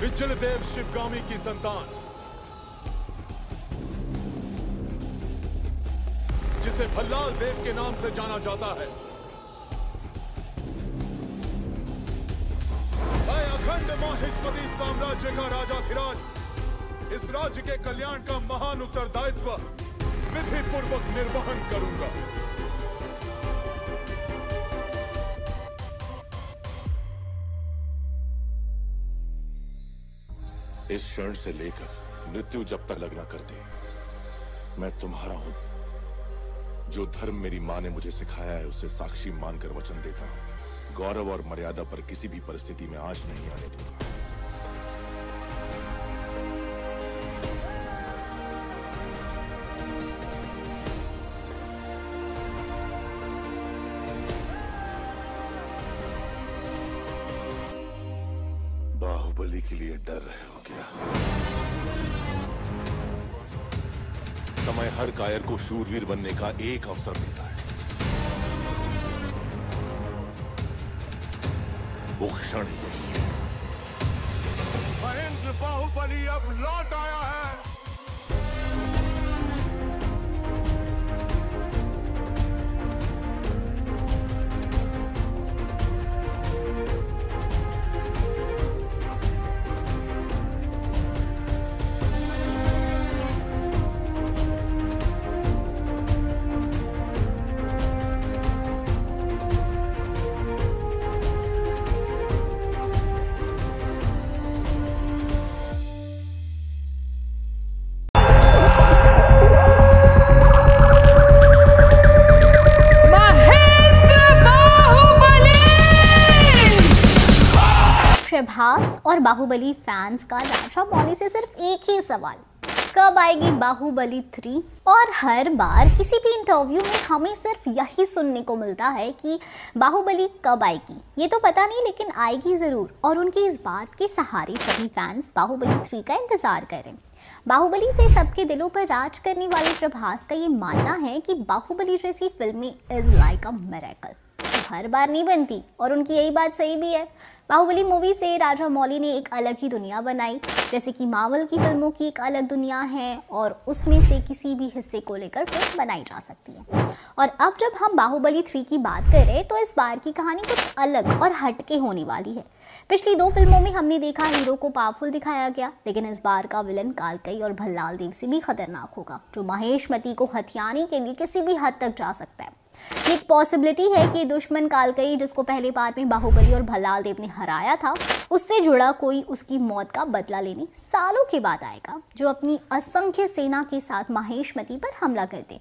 बिज्जल देव शिवगामी की संतान, जिसे भल्लाल देव के नाम से जाना जाता है, अखंड माहिष्मति साम्राज्य का राजाधिराज, इस राज्य के कल्याण का महान उत्तरदायित्व विधि पूर्वक निर्वहन करूंगा। इस क्षण से लेकर मृत्यु जब तक लगना कर दे, मैं तुम्हारा हूं। जो धर्म मेरी मां ने मुझे सिखाया है उसे साक्षी मानकर वचन देता हूं, गौरव और मर्यादा पर किसी भी परिस्थिति में आंच नहीं आने दूंगा। बाहुबली के लिए डर रहे हो क्या? समय हर कायर को शूरवीर बनने का एक अवसर देता है। वो क्षण ही यही है। महेंद्र बाहुबली अब लौट आया है। प्रभास और बाहुबली फैंस का राजामौली से सिर्फ एक ही सवाल, कब आएगी बाहुबली 3? और हर बार किसी भी इंटरव्यू में हमें सिर्फ यही सुनने को मिलता है कि बाहुबली कब आएगी, ये तो पता नहीं लेकिन आएगी ज़रूर। और उनकी इस बात के सहारे सभी फैंस बाहुबली 3 का इंतज़ार करें। बाहुबली से सबके दिलों पर राज करने वाले प्रभास का ये मानना है कि बाहुबली जैसी फिल्में इज़ लाइक अ मिरेकल, हर बार नहीं बनती। और उनकी यही बात सही भी है। बाहुबली मूवी से राजामौली ने एक अलग ही दुनिया बनाई, जैसे कि मार्वल की फिल्मों की एक अलग दुनिया है और उसमें से किसी भी हिस्से को लेकर फिल्म बनाई जा सकती है। और अब जब हम बाहुबली 3 की बात करें तो इस बार की कहानी कुछ अलग और हटके होने वाली है। पिछली 2 फिल्मों में हमने देखा हीरो को पावरफुल दिखाया गया, लेकिन इस बार का विलन कालकई और भल्लाल देव से भी खतरनाक होगा, जो महेशमती को हथियाने के लिए किसी भी हद तक जा सकता है। एक पॉसिबिलिटी है कि दुश्मन कालकई, जिसको पहले पार्ट में बाहुबली और भल्लाल देव ने हराया था, उससे जुड़ा कोई उसकी मौत का बदला लेने सालों के बाद आएगा, जो अपनी असंख्य सेना के साथ महेशमती पर हमला करते।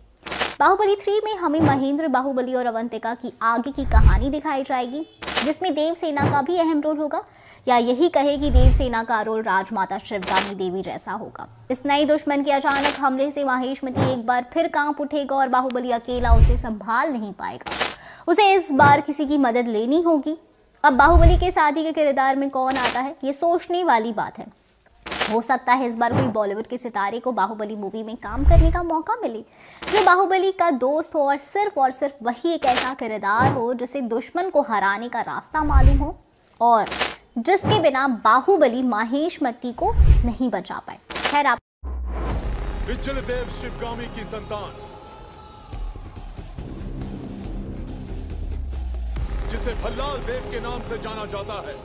बाहुबली 3 में हमें महेंद्र बाहुबली और अवंतिका की आगे की कहानी दिखाई जाएगी, जिसमें देवसेना का भी अहम रोल होगा, या यही कहे कि देवसेना का रोल राजमाता शिवगामी देवी जैसा होगा। इस नए दुश्मन के अचानक हमले से महेशमती एक बार फिर कांप उठेगा और बाहुबली अकेला उसे संभाल नहीं पाएगा। उसे इस बार किसी की मदद लेनी होगी। अब बाहुबली के साथी के किरदार में कौन आता है, ये सोचने वाली बात है। हो सकता है इस बार कोई बॉलीवुड के सितारे को बाहुबली मूवी में काम करने का मौका मिले, जो बाहुबली का दोस्त हो और सिर्फ वही एक ऐसा किरदार हो जिसे दुश्मन को हराने का रास्ता मालूम हो और जिसके बिना बाहुबली महेशमती को नहीं बचा पाए। खैर, आप बिज्जल देव शिवगामी की संतान, जिसे भल्लाल देव के नाम से जाना जाता है,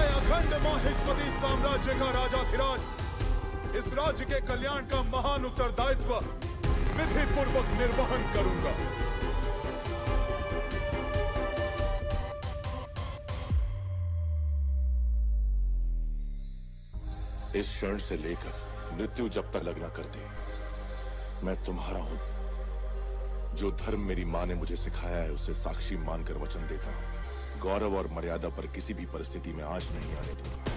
अखंड माहिष्मति साम्राज्य का राजाधिराज, इस राज्य के कल्याण का महान उत्तरदायित्व विधि पूर्वक निर्वहन करूंगा। इस क्षण से लेकर मृत्यु जब तक लगना कर दे, मैं तुम्हारा हूं। जो धर्म मेरी मां ने मुझे सिखाया है उसे साक्षी मानकर वचन देता हूं, गौरव और मर्यादा पर किसी भी परिस्थिति में आंच नहीं आने दूंगा।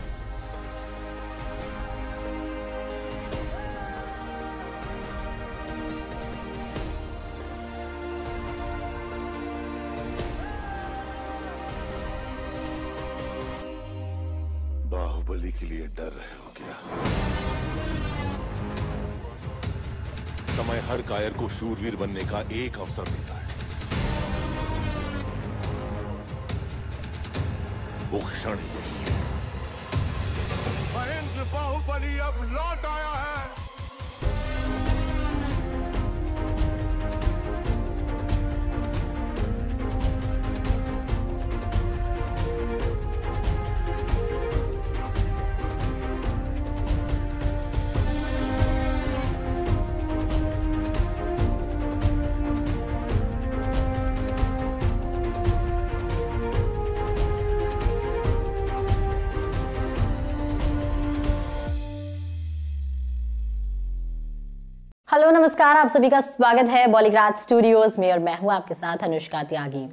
बाहुबली के लिए डर रहे हो क्या? समय हर कायर को शूरवीर बनने का एक अवसर देता है। वो क्षण ही नहीं है। महेंद्र बाहुबली अब लौट आया है। हेलो नमस्कार, आप सभी का स्वागत है बॉलीग्राड स्टूडियोज में और मैं हूं आपके साथ अनुष्का त्यागी।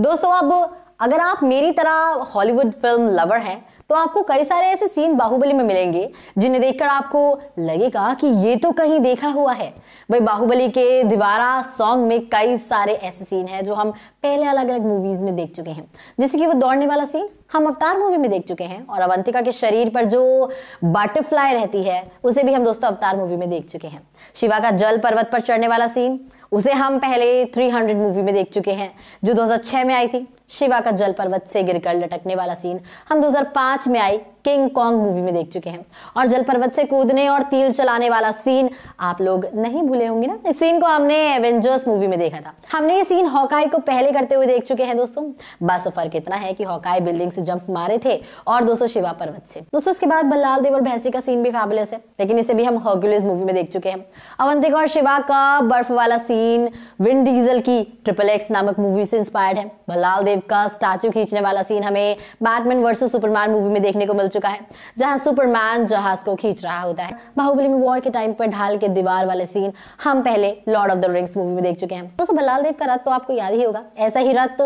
दोस्तों, अब अगर आप मेरी तरह हॉलीवुड फिल्म लवर हैं तो आपको कई सारे ऐसे सीन बाहुबली में मिलेंगे जिन्हें देखकर आपको लगेगा कि ये तो कहीं देखा हुआ है। भाई बाहुबली के दीवारा सॉन्ग में कई सारे ऐसे सीन हैं जो हम पहले अलग अलग मूवीज में देख चुके हैं, जैसे कि वो दौड़ने वाला सीन हम अवतार मूवी में देख चुके हैं और अवंतिका के शरीर पर जो बटरफ्लाई रहती है उसे भी हम दोस्तों अवतार मूवी में देख चुके हैं। शिवा का जल पर्वत पर चढ़ने वाला सीन, उसे हम पहले 300 मूवी में देख चुके हैं जो 2006 में आई थी। शिवा का जल पर्वत से गिरकर लटकने वाला सीन हम 2005 में आई किंग कॉन्ग मूवी में देख चुके हैं। और जल पर्वत से कूदने और तीर चलाने वाला सीन आप लोग नहीं भूले होंगे ना, इस सीन को हमने एवेंजर्स मूवी में देखा था। हमने ये सीन हॉकाई को पहले करते हुए देख चुके हैं दोस्तों। बस फर्क इतना है कि हॉकाई बिल्डिंग से जंप मारे थे और दोस्तों शिवा पर्वत से। दोस्तों इसके बाद भल्लाल देव और भैंसी का सीन भी फैबुलस है, लेकिन इसे भी हम हरक्यूलिस मूवी में देख चुके हैं। अवंतिका और शिवा का बर्फ वाला सीन विन डीजल की ट्रिपल एक्स नामक मूवी से इंस्पायर्ड है। भल्लाल देव का स्टैचू खींचने वाला सीन हमें बैटमैन वर्सेस सुपरमैन मूवी में देखने को मिल चुका है, जहां सुपरमैन जहाज को खींच रहा होता है। बाहुबली में वॉर के टाइम पर ढाल के दीवार वाले सीन हम पहले Lord of the Rings movie में देख चुके हैं। दोस्तों भल्लाल देव का रथ तो आपको याद ही होगा, ऐसा ही रथ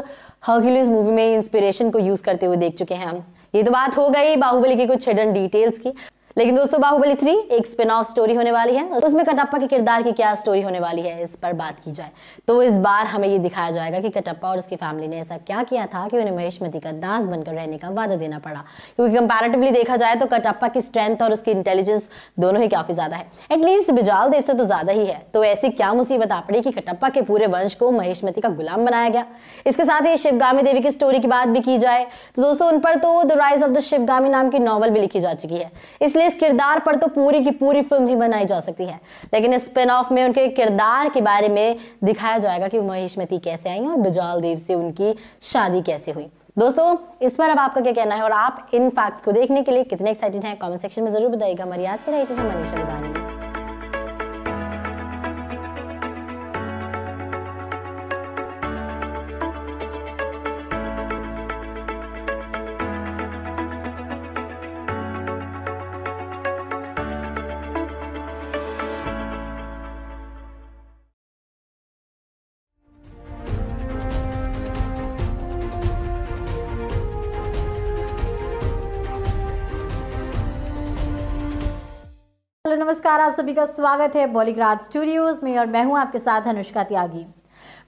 हरक्यूलिस मूवी में इंस्पिरेशन को यूज करते हुए देख चुके हैं हम। ये तो बात हो गई बाहुबली की कुछ हिडन डिटेल्स की, लेकिन दोस्तों बाहुबली 3 एक स्पिन ऑफ स्टोरी होने वाली है, उसमें कटप्पा के किरदार की क्या स्टोरी होने वाली है इस पर बात की जाए तो इस बार हमें ये दिखाया जाएगा कि कटप्पा और उसकी फैमिली ने ऐसा क्या किया था कि उन्हें महेशमती का दास बनकर रहने का वादा देना पड़ा। क्योंकि कंपैरेटिवली देखा जाए तो कटप्पा की स्ट्रेंथ और उसकी इंटेलिजेंस दोनों ही काफी ज्यादा है, एटलीस्ट बिजाल देव से तो ज्यादा ही है। तो ऐसी क्या मुसीबत आ पड़ी कि कटप्पा के पूरे वंश को महेशमती का गुलाम बनाया गया। इसके साथ ही शिवगामी देवी की स्टोरी की बात भी की जाए तो दोस्तों उन पर तो the rise of the Sivagami नाम की नॉवल भी लिखी जा चुकी है, इसलिए इस किरदार पर तो पूरी की पूरी फिल्म ही बनाई जा सकती है। लेकिन इस स्पिन ऑफ में उनके किरदार के बारे में दिखाया जाएगा कि महेशमती कैसे आई और बिजाल देव से उनकी शादी कैसे हुई। दोस्तों इस पर अब आपका क्या कहना है और आप इन फैक्ट्स को देखने के लिए कितने एक्साइटेड हैं कमेंट सेक्शन में जरूर बताइएगा। हमारी आज की राइटर है मनीषा बिदानी। नमस्कार, आप सभी का स्वागत है बॉलीग्राड स्टूडियोज में और मैं हूं आपके साथ अनुष्का त्यागी।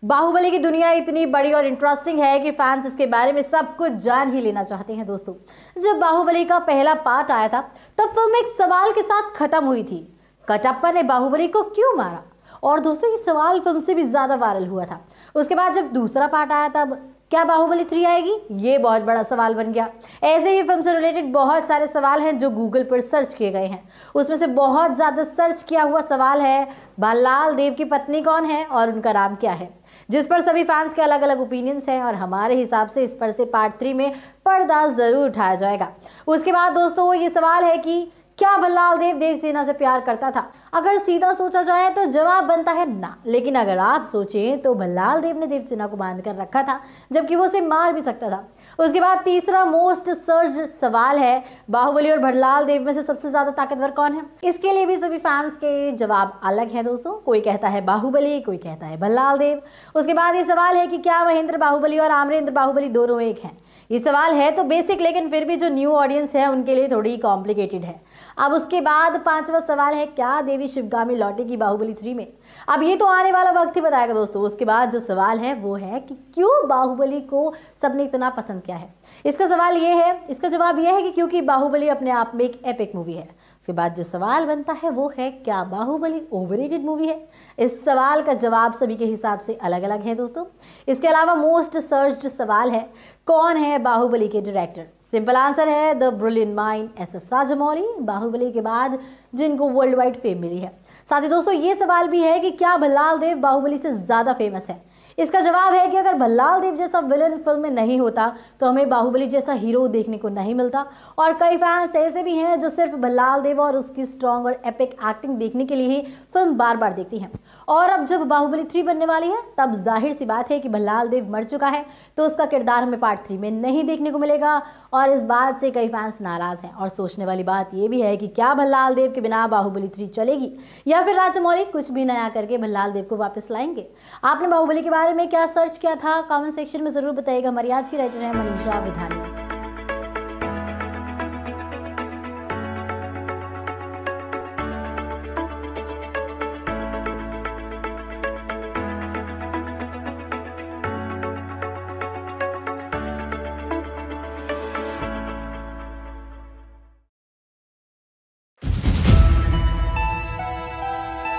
बाहुबली की दुनिया इतनी बड़ी और इंटरेस्टिंग है कि फैंस इसके बारे में सब कुछ जान ही लेना चाहते हैं। दोस्तों जब बाहुबली का पहला पार्ट आया था तब फिल्म एक सवाल के साथ खत्म हुई थी, कटप्पा ने बाहुबली को क्यों मारा। और दोस्तों ये सवाल फिल्म से भी ज्यादा वायरल हुआ था। उसके बाद जब दूसरा पार्ट आया तब क्या बाहुबली 3 आएगी, ये बहुत बड़ा सवाल बन गया। ऐसे ही फिल्म से रिलेटेड बहुत सारे सवाल हैं जो गूगल पर सर्च किए गए हैं। उसमें से बहुत ज़्यादा सर्च किया हुआ सवाल है भल्लाल देव की पत्नी कौन है और उनका नाम क्या है, जिस पर सभी फैंस के अलग अलग ओपिनियंस हैं और हमारे हिसाब से इस पर से पार्ट 3 में पर्दा ज़रूर उठाया जाएगा। उसके बाद दोस्तों ये सवाल है कि क्या भल्लाल देव देवसेना से प्यार करता था। अगर सीधा सोचा जाए तो जवाब बनता है ना, लेकिन अगर आप सोचें तो भल्लाल देव ने देवसेना को बांध कर रखा था जबकि वो उसे मार भी सकता था। उसके बाद तीसरा मोस्ट सर्च सवाल है बाहुबली और भल्लाल देव में से सबसे ज्यादा ताकतवर कौन है। इसके लिए भी सभी फैंस के जवाब अलग हैं दोस्तों, कोई कहता है बाहुबली, कोई कहता है भल्लाल देव। उसके बाद ये सवाल है कि क्या महेंद्र बाहुबली और आमरेंद्र बाहुबली दोनों एक हैं। ये सवाल है तो बेसिक, लेकिन फिर भी जो न्यू ऑडियंस है उनके लिए थोड़ी कॉम्प्लिकेटेड है। अब उसके बाद पांचवा सवाल है, क्या देवी शिवगामी लौटेगी बाहुबली 3 में? अब ये तो आने वाला वक्त ही बताएगा दोस्तों। उसके बाद जो सवाल है वो है कि क्यों बाहुबली को सबने इतना पसंद किया है, इसका सवाल ये है। इसका जवाब यह है कि क्योंकि बाहुबली अपने आप में एक एपिक मूवी है। उसके बाद जो सवाल बनता है वो है, क्या बाहुबली ओवररेटेड मूवी है? इस सवाल का जवाब सभी के हिसाब से अलग अलग है दोस्तों। इसके अलावा मोस्ट सर्च्ड सवाल है, कौन है बाहुबली के डायरेक्टर? सिंपल आंसर है the brilliant mind SS Rajamouli. Baahubali के बाद जिनको वर्ल्ड वाइड फेम मिली है। साथ ही दोस्तों ये सवाल भी है कि क्या भल्लाल देव बाहुबली से ज़्यादा फेमस है? इसका जवाब है कि अगर भल्लाल देव जैसा विलन फिल्म में नहीं होता तो हमें बाहुबली जैसा हीरो देखने को नहीं मिलता। और कई फैंस ऐसे भी हैं जो सिर्फ भल्लाल देव और उसकी स्ट्रॉन्ग और एपिक एक्टिंग देखने के लिए ही फिल्म बार बार देखती हैं। और अब जब बाहुबली 3 बनने वाली है तब जाहिर सी बात है कि भल्लाल देव मर चुका है, तो उसका किरदार हमें पार्ट 3 में नहीं देखने को मिलेगा। और इस बात से कई फैंस नाराज़ हैं। और सोचने वाली बात यह भी है कि क्या भल्लाल देव के बिना बाहुबली 3 चलेगी, या फिर राजमौली कुछ भी नया करके भल्लाल देव को वापस लाएंगे? आपने बाहुबली के बारे में क्या सर्च किया था, कमेंट सेक्शन में जरूर बताइएगा। हमारी आज की राइटर है मनीषा विधानी।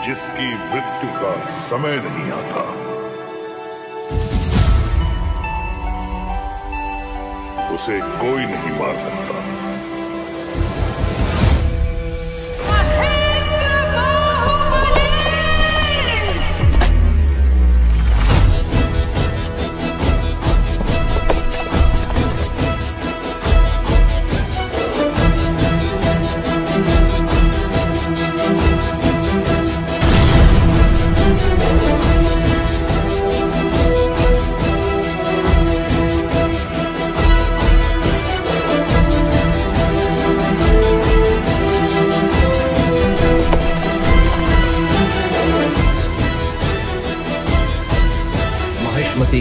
जिसकी मृत्यु का समय नहीं आता, उसे कोई नहीं मार सकता।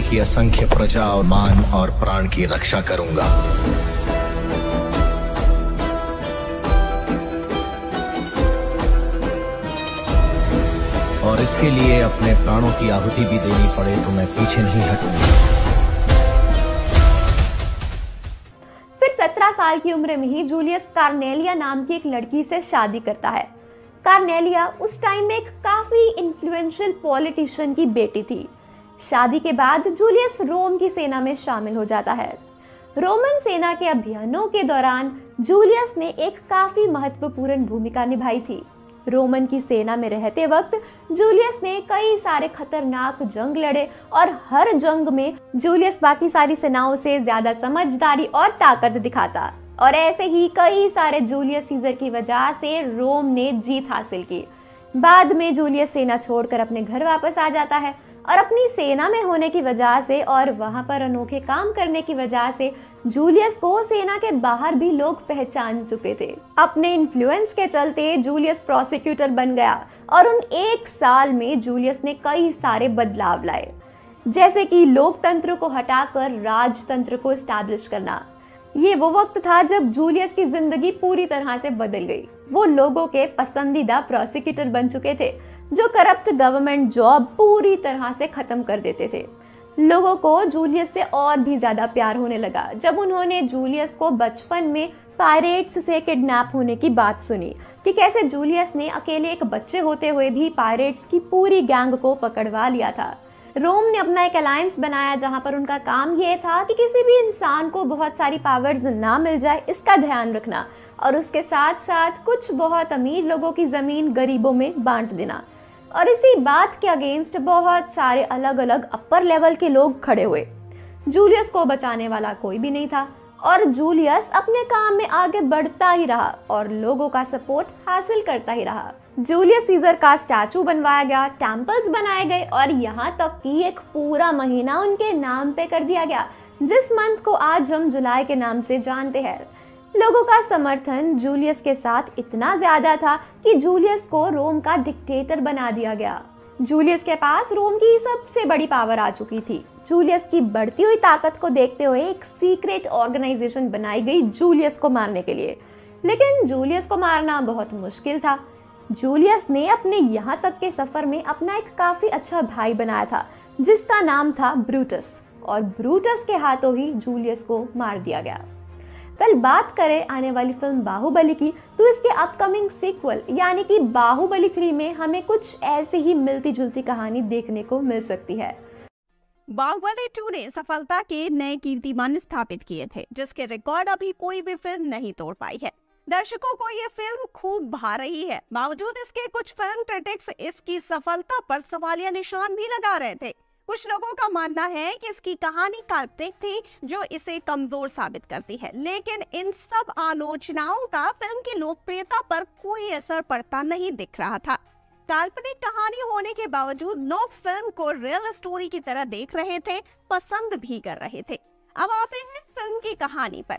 की असंख्य प्रजा और मान और प्राण की रक्षा करूंगा। और इसके लिए अपने प्राणों की आहुति भी देनी पड़े तो मैं पीछे नहीं हटूंगा। फिर 17 साल की उम्र में ही जूलियस कार्नेलिया नाम की एक लड़की से शादी करता है। कार्नेलिया उस टाइम में एक काफी इन्फ्लुएंशियल पॉलिटिशियन की बेटी थी। शादी के बाद जूलियस रोम की सेना में शामिल हो जाता है। रोमन सेना के अभियानों के दौरान जूलियस ने एक काफी महत्वपूर्ण भूमिका निभाई थी। रोमन की सेना में रहते वक्त जूलियस ने कई सारे खतरनाक जंग लड़े और हर जंग में जूलियस बाकी सारी सेनाओं से ज्यादा समझदारी और ताकत दिखाता। और ऐसे ही कई सारे जूलियस सीजर की वजह से रोम ने जीत हासिल की। बाद में जूलियस सेना छोड़कर अपने घर वापस आ जाता है और अपनी सेना में होने की वजह से और वहां पर अनोखे काम करने की वजह से जूलियस को सेना के बाहर भी लोग पहचान चुके थे। अपने इन्फ्लुएंस के चलते जूलियस प्रोसिक्यूटर बन गया और उन 1 साल में जूलियस ने कई सारे बदलाव लाए, जैसे कि लोकतंत्र को हटाकर राजतंत्र को स्टैब्लिश करना। ये वो वक्त था जब जूलियस की जिंदगी पूरी तरह से बदल गई। वो लोगों के पसंदीदा प्रोसिक्यूटर बन चुके थे जो करप्ट गवर्नमेंट जॉब पूरी तरह से खत्म कर देते थे। लोगों को जूलियस से और भी ज्यादा प्यार होने लगा जब उन्होंने जूलियस को बचपन में पायरेट्स से किडनैप होने की बात सुनी कि कैसे जूलियस ने अकेले एक बच्चे होते हुए भी पायरेट्स की पूरी गैंग को पकड़वा लिया था। रोम ने अपना एक अलायंस बनाया जहां पर उनका काम यह था कि किसी भी इंसान को बहुत सारी पावर्स ना मिल जाए, इसका ध्यान रखना, और उसके साथ साथ कुछ बहुत अमीर लोगों की ज़मीन गरीबों में बांट देना। और इसी बात के अगेंस्ट बहुत सारे अलग अलग अपर लेवल के लोग खड़े हुए। जूलियस को बचाने वाला कोई भी नहीं था और जूलियस अपने काम में आगे बढ़ता ही रहा और लोगों का सपोर्ट हासिल करता ही रहा। जूलियस सीजर का स्टैचू बनवाया गया, टेम्पल्स बनाए गए और यहाँ तक कि एक पूरा महीना उनके नाम पे कर दिया गया, जिस मंथ को आज हम जुलाई के नाम से जानते हैं। लोगों का समर्थन जूलियस के साथ इतना ज्यादा था कि जूलियस को रोम का डिक्टेटर बना दिया गया। जूलियस के पास रोम की सबसे बड़ी पावर आ चुकी थी। जूलियस की बढ़ती हुई ताकत को देखते हुए एक सीक्रेट ऑर्गेनाइजेशन बनाई गई जूलियस को मारने के लिए। लेकिन जूलियस को मारना बहुत मुश्किल था। जूलियस ने अपने यहाँ तक के सफर में अपना एक काफी अच्छा भाई बनाया था जिसका नाम था ब्रूटस, और ब्रूटस के हाथों ही जूलियस को मार दिया गया। कल बात करें आने वाली फिल्म बाहुबली की, तो इसके अपकमिंग सीक्वल यानी कि बाहुबली 3 में हमें कुछ ऐसी ही मिलती जुलती कहानी देखने को मिल सकती है। बाहुबली 2 ने सफलता के नए कीर्तिमान स्थापित किए थे जिसके रिकॉर्ड अभी कोई भी फिल्म नहीं तोड़ पाई है। दर्शकों को ये फिल्म खूब भा रही है, बावजूद इसके कुछ फिल्म क्रिटिक्स इसकी सफलता पर सवालिया निशान भी लगा रहे थे। कुछ लोगों का मानना है कि इसकी कहानी काल्पनिक थी जो इसे कमजोर साबित करती है, लेकिन इन सब आलोचनाओं का फिल्म की लोकप्रियता पर कोई असर पड़ता नहीं दिख रहा था। काल्पनिक कहानी होने के बावजूद लोग फिल्म को रियल स्टोरी की तरह देख रहे थे, पसंद भी कर रहे थे। अब आते हैं फिल्म की कहानी पर।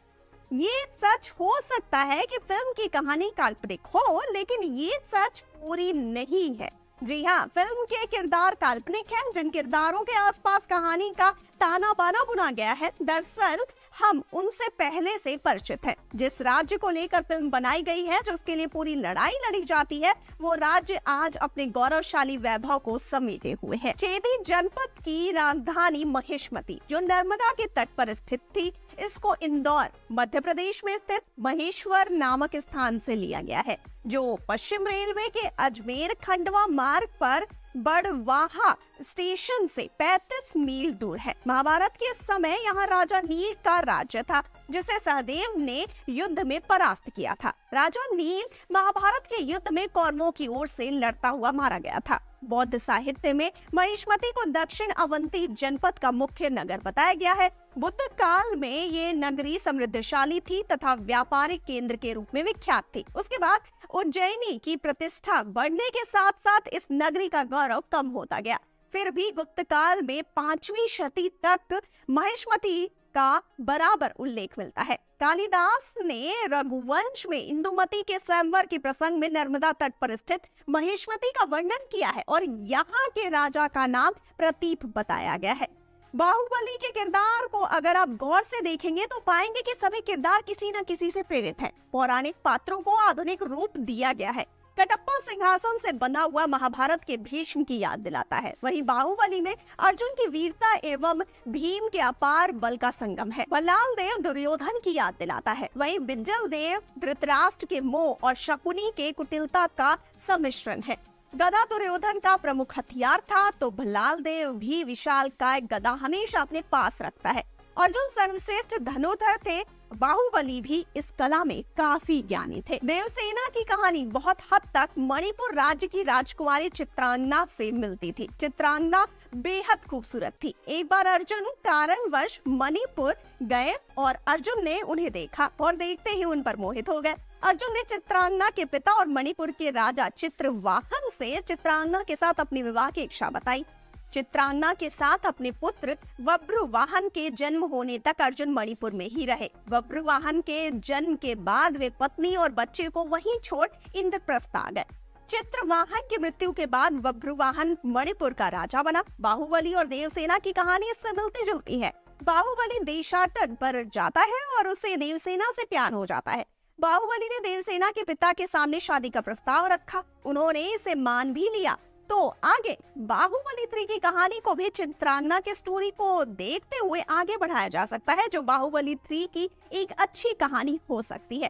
ये सच हो सकता है कि फिल्म की कहानी काल्पनिक हो, लेकिन ये सच पूरी नहीं है। जी हाँ, फिल्म के किरदार काल्पनिक हैं, जिन किरदारों के आसपास कहानी का ताना बाना बुना गया है। दरअसल हम उनसे पहले से परिचित हैं। जिस राज्य को लेकर फिल्म बनाई गई है, जिसके लिए पूरी लड़ाई लड़ी जाती है, वो राज्य आज अपने गौरवशाली वैभव को समेटे हुए है। चेदी जनपद की राजधानी महिष्मती, जो नर्मदा के तट पर स्थित थी, इसको इंदौर मध्य प्रदेश में स्थित महेश्वर नामक स्थान से लिया गया है, जो पश्चिम रेलवे के अजमेर खंडवा मार्ग पर बड़वाहा स्टेशन से 35 मील दूर है। महाभारत के समय यहाँ राजा नील का राज्य था, जिसे सहदेव ने युद्ध में परास्त किया था। राजा नील महाभारत के युद्ध में कौरवों की ओर से लड़ता हुआ मारा गया था। बौद्ध साहित्य में महिष्मति को दक्षिण अवंती जनपद का मुख्य नगर बताया गया है। बुद्ध काल में ये नगरी समृद्धशाली थी तथा व्यापारिक केंद्र के रूप में विख्यात थी। उसके बाद उज्जैनी की प्रतिष्ठा बढ़ने के साथ साथ इस नगरी का गौरव कम होता गया। फिर भी गुप्त काल में 5वीं शती तक महिष्मति का बराबर उल्लेख मिलता है। कालिदास ने रघुवंश में इंदुमती के स्वयंवर के प्रसंग में नर्मदा तट पर स्थित महिष्मति का वर्णन किया है और यहाँ के राजा का नाम प्रतीप बताया गया है। बाहुबली के किरदार को अगर आप गौर से देखेंगे तो पाएंगे कि सभी किरदार किसी न किसी से प्रेरित हैं। पौराणिक पात्रों को आधुनिक रूप दिया गया है। कटप्पा सिंहासन से बना हुआ महाभारत के भीष्म की याद दिलाता है। वहीं बाहुबली में अर्जुन की वीरता एवं भीम के अपार बल का संगम है। भल्लाल देव दुर्योधन की याद दिलाता है। वहीं बिज्जल देव धृतराष्ट्र के मोह और शकुनी के कुटिलता का सम्मिश्रण है। गदा दुर्योधन का प्रमुख हथियार था, तो भल्लाल देव भी विशाल काय गदा हमेशा अपने पास रखता है। अर्जुन सर्वश्रेष्ठ धनुधर थे। बाहुबली भी इस कला में काफी ज्ञानी थे। देवसेना की कहानी बहुत हद तक मणिपुर राज्य की राजकुमारी चित्रांगना से मिलती थी। चित्रांगना बेहद खूबसूरत थी। एक बार अर्जुन कारणवश मणिपुर गए और अर्जुन ने उन्हें देखा और देखते ही उन पर मोहित हो गए। अर्जुन ने चित्रांगना के पिता और मणिपुर के राजा चित्रवाहन से चित्रांगना के साथ अपने विवाह की इच्छा बताई। चित्रांगना के साथ अपने पुत्र बब्रुवाहन के जन्म होने तक अर्जुन मणिपुर में ही रहे। बब्रुवाहन के जन्म के बाद वे पत्नी और बच्चे को वहीं छोड़ इंद्रप्रस्थ आ गए। चित्रवाहन की मृत्यु के बाद बब्रुवाहन मणिपुर का राजा बना। बाहुबली और देवसेना की कहानी इससे मिलती जुलती है। बाहुबली देशाटन पर जाता है और उसे देवसेना से प्यार हो जाता है। बाहुबली ने देवसेना के पिता के सामने शादी का प्रस्ताव रखा, उन्होंने इसे मान भी लिया। तो आगे बाहुबली 3 की कहानी को भी चित्रांगना के स्टोरी को देखते हुए आगे बढ़ाया जा सकता है, जो बाहुबली 3 की एक अच्छी कहानी हो सकती है।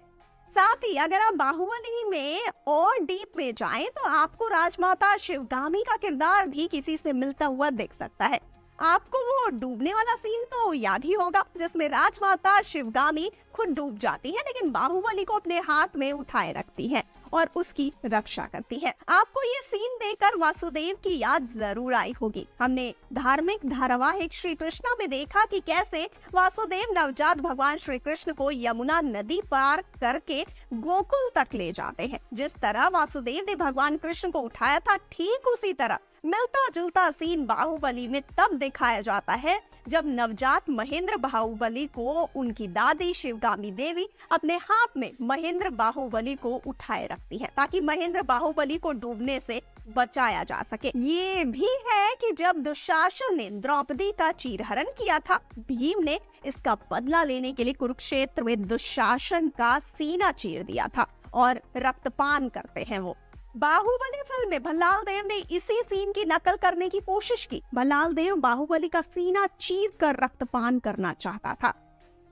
साथ ही अगर आप बाहुबली में और डीप में जाएं तो आपको राजमाता शिवगामी का किरदार भी किसी से मिलता हुआ दिख सकता है। आपको वो डूबने वाला सीन तो याद ही होगा जिसमें राजमाता शिवगामी खुद डूब जाती है, लेकिन बाहुबली को अपने हाथ में उठाए रखती है और उसकी रक्षा करती है। आपको ये सीन देखकर वासुदेव की याद जरूर आई होगी। हमने धार्मिक धारावाहिक श्री कृष्णा में देखा कि कैसे वासुदेव नवजात भगवान श्री कृष्ण को यमुना नदी पार करके गोकुल तक ले जाते हैं। जिस तरह वासुदेव ने भगवान कृष्ण को उठाया था, ठीक उसी तरह मिलता जुलता सीन बाहुबली में तब दिखाया जाता है जब नवजात महेंद्र बाहुबली को उनकी दादी शिवगामी देवी अपने हाथ में महेंद्र बाहुबली को उठाए रखती है ताकि महेंद्र बाहुबली को डूबने से बचाया जा सके। ये भी है कि जब दुशासन ने द्रौपदी का चीरहरण किया था, भीम ने इसका बदला लेने के लिए कुरुक्षेत्र में दुशासन का सीना चीर दिया था और रक्तपान करते हैं वो। बाहुबली फिल्म में भल्लाल देव ने इसी सीन की नकल करने की कोशिश की। भल्लाल देव बाहुबली का सीना चीर कर रक्तपान करना चाहता था।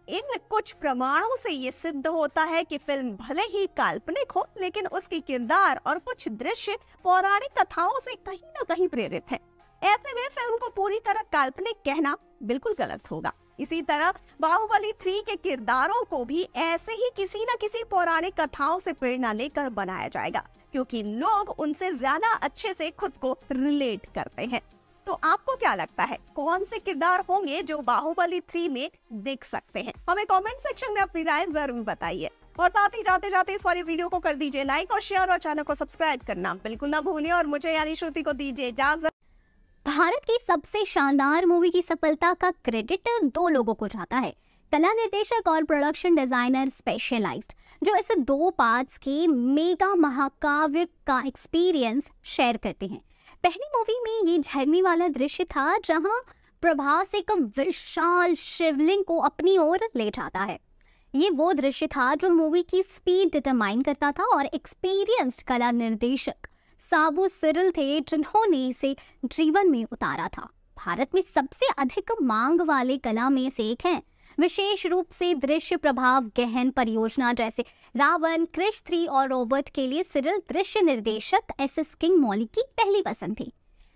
इन कुछ प्रमाणों से ये सिद्ध होता है कि फिल्म भले ही काल्पनिक हो, लेकिन उसके किरदार और कुछ दृश्य पौराणिक कथाओं से कहीं न कहीं प्रेरित हैं। ऐसे में फिल्म को पूरी तरह काल्पनिक कहना बिल्कुल गलत होगा। इसी तरह बाहुबली 3 के किरदारों को भी ऐसे ही किसी न किसी पौराणिक कथाओं से प्रेरणा लेकर बनाया जाएगा, क्योंकि लोग उनसे ज्यादा अच्छे से खुद को रिलेट करते हैं। तो आपको क्या लगता है, कौन से किरदार होंगे जो बाहुबली 3 में दिख सकते हैं? हमें कमेंट सेक्शन में अपनी राय जरूर बताइए। और साथ ही जाते जाते इस वाली वीडियो को कर दीजिए लाइक और शेयर, और चैनल को सब्सक्राइब करना बिल्कुल ना भूलें। और मुझे यानी श्रुति को दीजिए इजाजत। भारत की सबसे शानदार मूवी की सफलता का क्रेडिट 2 लोगों को जाता है, कला निर्देशक और प्रोडक्शन डिजाइनर स्पेशलाइज्ड, जो ऐसे 2 पार्ट्स के मेगा महाकाव्य का एक्सपीरियंस शेयर करते हैं। पहली मूवी में ये झरने वाला दृश्य था, जहां प्रभास एक विशाल शिवलिंग को अपनी ओर ले जाता है। ये वो दृश्य था जो मूवी की स्पीड डिटरमाइन करता था, और एक्सपीरियंस्ड कला निर्देशक साबू सिरल थे, जिन्होंने इसे जीवन में उतारा था। भारत में सबसे अधिक मांग वाले कला में से एक है, विशेष रूप से दृश्य प्रभाव, गहन परियोजना जैसे रावण, क्रिश 3 और रॉबर्ट के लिए सिरल दृश्य निर्देशक SS किंग मौली की पहली पसंद थी।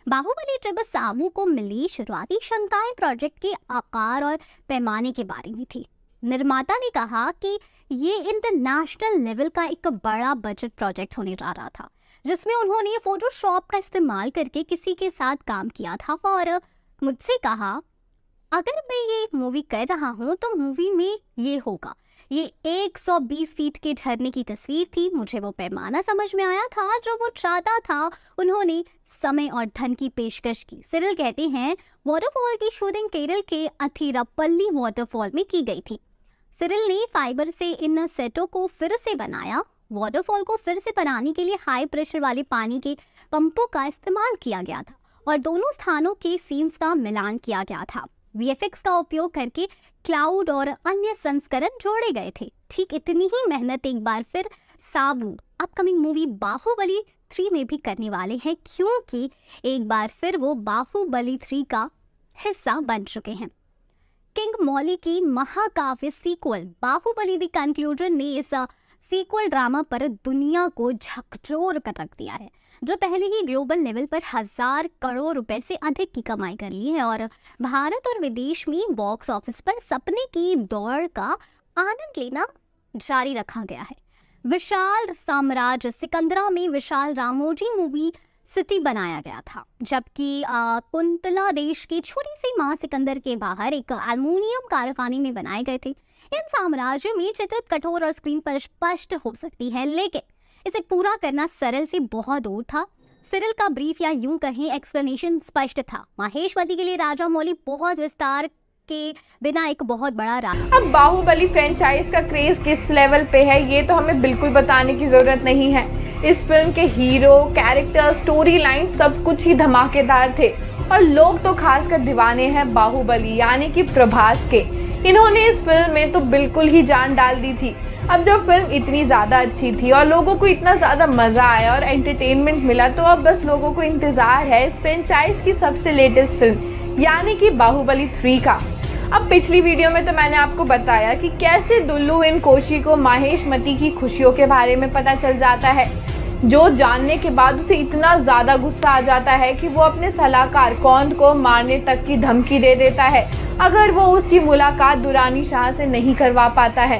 बाहुबली जब साबू को मिली, शुरुआती शंकाएं प्रोजेक्ट के आकार और पैमाने के बारे में थी। निर्माता ने कहा कि ये इंटरनेशनल लेवल का एक बड़ा बजट प्रोजेक्ट होने जा रहा था, जिसमें उन्होंने फोटोशॉप का इस्तेमाल करके किसी के साथ काम किया था और मुझसे कहा, अगर मैं ये मूवी कर रहा हूँ तो मूवी में ये होगा। ये 120 फीट के झरने की तस्वीर थी। मुझे वो पैमाना समझ में आया था जो वो चाहता था। उन्होंने समय और धन की पेशकश की। सिरल कहते हैं, वाटरफॉल की शूटिंग केरल के अथिरापल्ली वाटरफॉल में की गई थी। सिरल ने फाइबर से इन सेटों को फिर से बनाया। वाटरफॉल को फिर से बनाने के लिए हाई प्रेशर वाले पानी के पंपों का इस्तेमाल किया गया था और दोनों स्थानों के सीन्स का मिलान किया गया था। VFX का उपयोग करके क्लाउड और अन्य संस्करण जोड़े गए थे। ठीक इतनी ही मेहनत एक बार फिर साबू अपकमिंग मूवी बाहुबली 3 में भी करने वाले हैं, क्योंकि एक बार फिर वो बाहुबली 3 का हिस्सा बन चुके हैं। किंग मौली की महाकाव्य सीक्वल बाहुबली द कंक्लूजन ने इस सीक्वल ड्रामा पर दुनिया को झकझोर कर रख दिया है, जो पहले ही ग्लोबल लेवल पर 1000 करोड़ रुपए से अधिक की कमाई कर ली है और भारत और विदेश में बॉक्स ऑफिस पर सपने की दौड़ का आनंद लेना जारी रखा गया है। विशाल साम्राज्य सिकंदरा में विशाल रामोजी मूवी सिटी बनाया गया था, जबकि कुंतला देश की छोटी सी माँ सिकंदर के बाहर एक एल्युमिनियम कारखाने में बनाए गए थे। इन साम्राज्य में चित्रित कठोर और स्क्रीन पर स्पष्ट हो सकती है, लेकिन इसे पूरा करना सरल से बहुत दूर था। सिरल का ब्रीफ या यूं कहें एक्सप्लेनेशन स्पष्ट था। महेशमती के लिए राजामौली बहुत विस्तार के बिना एक बहुत बड़ा राजा। अब बाहुबली फ्रेंचाइज का क्रेज किस लेवल पे है, ये तो हमें बिल्कुल बताने की जरूरत नहीं है। इस फिल्म के हीरो, कैरेक्टर, स्टोरी लाइन सब कुछ ही धमाकेदार थे और लोग तो खासकर दीवाने हैं बाहुबली यानी कि प्रभास के। इन्होंने इस फिल्म में तो बिल्कुल ही जान डाल दी थी। अब जब फिल्म इतनी ज़्यादा अच्छी थी और लोगों को इतना ज़्यादा मज़ा आया और एंटरटेनमेंट मिला, तो अब बस लोगों को इंतज़ार है इस फ्रेंचाइज की सबसे लेटेस्ट फिल्म यानी कि बाहुबली 3 का। अब पिछली वीडियो में तो मैंने आपको बताया कि कैसे दुल्लू इन कोशी को माहेशमती की खुशियों के बारे में पता चल जाता है, जो जानने के बाद उसे इतना ज़्यादा गुस्सा आ जाता है कि वो अपने सलाहकार कौंद को मारने तक की धमकी दे देता है अगर वो उसकी मुलाकात दुरानी शाह से नहीं करवा पाता है।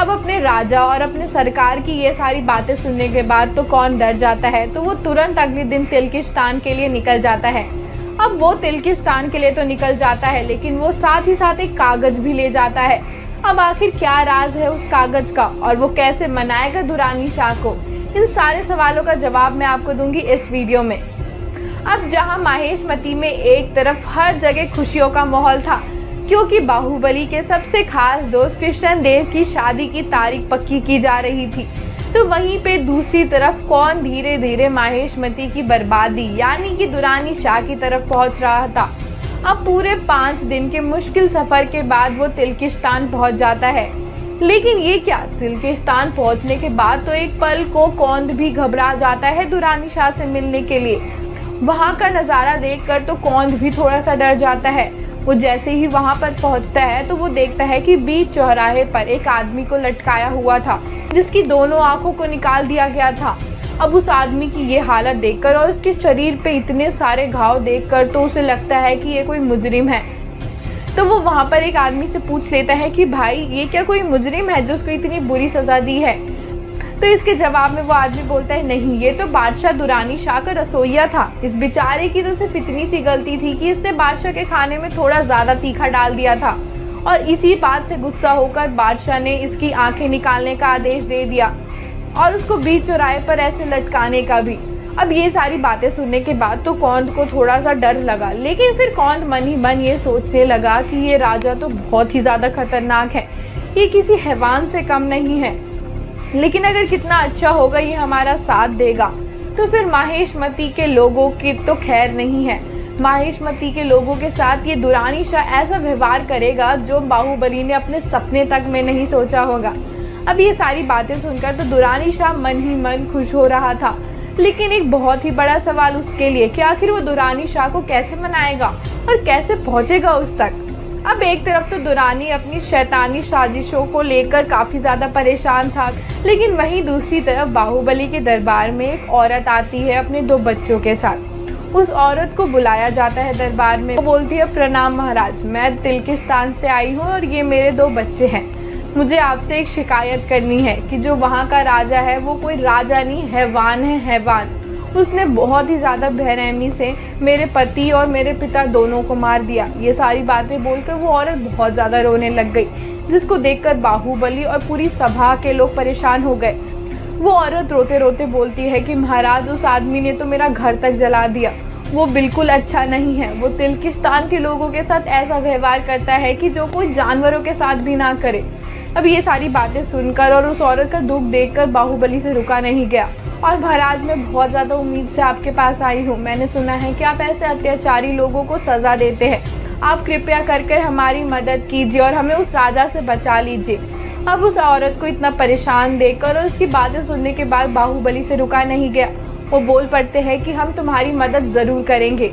अब अपने राजा और अपने सरकार की ये सारी बातें सुनने के बाद तो कौन डर जाता है, तो वो तुरंत अगले दिन तिलकिस्तान के लिए निकल जाता है। अब वो तिलकिस्तान के लिए तो निकल जाता है, लेकिन वो साथ ही साथ एक कागज भी ले जाता है। अब आखिर क्या राज है उस कागज का और वो कैसे मनाएगा दुरानी शाह को, इन सारे सवालों का जवाब मैं आपको दूंगी इस वीडियो में। अब जहाँ माहेशमती में एक तरफ हर जगह खुशियों का माहौल था, क्योंकि बाहुबली के सबसे खास दोस्त कृष्ण देव की शादी की तारीख पक्की की जा रही थी, तो वहीं पे दूसरी तरफ कौन धीरे धीरे माहिष्मती की बर्बादी यानी कि दुरानी शाह की तरफ पहुंच रहा था। अब पूरे 5 दिन के मुश्किल सफर के बाद वो तिलकिस्तान पहुंच जाता है, लेकिन ये क्या, तिलकिस्तान पहुंचने के बाद तो एक पल को कौंद भी घबरा जाता है दुरानी शाह से मिलने के लिए। वहाँ का नज़ारा देखकर तो कौंद भी थोड़ा सा डर जाता है। वो जैसे ही वहाँ पर पहुँचता है तो वो देखता है कि बीच चौराहे पर एक आदमी को लटकाया हुआ था, जिसकी दोनों आंखों को निकाल दिया गया था। अब उस आदमी की ये हालत देखकर और उसके शरीर पे इतने सारे घाव देखकर तो उसे लगता है कि ये कोई मुजरिम है। तो वो वहाँ पर एक आदमी से पूछ लेता है कि भाई ये क्या कोई मुजरिम है जो उसको इतनी बुरी सज़ा दी है। तो इसके जवाब में वो आदमी बोलता है, नहीं ये तो बादशाह दुरानी शाह का रसोइया था। इस बेचारे की तो सिर्फ इतनी सी गलती थी कि इसने बादशाह के खाने में थोड़ा ज़्यादा तीखा डाल दिया था, और इसी बात से गुस्सा होकर बादशाह ने इसकी आंखें निकालने का आदेश दे दिया और उसको बीच चौराहे पर ऐसे लटकाने का भी। अब ये सारी बातें सुनने के बाद तो कौंद को थोड़ा सा डर लगा, लेकिन फिर कौंद मन ही मन ये सोचने लगा कि ये राजा तो बहुत ही ज़्यादा खतरनाक है, ये किसी हैवान से कम नहीं है, लेकिन अगर कितना अच्छा होगा ये हमारा साथ देगा तो फिर माहिष्मती के लोगों की तो खैर नहीं है। माहिष्मती के लोगों के साथ ये दुरानी शाह ऐसा व्यवहार करेगा जो बाहुबली ने अपने सपने तक में नहीं सोचा होगा। अब ये सारी बातें सुनकर तो दुरानी शाह मन ही मन खुश हो रहा था, लेकिन एक बहुत ही बड़ा सवाल उसके लिए कि आखिर वो दुरानी शाह को कैसे मनाएगा और कैसे पहुंचेगा उस तक। अब एक तरफ तो दुरानी अपनी शैतानी साजिशों को लेकर काफ़ी ज़्यादा परेशान था, लेकिन वहीं दूसरी तरफ बाहुबली के दरबार में एक औरत आती है अपने 2 बच्चों के साथ। उस औरत को बुलाया जाता है दरबार में। वो बोलती है, प्रणाम महाराज, मैं तिलकिस्तान से आई हूँ और ये मेरे 2 बच्चे हैं। मुझे आपसे एक शिकायत करनी है कि जो वहाँ का राजा है वो कोई राजा नहीं, हैवान है, हैवान। उसने बहुत ही ज़्यादा बेरहमी से मेरे पति और मेरे पिता दोनों को मार दिया। ये सारी बातें बोलकर वो औरत बहुत ज़्यादा रोने लग गई, जिसको देखकर बाहुबली और पूरी सभा के लोग परेशान हो गए। वो औरत रोते रोते बोलती है कि महाराज, उस आदमी ने तो मेरा घर तक जला दिया, वो बिल्कुल अच्छा नहीं है। वो तिलकिस्तान के लोगों के साथ ऐसा व्यवहार करता है कि जो कोई जानवरों के साथ भी ना करे। अब ये सारी बातें सुनकर और उस औरत का दुख देखकर बाहुबली से रुका नहीं गया और महाराज, मैं बहुत ज़्यादा उम्मीद से आपके पास आई हूँ। मैंने सुना है कि आप ऐसे अत्याचारी लोगों को सज़ा देते हैं, आप कृपया करके हमारी मदद कीजिए और हमें उस राजा से बचा लीजिए। अब उस औरत को इतना परेशान देखकर और उसकी बातें सुनने के बाद बाहुबली से रुका नहीं गया। वो बोल पड़ते हैं कि हम तुम्हारी मदद ज़रूर करेंगे।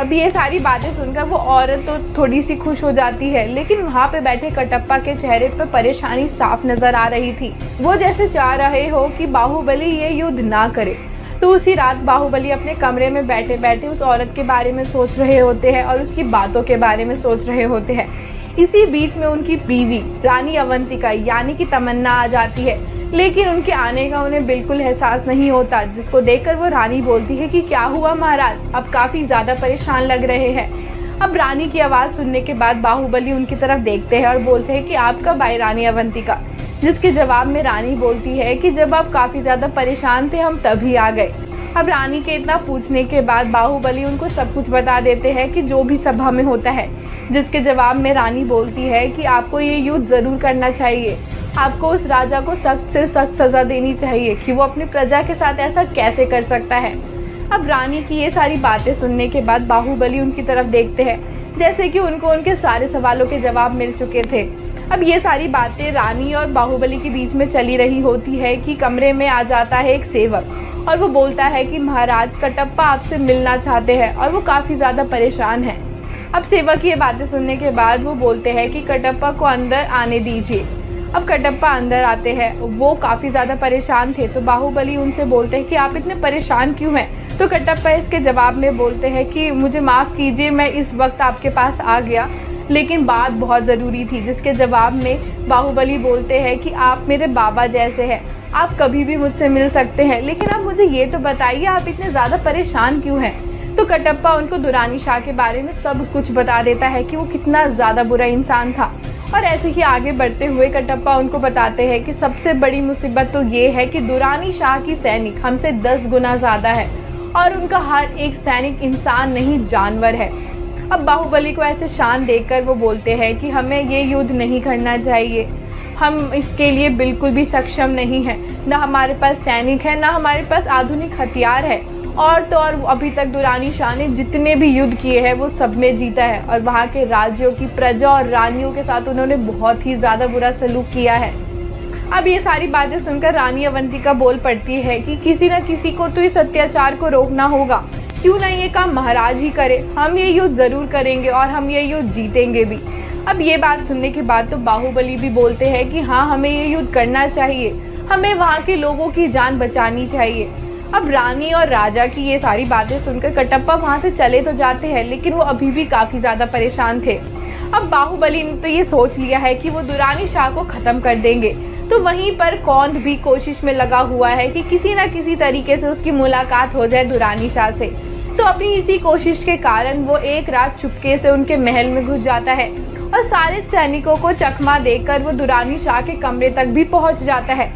अब ये सारी बातें सुनकर वो औरत तो थोड़ी सी खुश हो जाती है, लेकिन वहाँ पे बैठे कटप्पा के चेहरे पर परेशानी साफ नज़र आ रही थी। वो जैसे चाह रहे हो कि बाहुबली ये युद्ध ना करे। तो उसी रात बाहुबली अपने कमरे में बैठे बैठे उस औरत के बारे में सोच रहे होते हैं और उसकी बातों के बारे में सोच रहे होते हैं। इसी बीच में उनकी बीवी रानी अवंतिका यानी कि तमन्ना आ जाती है, लेकिन उनके आने का उन्हें बिल्कुल एहसास नहीं होता, जिसको देखकर वो रानी बोलती है कि क्या हुआ महाराज, आप काफ़ी ज़्यादा परेशान लग रहे हैं। अब रानी की आवाज़ सुनने के बाद बाहुबली उनकी तरफ देखते हैं और बोलते हैं कि आप कब आई रानी अवंतिका, जिसके जवाब में रानी बोलती है कि जब आप काफ़ी ज़्यादा परेशान थे हम तभी आ गए। अब रानी के इतना पूछने के बाद बाहुबली उनको सब कुछ बता देते हैं कि जो भी सभा में होता है, जिसके जवाब में रानी बोलती है कि आपको ये युद्ध ज़रूर करना चाहिए, आपको उस राजा को सख्त से सख्त सज़ा देनी चाहिए कि वो अपनी प्रजा के साथ ऐसा कैसे कर सकता है। अब रानी की ये सारी बातें सुनने के बाद बाहुबली उनकी तरफ देखते हैं, जैसे कि उनको उनके सारे सवालों के जवाब मिल चुके थे। अब ये सारी बातें रानी और बाहुबली के बीच में चली रही होती है कि कमरे में आ जाता है एक सेवक और वो बोलता है कि महाराज, कटप्पा आपसे मिलना चाहते हैं और वो काफ़ी ज़्यादा परेशान है। अब सेवक ये बातें सुनने के बाद वो बोलते हैं कि कटप्पा को अंदर आने दीजिए। अब कटप्पा अंदर आते हैं, वो काफ़ी ज़्यादा परेशान थे, तो बाहुबली उनसे बोलते हैं कि आप इतने परेशान क्यों हैं। तो कटप्पा इसके जवाब में बोलते हैं कि मुझे माफ़ कीजिए, मैं इस वक्त आपके पास आ गया, लेकिन बात बहुत ज़रूरी थी। जिसके जवाब में बाहुबली बोलते हैं कि आप मेरे बाबा जैसे हैं, आप कभी भी मुझसे मिल सकते हैं, लेकिन आप मुझे ये तो बताइए आप इतने ज़्यादा परेशान क्यों हैं। तो कटप्पा उनको दुरानी शाह के बारे में सब कुछ बता देता है कि वो कितना ज़्यादा बुरा इंसान था। और ऐसे ही आगे बढ़ते हुए कटप्पा उनको बताते हैं कि सबसे बड़ी मुसीबत तो ये है कि दुरानी शाह की सैनिक हमसे 10 गुना ज़्यादा है और उनका हर एक सैनिक इंसान नहीं जानवर है। अब बाहुबली को ऐसे शान देखकर वो बोलते हैं कि हमें ये युद्ध नहीं करना चाहिए, हम इसके लिए बिल्कुल भी सक्षम नहीं हैं। ना हमारे पास सैनिक है, ना हमारे पास आधुनिक हथियार है। और तो और अभी तक दुरानी शाह ने जितने भी युद्ध किए हैं वो सब में जीता है, और वहाँ के राज्यों की प्रजा और रानियों के साथ उन्होंने बहुत ही ज़्यादा बुरा सलूक किया है। अब ये सारी बातें सुनकर रानी अवंतिका बोल पड़ती है कि किसी न किसी को तो इस अत्याचार को रोकना होगा, क्यों ना ये काम महाराज ही करे, हम ये युद्ध ज़रूर करेंगे और हम ये युद्ध जीतेंगे भी। अब ये बात सुनने के बाद तो बाहुबली भी बोलते हैं कि हाँ, हमें ये युद्ध करना चाहिए, हमें वहाँ के लोगों की जान बचानी चाहिए। अब रानी और राजा की ये सारी बातें सुनकर कटप्पा वहाँ से चले तो जाते हैं, लेकिन वो अभी भी काफ़ी ज़्यादा परेशान थे। अब बाहुबली ने तो ये सोच लिया है कि वो दुरानी शाह को ख़त्म कर देंगे, तो वहीं पर कौंध भी कोशिश में लगा हुआ है कि किसी न किसी तरीके से उसकी मुलाकात हो जाए दुरानी शाह से। तो अपनी इसी कोशिश के कारण वो एक रात चुपके से उनके महल में घुस जाता है और सारे सैनिकों को चकमा देकर वो दुरानी शाह के कमरे तक भी पहुँच जाता है।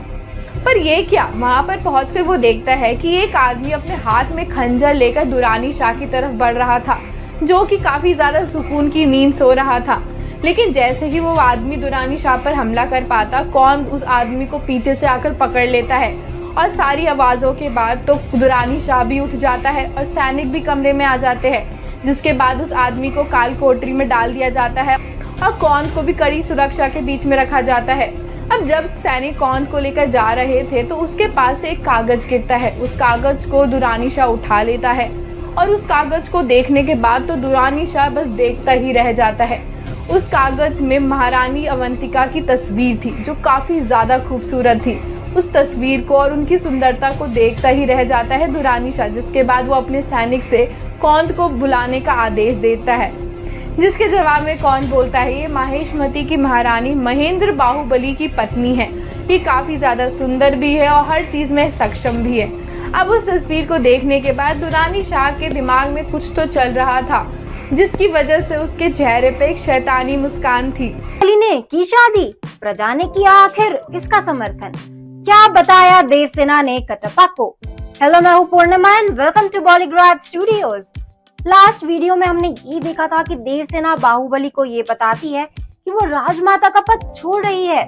पर ये क्या, वहाँ पर पहुंचकर वो देखता है कि एक आदमी अपने हाथ में खंजर लेकर दुरानी शाह की तरफ बढ़ रहा था, जो कि काफ़ी ज़्यादा सुकून की नींद सो रहा था। लेकिन जैसे ही वो आदमी दुरानी शाह पर हमला कर पाता, कौन उस आदमी को पीछे से आकर पकड़ लेता है, और सारी आवाज़ों के बाद तो दुरानी शाह भी उठ जाता है और सैनिक भी कमरे में आ जाते हैं, जिसके बाद उस आदमी को काल कोठरी में डाल दिया जाता है और कौन को भी कड़ी सुरक्षा के बीच में रखा जाता है। अब जब सैनिक कौंध को लेकर जा रहे थे तो उसके पास से एक कागज गिरता है, उस कागज को दुरानी शाह उठा लेता है और उस कागज को देखने के बाद तो दुरानी शाह बस देखता ही रह जाता है। उस कागज में महारानी अवंतिका की तस्वीर थी, जो काफ़ी ज़्यादा खूबसूरत थी। उस तस्वीर को और उनकी सुंदरता को देखता ही रह जाता है दुरानी शाह, जिसके बाद वो अपने सैनिक से कौंध को बुलाने का आदेश देता है, जिसके जवाब में कौन बोलता है ये माहिष्मती की महारानी महेंद्र बाहुबली की पत्नी है, ये काफ़ी ज़्यादा सुंदर भी है और हर चीज़ में सक्षम भी है। अब उस तस्वीर को देखने के बाद दुरानी शाह के दिमाग में कुछ तो चल रहा था, जिसकी वजह से उसके चेहरे पे एक शैतानी मुस्कान थी। ने की शादी, प्रजा ने किया आखिर किसका समर्थन, क्या बताया देवसेना ने कटप्पा को। हेलो, मैं हूँ Purnima and welcome to Bollygrad studios. Last video में हमने ये देखा था कि देवसेना बाहुबली को ये बताती है कि वो राजमाता का पद छोड़ रही है।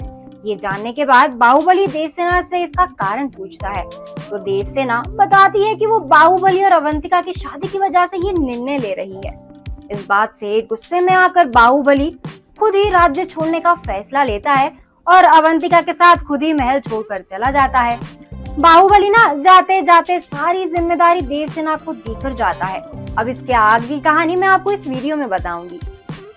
ये जानने के बाद बाहुबली देवसेना से इसका कारण पूछता है, तो देवसेना बताती है कि वो बाहुबली और अवंतिका की शादी की वजह से ये निर्णय ले रही है। इस बात से गुस्से में आकर बाहुबली खुद ही राज्य छोड़ने का फैसला लेता है और अवंतिका के साथ खुद ही महल छोड़कर चला जाता है। बाहुबली ना जाते जाते सारी जिम्मेदारी देवसेना को देकर जाता है। अब इसके आगे की कहानी मैं आपको इस वीडियो में बताऊंगी।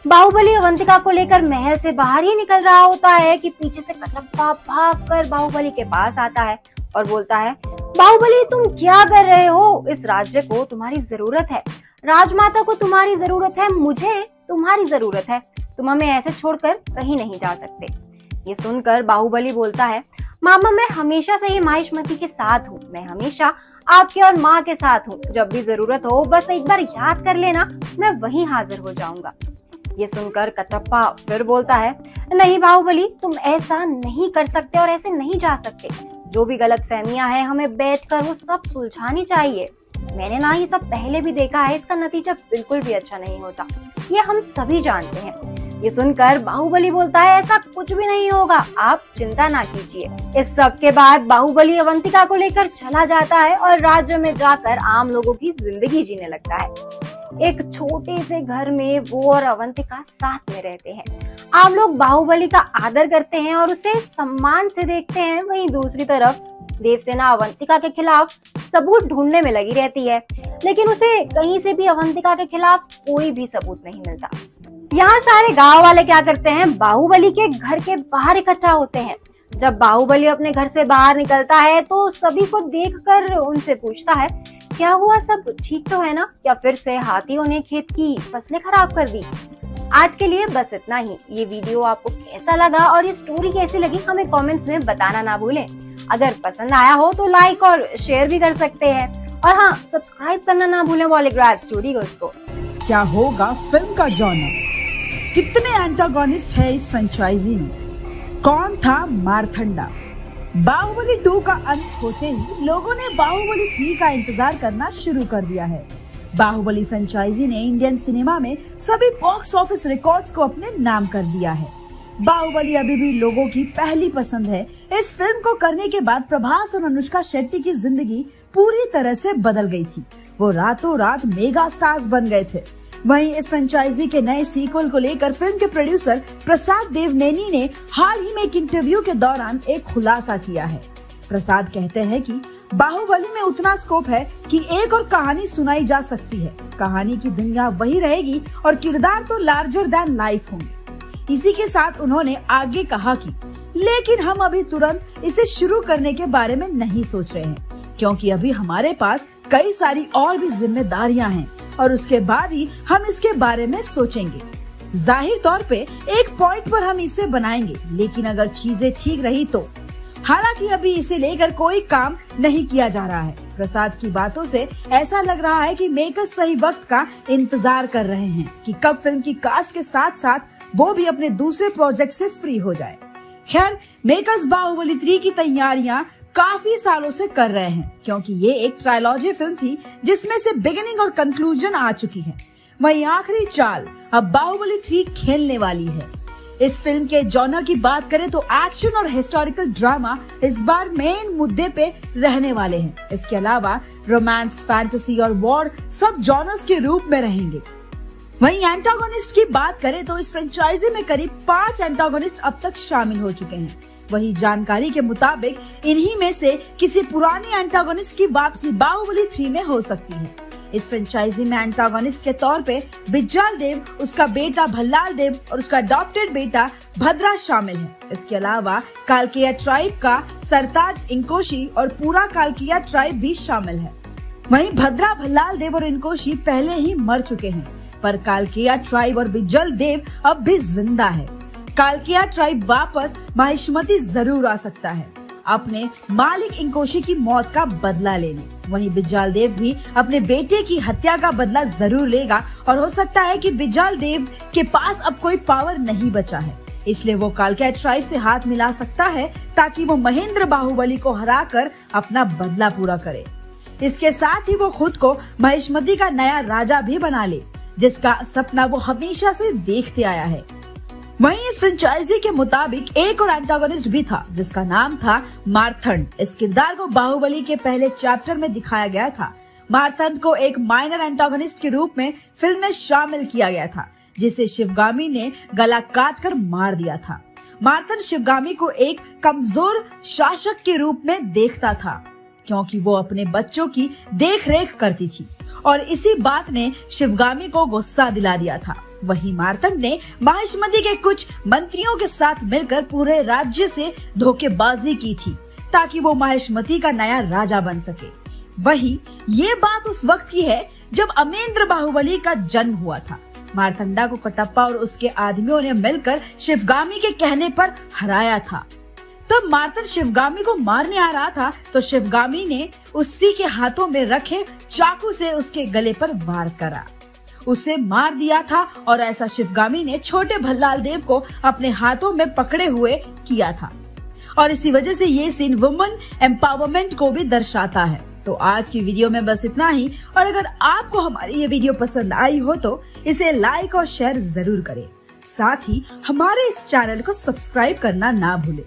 बाहुबली अवंतिका को लेकर महल से बाहर ही निकल रहा होता है कि पीछे से कटप्पा भागकर बाहुबली के पास आता है और बोलता है, बाहुबली तुम क्या कर रहे हो, इस राज्य को तुम्हारी जरूरत है, राजमाता को तुम्हारी जरूरत है, मुझे तुम्हारी जरूरत है, तुम हमें ऐसे छोड़कर कहीं नहीं जा सकते। ये सुनकर बाहुबली बोलता है, मामा मैं हमेशा से ही माहिष्मती के साथ हूँ, मैं हमेशा आपके और माँ के साथ हूँ, जब भी जरूरत हो बस एक बार याद कर लेना, मैं वहीं हाजिर हो जाऊंगा। ये सुनकर कटप्पा फिर बोलता है, नहीं बाहुबली तुम ऐसा नहीं कर सकते और ऐसे नहीं जा सकते, जो भी गलत फहमियाँ है हमें बैठकर वो सब सुलझानी चाहिए। मैंने ना ये सब पहले भी देखा है, इसका नतीजा बिल्कुल भी अच्छा नहीं होता, ये हम सभी जानते हैं। ये सुनकर बाहुबली बोलता है, ऐसा कुछ भी नहीं होगा, आप चिंता ना कीजिए। इस सब के बाद बाहुबली अवंतिका को लेकर चला जाता है और राज्य में जाकर आम लोगों की जिंदगी जीने लगता है। एक छोटे से घर में वो और अवंतिका साथ में रहते हैं। आम लोग बाहुबली का आदर करते हैं और उसे सम्मान से देखते हैं। वहीं दूसरी तरफ देवसेना अवंतिका के खिलाफ सबूत ढूंढने में लगी रहती है, लेकिन उसे कहीं से भी अवंतिका के खिलाफ कोई भी सबूत नहीं मिलता। यहाँ सारे गांव वाले क्या करते हैं, बाहुबली के घर के बाहर इकट्ठा होते हैं। जब बाहुबली अपने घर से बाहर निकलता है तो सभी को देखकर उनसे पूछता है, क्या हुआ, सब ठीक तो है ना, या फिर से हाथियों ने खेत की फसलें खराब कर दी। आज के लिए बस इतना ही। ये वीडियो आपको कैसा लगा और ये स्टोरी कैसी लगी हमें कॉमेंट्स में बताना ना भूलें। अगर पसंद आया हो तो लाइक और शेयर भी कर सकते हैं, और हाँ सब्सक्राइब करना ना भूलें बॉलीग्राड स्टूडियोज को। क्या होगा फिल्म का जॉनर, कितने एंटागोनिस्ट है इस फ्रेंचाइजी में, कौन था मारथंडा। बाहुबली 2 का अंत होते ही लोगों ने बाहुबली 3 का इंतजार करना शुरू कर दिया है। बाहुबली फ्रेंचाइजी ने इंडियन सिनेमा में सभी बॉक्स ऑफिस रिकॉर्ड्स को अपने नाम कर दिया है। बाहुबली अभी भी लोगों की पहली पसंद है। इस फिल्म को करने के बाद प्रभास और अनुष्का शेट्टी की जिंदगी पूरी तरह से बदल गई थी। वो रातों रात मेगा स्टार्स बन गए थे। वहीं इस फ्रेंचाइजी के नए सीक्वल को लेकर फिल्म के प्रोड्यूसर प्रसाद देवनेनी ने हाल ही में एक इंटरव्यू के दौरान एक खुलासा किया है। प्रसाद कहते हैं कि बाहुबली में उतना स्कोप है कि एक और कहानी सुनाई जा सकती है, कहानी की दुनिया वही रहेगी और किरदार तो लार्जर देन लाइफ होंगे। इसी के साथ उन्होंने आगे कहा कि लेकिन हम अभी तुरंत इसे शुरू करने के बारे में नहीं सोच रहे हैं, क्योंकि अभी हमारे पास कई सारी और भी जिम्मेदारियां हैं और उसके बाद ही हम इसके बारे में सोचेंगे। जाहिर तौर पे एक पॉइंट पर हम इसे बनाएंगे, लेकिन अगर चीजें ठीक रही तो। हालांकि अभी इसे लेकर कोई काम नहीं किया जा रहा है। प्रसाद की बातों से ऐसा लग रहा है कि मेकर्स सही वक्त का इंतजार कर रहे हैं कि कब फिल्म की कास्ट के साथ साथ वो भी अपने दूसरे प्रोजेक्ट से फ्री हो जाए। खैर, मेकर्स बाहुबली 3 की तैयारियां काफी सालों से कर रहे हैं, क्योंकि ये एक ट्रायलॉजी फिल्म थी जिसमें से बिगिनिंग और कंक्लूजन आ चुकी है। वही आखिरी चाल अब बाहुबली 3 खेलने वाली है। इस फिल्म के जॉनर की बात करें तो एक्शन और हिस्टोरिकल ड्रामा इस बार मेन मुद्दे पे रहने वाले हैं। इसके अलावा रोमांस, फैंटेसी और वॉर सब जॉनर्स के रूप में रहेंगे। वहीं एंटागोनिस्ट की बात करें तो इस फ्रेंचाइजी में करीब 5 एंटागोनिस्ट अब तक शामिल हो चुके हैं। वही जानकारी के मुताबिक इन्हीं में से किसी पुराने एंटागोनिस्ट की वापसी बाहुबली 3 में हो सकती है। इस फ्रेंचाइजी में एंटागोनिस्ट के तौर पे बिज्जल देव, उसका बेटा भल्लाल देव और उसका अडॉप्टेड बेटा भद्रा शामिल है। इसके अलावा कालकिया ट्राइब का सरताज, इंकोशी और पूरा कालकिया ट्राइब भी शामिल है। वहीं भद्रा, भल्लाल देव और इंकोशी पहले ही मर चुके हैं, पर कालकिया ट्राइब और बिज्जल देव अब भी जिंदा है। कालकिया ट्राइब वापस महिष्मति जरूर आ सकता है अपने मालिक इंकोशी की मौत का बदला लेने। वहीं बिज्जल देव भी अपने बेटे की हत्या का बदला जरूर लेगा और हो सकता है कि बिज्जल देव के पास अब कोई पावर नहीं बचा है, इसलिए वो कालकिया ट्राइब से हाथ मिला सकता है ताकि वो महेंद्र बाहुबली को हराकर अपना बदला पूरा करे। इसके साथ ही वो खुद को महिष्मति का नया राजा भी बना ले, जिसका सपना वो हमेशा से देखते आया है। वहीं इस फ्रेंचाइजी के मुताबिक एक और एंटागोनिस्ट भी था जिसका नाम था मार्थंड। इस किरदार को बाहुबली के पहले चैप्टर में दिखाया गया था। मार्थंड को एक माइनर एंटागोनिस्ट के रूप में फिल्म में शामिल किया गया था, जिसे शिवगामी ने गला काट कर मार दिया था। मार्थंड शिवगामी को एक कमजोर शासक के रूप में देखता था, क्योंकि वो अपने बच्चों की देखरेख करती थी और इसी बात ने शिवगामी को गुस्सा दिला दिया था। वहीं मार्थंड ने महिष्मति के कुछ मंत्रियों के साथ मिलकर पूरे राज्य से धोखेबाजी की थी ताकि वो महिष्मति का नया राजा बन सके। वहीं ये बात उस वक्त की है जब अमरेंद्र बाहुबली का जन्म हुआ था। मार्थंडा को कटप्पा और उसके आदमियों ने मिलकर शिवगामी के कहने पर हराया था। तब मार्थंड शिवगामी को मारने आ रहा था तो शिवगामी ने उसी के हाथों में रखे चाकू से उसके गले पर वार करा, उसे मार दिया था और ऐसा शिवगामी ने छोटे भल्लाल देव को अपने हाथों में पकड़े हुए किया था और इसी वजह से ये सीन वुमेन एम्पावरमेंट को भी दर्शाता है। तो आज की वीडियो में बस इतना ही और अगर आपको हमारी ये वीडियो पसंद आई हो तो इसे लाइक और शेयर जरूर करें। साथ ही हमारे इस चैनल को सब्सक्राइब करना ना भूले।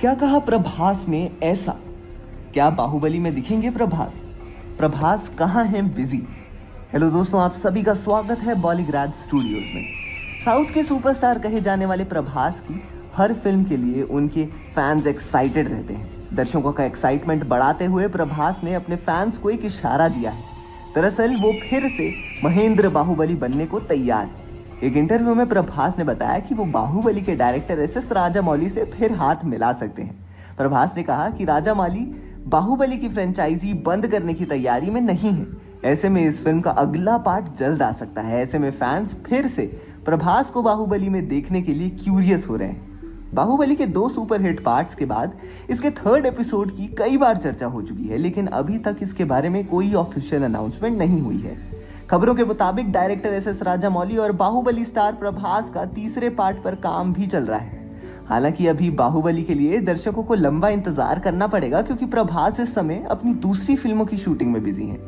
क्या कहा प्रभास ने ऐसा? क्या बाहुबली में दिखेंगे प्रभास? प्रभास कहाँ है बिजी? हेलो दोस्तों, आप सभी का स्वागत है बॉलीग्राड स्टूडियोज में। साउथ के सुपरस्टार कहे जाने वाले प्रभास की हर फिल्म के लिए उनके फैंस एक्साइटेड रहते हैं। दर्शकों का एक्साइटमेंट बढ़ाते हुए प्रभास ने अपने फैंस को एक इशारा दिया है। दरअसल वो फिर से महेंद्र बाहुबली बनने को तैयार है। एक इंटरव्यू में प्रभास ने बताया कि वो बाहुबली के डायरेक्टर SS राजामौली से फिर हाथ मिला सकते हैं। प्रभास ने कहा कि राजामौली बाहुबली की फ्रेंचाइजी बंद करने की तैयारी में नहीं है, ऐसे में इस फिल्म का अगला पार्ट जल्द आ सकता है। ऐसे में फैंस फिर से प्रभास को बाहुबली में देखने के लिए क्यूरियस हो रहे हैं। बाहुबली के 2 सुपरहिट पार्ट्स के बाद इसके 3rd एपिसोड की कई बार चर्चा हो चुकी है, लेकिन अभी तक इसके बारे में कोई ऑफिशियल अनाउंसमेंट नहीं हुई है। खबरों के मुताबिक डायरेक्टर SS राजामौली और बाहुबली स्टार प्रभास का तीसरे पार्ट पर काम भी चल रहा है। हालांकि अभी बाहुबली के लिए दर्शकों को लंबा इंतजार करना पड़ेगा, क्योंकि प्रभास इस समय अपनी दूसरी फिल्मों की शूटिंग में बिजी हैं।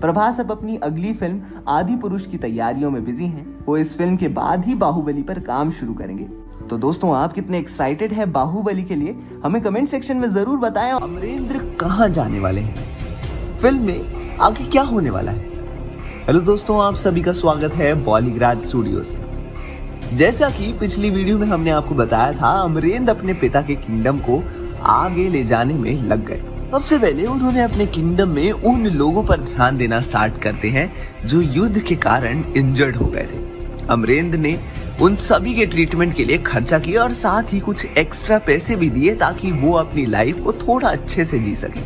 प्रभास अब अपनी अगली फिल्म आदि पुरुष की तैयारियों में बिजी हैं। वो इस फिल्म के बाद ही बाहुबली पर काम शुरू करेंगे। तो दोस्तों आप कितने एक्साइटेड हैं बाहुबली के लिए, हमें कमेंट सेक्शन में जरूर बताएं। अमरेंद्र कहाँ जाने वाले हैं, फिल्म में आगे क्या होने वाला है। हेलो दोस्तों, आप सभी का स्वागत है बॉलीग्राड स्टूडियोज में। जैसा कि पिछली वीडियो में हमने आपको बताया था, अमरेंद्र अपने पिता के किंगडम को आगे ले जाने में लग गए। सबसे पहले उन्होंने अपने किंगडम में उन लोगों पर ध्यान देना स्टार्ट करते हैं जो युद्ध के कारण इंजर्ड हो गए थे। अमरेंद्र ने उन सभी के ट्रीटमेंट के लिए खर्चा किया और साथ ही कुछ एक्स्ट्रा पैसे भी दिए ताकि वो अपनी लाइफ को थोड़ा अच्छे से जी सके।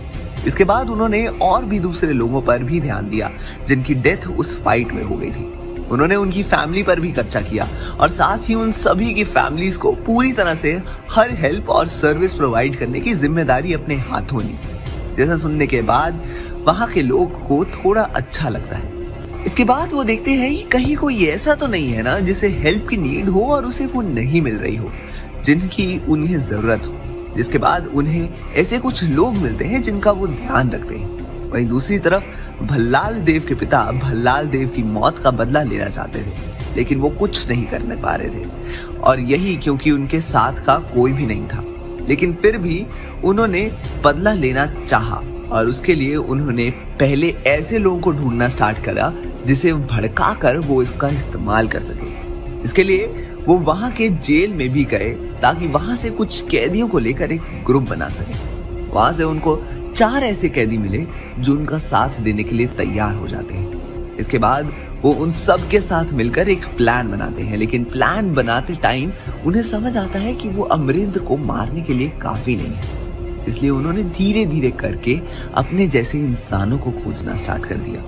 इसके बाद उन्होंने और भी दूसरे लोगों पर भी ध्यान दिया जिनकी डेथ उस फाइट में हो गई थी। उन्होंने उनकी फैमिली पर भी खर्चा किया और साथ ही उन सभी की फैमिलीज को पूरी तरह से हर हेल्प और सर्विस प्रोवाइड करने की जिम्मेदारी अपने हाथों ली। जैसा सुनने के बाद वहाँ के लोग को थोड़ा अच्छा लगता है। इसके बाद वो देखते हैं कि कहीं कोई ऐसा तो नहीं है ना जिसे हेल्प की नीड हो और उसे वो नहीं मिल रही हो जिनकी उन्हें जरूरत हो। जिसके बाद उन्हें ऐसे कुछ लोग मिलते हैं जिनका वो ध्यान रखते हैं। वहीं दूसरी तरफ भल्लाल देव के पिता भल्लाल देव की मौत का बदला लेना चाहते थे, लेकिन वो कुछ नहीं करने पा रहे थे और यही क्योंकि उनके साथ का कोई भी नहीं था। लेकिन फिर भी उन्होंने बदला लेना चाहा और उसके लिए उन्होंने पहले ऐसे लोगों को ढूंढना स्टार्ट करा जिसे भड़का कर वो इसका इस्तेमाल कर सके। इसके लिए वो वहाँ के जेल में भी गए ताकि वहाँ से कुछ कैदियों को लेकर एक ग्रुप बना सके। वहाँ से उनको 4 ऐसे कैदी मिले जो उनका साथ देने के लिए तैयार हो जाते हैं। इसके बाद वो उन सब के साथ मिलकर एक प्लान बनाते हैं, लेकिन प्लान बनाते टाइम उन्हें समझ आता है कि वो अमरेंद्र को मारने के लिए काफी नहीं है। इसलिए उन्होंने धीरे धीरे करके अपने जैसे इंसानों को खोजना स्टार्ट कर दिया,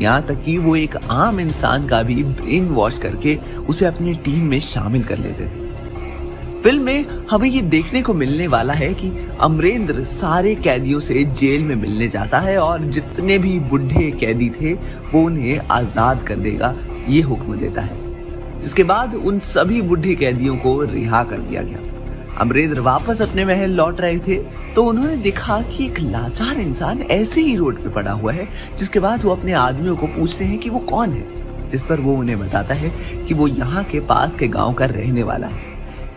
यहाँ तक कि वो एक आम इंसान का भी ब्रेन वॉश करके उसे अपनी टीम में शामिल कर लेते थे। फिल्म में हमें ये देखने को मिलने वाला है कि अमरेंद्र सारे कैदियों से जेल में मिलने जाता है और जितने भी बुढ़े कैदी थे वो उन्हें आज़ाद कर देगा, ये हुक्म देता है। जिसके बाद उन सभी बुढ़े कैदियों को रिहा कर दिया गया। अमरेंद्र वापस अपने महल लौट रहे थे तो उन्होंने देखा कि एक लाचार इंसान ऐसे ही रोड पे पड़ा हुआ है। जिसके बाद वो अपने आदमियों को पूछते हैं कि वो कौन है, जिस पर वो उन्हें बताता है कि वो यहाँ के पास के गाँव का रहने वाला है।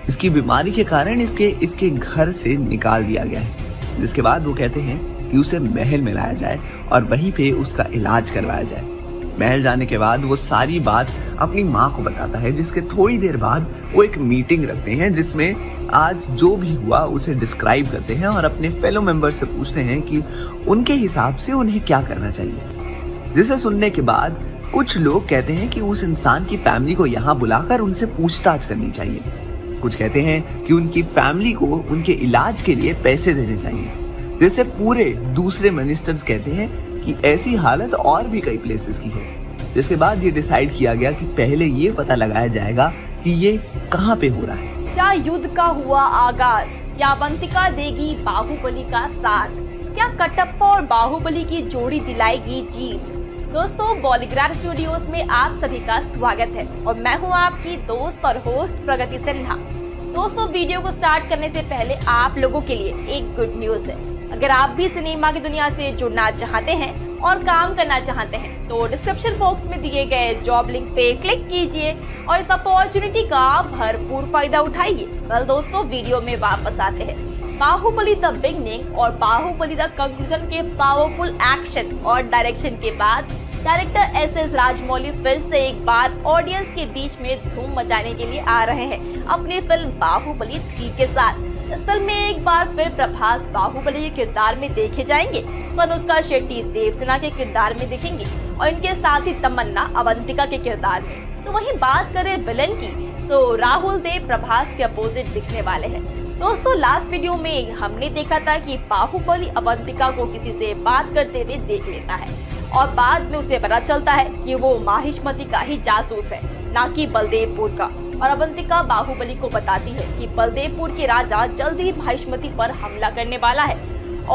इसकी बीमारी के कारण इसके घर से निकाल दिया गया है। जिसके बाद वो कहते हैं कि उसे महल में लाया जाए और वहीं पे उसका इलाज करवाया जाए। महल जाने के बाद वो सारी बात अपनी माँ को बताता है, जिसके थोड़ी देर बाद वो एक मीटिंग रखते हैं जिसमें आज जो भी हुआ उसे डिस्क्राइब करते हैं और अपने फेलो मेंबर से पूछते हैं कि उनके हिसाब से उन्हें क्या करना चाहिए। जिसे सुनने के बाद कुछ लोग कहते हैं कि उस इंसान की फैमिली को यहाँ बुलाकर उनसे पूछताछ करनी चाहिए। कुछ कहते हैं कि उनकी फैमिली को उनके इलाज के लिए पैसे देने चाहिए। जैसे पूरे दूसरे मिनिस्टर्स कहते हैं कि ऐसी हालत और भी कई प्लेसेस की है। जिसके बाद ये डिसाइड किया गया कि पहले ये पता लगाया जाएगा कि ये कहाँ पे हो रहा है। क्या युद्ध का हुआ आगाज, क्या अवंतिका देगी बाहुबली का साथ, क्या कटप्पा और बाहुबली की जोड़ी दिलाएगी जीत। दोस्तों बॉलीग्राड स्टूडियोज में आप सभी का स्वागत है और मैं हूं आपकी दोस्त और होस्ट प्रगति सिन्हा। दोस्तों वीडियो को स्टार्ट करने से पहले आप लोगों के लिए एक गुड न्यूज है। अगर आप भी सिनेमा की दुनिया से जुड़ना चाहते हैं और काम करना चाहते हैं तो डिस्क्रिप्शन बॉक्स में दिए गए जॉब लिंक पे क्लिक कीजिए और इस अपॉर्चुनिटी का भरपूर फायदा उठाइए। कल दोस्तों वीडियो में वापस आते हैं। बाहुबली द बिगनिंग और बाहुबली द कंक्लूजन के पावरफुल एक्शन और डायरेक्शन के बाद डायरेक्टर SS राजमौली फिर से एक बार ऑडियंस के बीच में धूम मचाने के लिए आ रहे हैं अपनी फिल्म बाहुबली 3 के साथ। इस फिल्म में एक बार फिर प्रभास बाहुबली के किरदार में देखे जाएंगे, तो अनुष्का शेट्टी देवसेना के किरदार में दिखेंगी और इनके साथ ही तमन्ना अवंतिका के किरदार में। तो वहीं बात करें विलन की तो राहुल देव प्रभास के अपोजिट दिखने वाले हैं। दोस्तों लास्ट वीडियो में हमने देखा था कि बाहुबली अवंतिका को किसी से बात करते हुए देख लेता है और बाद में उसे पता चलता है कि वो माहिष्मति का ही जासूस है, ना कि बलदेवपुर का। और अवंतिका बाहुबली को बताती है कि बलदेवपुर के राजा जल्द ही माहिष्मति पर हमला करने वाला है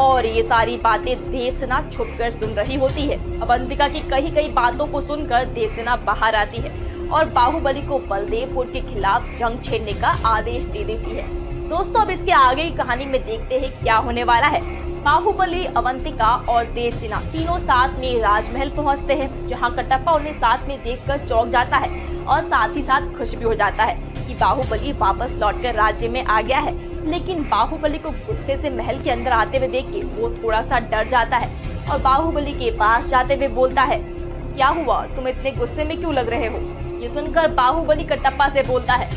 और ये सारी बातें देवसेना छुपकर सुन रही होती है। अवंतिका की कई कई बातों को सुनकर देवसेना बाहर आती है और बाहुबली को बलदेवपुर के खिलाफ जंग छेड़ने का आदेश दे देती है। दोस्तों अब इसके आगे की कहानी में देखते हैं क्या होने वाला है। बाहुबली अवंतिका और देवसेना तीनों साथ में राजमहल पहुंचते हैं, जहां कटप्पा उन्हें साथ में देखकर चौंक जाता है और साथ ही साथ खुश भी हो जाता है। कि बाहुबली वापस लौटकर राज्य में आ गया है, लेकिन बाहुबली को गुस्से से महल के अंदर आते हुए देख के वो थोड़ा सा डर जाता है और बाहुबली के पास जाते हुए बोलता है, क्या हुआ, तुम इतने गुस्से में क्यों लग रहे हो? ये सुनकर बाहुबली कटप्पा से बोलता है,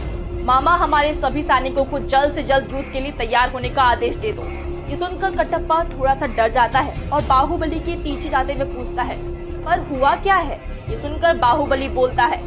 मामा हमारे सभी सैनिकों को जल्द से जल्द युद्ध के लिए तैयार होने का आदेश दे दो। ये सुनकर कटप्पा थोड़ा सा डर जाता है और बाहुबली के पीछे जाते हुए पूछता है, पर हुआ क्या है? ये सुनकर बाहुबली बोलता है,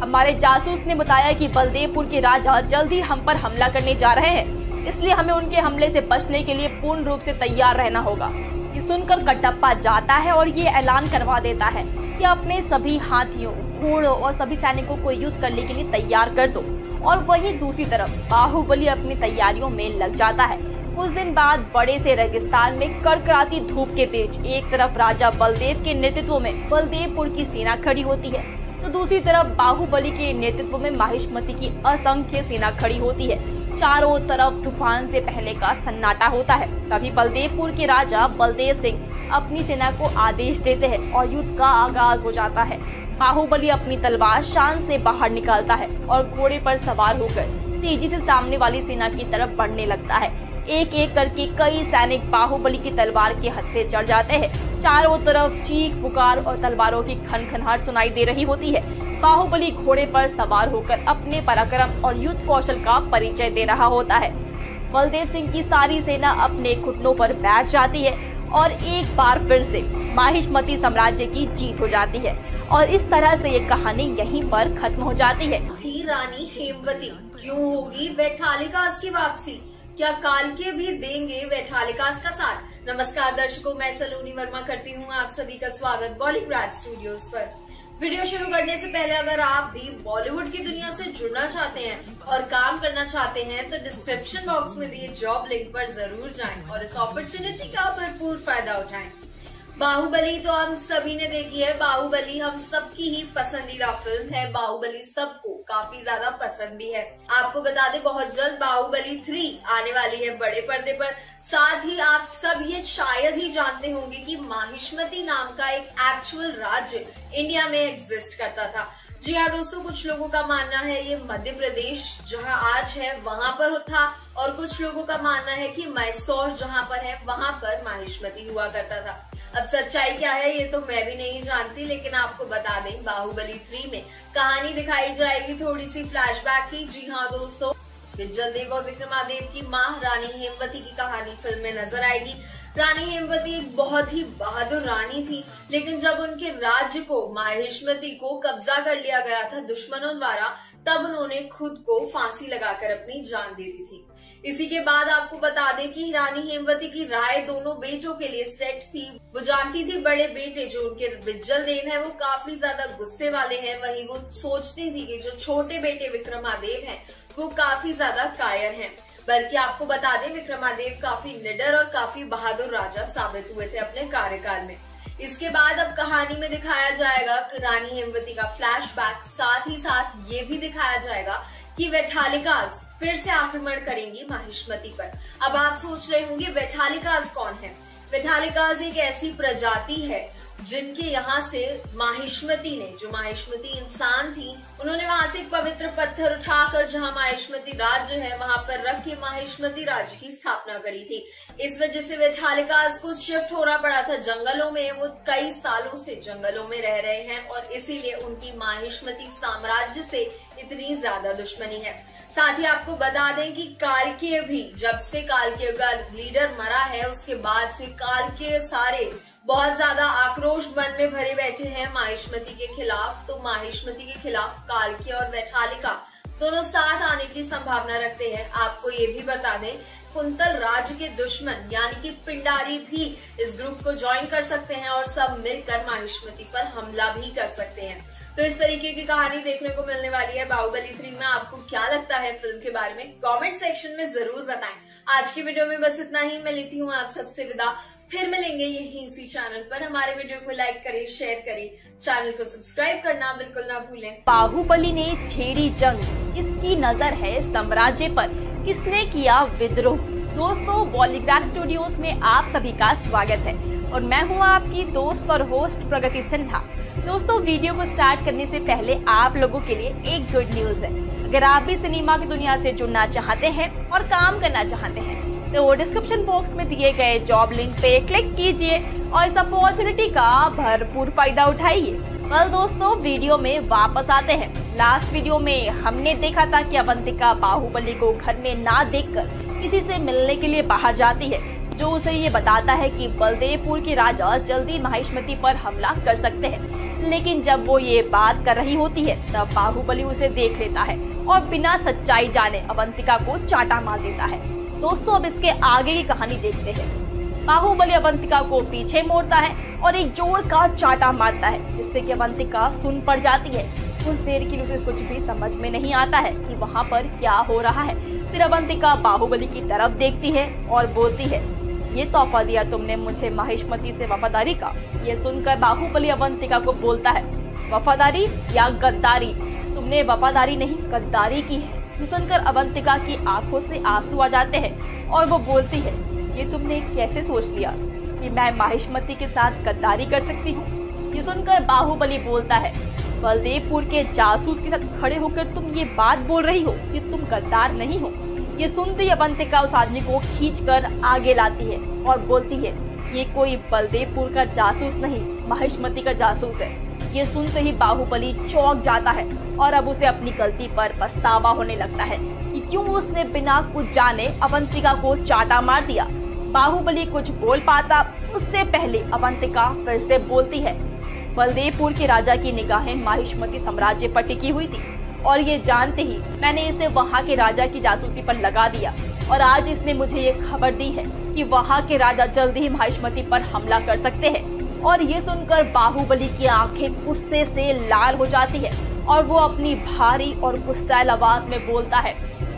हमारे जासूस ने बताया कि बलदेवपुर के राजा जल्द ही हम पर हमला करने जा रहे हैं, इसलिए हमें उनके हमले से बचने के लिए पूर्ण रूप से तैयार रहना होगा। ये सुनकर कटप्पा जाता है और ये ऐलान करवा देता है कि अपने सभी हाथियों, घोड़ों और सभी सैनिकों को युद्ध करने के लिए तैयार कर दो। और वहीं दूसरी तरफ बाहुबली अपनी तैयारियों में लग जाता है। कुछ दिन बाद बड़े से रेगिस्तान में कड़कड़ाती धूप के बीच एक तरफ राजा बलदेव के नेतृत्व में बलदेवपुर की सेना खड़ी होती है, तो दूसरी तरफ बाहुबली के नेतृत्व में माहिष्मति की असंख्य सेना खड़ी होती है। चारों तरफ तूफान से पहले का सन्नाटा होता है। तभी बलदेवपुर के राजा बलदेव सिंह अपनी सेना को आदेश देते हैं और युद्ध का आगाज हो जाता है। बाहुबली अपनी तलवार शान से बाहर निकालता है और घोड़े पर सवार होकर तेजी से सामने वाली सेना की तरफ बढ़ने लगता है। एक एक करके कई सैनिक बाहुबली की तलवार के हत्थे चढ़ जाते हैं। चारों तरफ चीख पुकार और तलवारों की खनखनाहट सुनाई दे रही होती है। बाहुबली घोड़े पर सवार होकर अपने पराक्रम और युद्ध कौशल का परिचय दे रहा होता है। बलदेव सिंह की सारी सेना अपने घुटनों पर बैठ जाती है और एक बार फिर से माहिष्मति साम्राज्य की जीत हो जाती है। और इस तरह से ये कहानी यहीं पर खत्म हो जाती है। थी रानी हेमवती, क्यों होगी वैठालिकास की वापसी? क्या काल के भी देंगे वैठालिकास का साथ? नमस्कार दर्शकों, मैं सलोनी वर्मा करती हूँ आप सभी का स्वागत बॉलीग्राड स्टूडियोज पर। वीडियो शुरू करने से पहले अगर आप भी बॉलीवुड की दुनिया से जुड़ना चाहते हैं और काम करना चाहते हैं तो डिस्क्रिप्शन बॉक्स में दिए जॉब लिंक पर जरूर जाएं और इस अपॉर्चुनिटी का भरपूर फायदा उठाएं। बाहुबली तो हम सभी ने देखी है, बाहुबली हम सबकी ही पसंदीदा फिल्म है, बाहुबली सबको काफी ज्यादा पसंद भी है। आपको बता दें बहुत जल्द बाहुबली 3 आने वाली है बड़े पर्दे पर। साथ ही आप सब ये शायद ही जानते होंगे कि माहिष्मति नाम का एक एक्चुअल राज्य इंडिया में एग्जिस्ट करता था। जी हाँ दोस्तों, कुछ लोगों का मानना है ये मध्य प्रदेश जहाँ आज है वहाँ पर था, और कुछ लोगों का मानना है कि मैसूर जहाँ पर है वहाँ पर माहिष्मति हुआ करता था। अब सच्चाई क्या है ये तो मैं भी नहीं जानती, लेकिन आपको बता दें बाहुबली 3 में कहानी दिखाई जाएगी थोड़ी सी फ्लैशबैक की। जी हाँ दोस्तों, बिज्जल देव और विक्रमादेव की मां रानी हेमवती की कहानी फिल्म में नजर आएगी। रानी हेमवती एक बहुत ही बहादुर रानी थी, लेकिन जब उनके राज्य को माहिष्मति को कब्जा कर लिया गया था दुश्मनों द्वारा, तब उन्होंने खुद को फांसी लगाकर अपनी जान दे दी थी। इसी के बाद आपको बता दें कि रानी हेमवती की राय दोनों बेटों के लिए सेट थी। वो जानती थी बड़े बेटे जो उनके बिज्जल देव है वो काफी ज्यादा गुस्से वाले हैं, वहीं वो सोचती थी कि जो छोटे बेटे विक्रमादेव हैं वो काफी ज्यादा कायर हैं। बल्कि आपको बता दें विक्रमादेव काफी निडर और काफी बहादुर राजा साबित हुए थे अपने कार्यकाल में। इसके बाद अब कहानी में दिखाया जाएगा रानी हेमवती का फ्लैशबैक, साथ ही साथ ये भी दिखाया जाएगा कि वैठालिकास फिर से आक्रमण करेंगी माहिष्मति पर। अब आप सोच रहे होंगे वैठालिकास कौन है? वैठालिकास एक ऐसी प्रजाति है जिनके यहाँ से माहिष्मति ने, जो माहिष्मति इंसान थी, उन्होंने वहां से एक पवित्र पत्थर उठाकर जहाँ माहिष्मति राज्य है वहां पर रख के माहिष्मति राज्य की स्थापना करी थी। इस वजह से वैठालिकास को शिफ्ट होना पड़ा था जंगलों में। वो कई सालों से जंगलों में रह रहे हैं और इसीलिए उनकी माहिष्मति साम्राज्य से इतनी ज्यादा दुश्मनी है। साथ ही आपको बता दें कि कालकेय भी, जब से कालकेय का लीडर मरा है उसके बाद से कालकेय सारे बहुत ज्यादा आक्रोश मन में भरे बैठे हैं माहिष्मति के खिलाफ। तो माहिष्मति के खिलाफ कालकेय और वैठालिका दोनों साथ आने की संभावना रखते हैं। आपको ये भी बता दें कुंतल राज्य के दुश्मन यानी कि पिंडारी भी इस ग्रुप को ज्वाइन कर सकते हैं और सब मिलकर माहिष्मति पर हमला भी कर सकते हैं। तो इस तरीके की कहानी देखने को मिलने वाली है बाहुबली 3 में। आपको क्या लगता है फिल्म के बारे में कमेंट सेक्शन में जरूर बताएं। आज की वीडियो में बस इतना ही, मैं लेती हूँ आप सबसे विदा। फिर मिलेंगे यहीं इसी चैनल पर। हमारे वीडियो को लाइक करें, शेयर करें, चैनल को सब्सक्राइब करना बिल्कुल ना भूलें। बाहुबली ने छेड़ी जंग, इसकी नजर है साम्राज्य पर, किसने किया विद्रोह। दोस्तों बॉलीग्राड स्टूडियोज में आप सभी का स्वागत है और मैं हूँ आपकी दोस्त और होस्ट प्रगति सिन्हा। दोस्तों वीडियो को स्टार्ट करने से पहले आप लोगों के लिए एक गुड न्यूज है। अगर आप भी सिनेमा की दुनिया से जुड़ना चाहते हैं और काम करना चाहते हैं तो डिस्क्रिप्शन बॉक्स में दिए गए जॉब लिंक पे क्लिक कीजिए और इस अपॉर्चुनिटी का भरपूर फायदा उठाइए। बस दोस्तों, वीडियो में वापस आते हैं। लास्ट वीडियो में हमने देखा था कि अवंतिका बाहुबली को घर में ना देखकर किसी से मिलने के लिए बाहर जाती है, जो उसे ये बताता है कि बलदेवपुर के राजा जल्दी महिष्मति पर हमला कर सकते हैं। लेकिन जब वो ये बात कर रही होती है तब बाहुबली उसे देख लेता है और बिना सच्चाई जाने अवंतिका को चाटा मार देता है। दोस्तों, अब इसके आगे की कहानी देखते हैं। बाहुबली अवंतिका को पीछे मोड़ता है और एक जोर का चाटा मारता है, जिससे कि अवंतिका सुन पड़ जाती है। कुछ देर के लिए उसे कुछ भी समझ में नहीं आता है कि वहाँ पर क्या हो रहा है। फिर अवंतिका बाहुबली की तरफ देखती है और बोलती है, ये तोहफा दिया तुमने मुझे महिष्मति से वफादारी का। ये सुनकर बाहुबली अवंतिका को बोलता है, वफादारी या गद्दारी? तुमने वफादारी नहीं गद्दारी की है। ये सुनकर अवंतिका की आंखों से आंसू आ जाते हैं और वो बोलती है, ये तुमने कैसे सोच लिया कि मैं महिष्मति के साथ गद्दारी कर सकती हूँ? ये सुनकर बाहुबली बोलता है, बलदेवपुर के जासूस के साथ खड़े होकर तुम ये बात बोल रही हो कि तुम गद्दार नहीं हो। ये सुनते ही अवंतिका उस आदमी को खींचकर आगे लाती है और बोलती है, ये कोई बलदेवपुर का जासूस नहीं, महिष्मति का जासूस है। ये सुनते ही बाहुबली चौंक जाता है और अब उसे अपनी गलती पर पछतावा होने लगता है कि क्यों उसने बिना कुछ जाने अवंतिका को चाटा मार दिया। बाहुबली कुछ बोल पाता उससे पहले अवंतिका फिर से बोलती है, बलदेवपुर के राजा की निगाहें महिष्मति साम्राज्य पर टिकी हुई थी और ये जानते ही मैंने इसे वहाँ के राजा की जासूसी पर लगा दिया और आज इसने मुझे ये खबर दी है कि वहाँ के राजा जल्दी ही महिष्मति पर हमला कर सकते हैं। और ये सुनकर बाहुबली की आंखें गुस्से से लाल हो जाती है और वो अपनी भारी और गुस्सैल आवाज में बोलता है,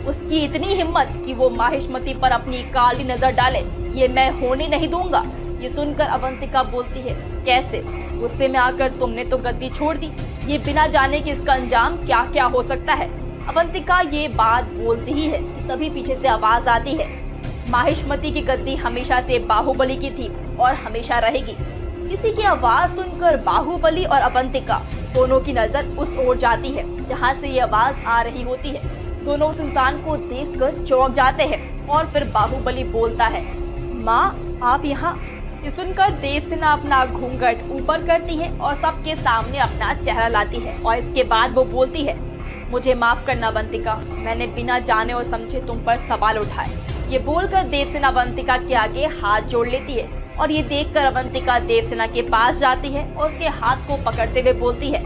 उसकी इतनी हिम्मत कि वो महिष्मति पर अपनी काली नजर डाले, ये मैं होने नहीं दूंगा। ये सुनकर अवंतिका बोलती है, कैसे? गुस्से में आकर तुमने तो गद्दी छोड़ दी, ये बिना जाने कि इसका अंजाम क्या क्या हो सकता है। अवंतिका ये बात बोलती ही है तभी पीछे से आवाज आती है, महिष्मति की गद्दी हमेशा से बाहुबली की थी और हमेशा रहेगी। किसी की आवाज सुनकर बाहुबली और अवंतिका दोनों की नजर उस ओर जाती है जहाँ से ये आवाज आ रही होती है। दोनों उस इंसान को देखकर चौंक जाते हैं और फिर बाहुबली बोलता है, माँ आप यहाँ? ये सुनकर देवसेना अपना घूंघट ऊपर करती है और सबके सामने अपना चेहरा लाती है और इसके बाद वो बोलती है, मुझे माफ करना अवंतिका, मैंने बिना जाने और समझे तुम पर सवाल उठाए। ये बोलकर देवसेना अवंतिका के आगे हाथ जोड़ लेती है और ये देखकर अवंतिका देवसेना के पास जाती है और उसके हाथ को पकड़ते हुए बोलती है,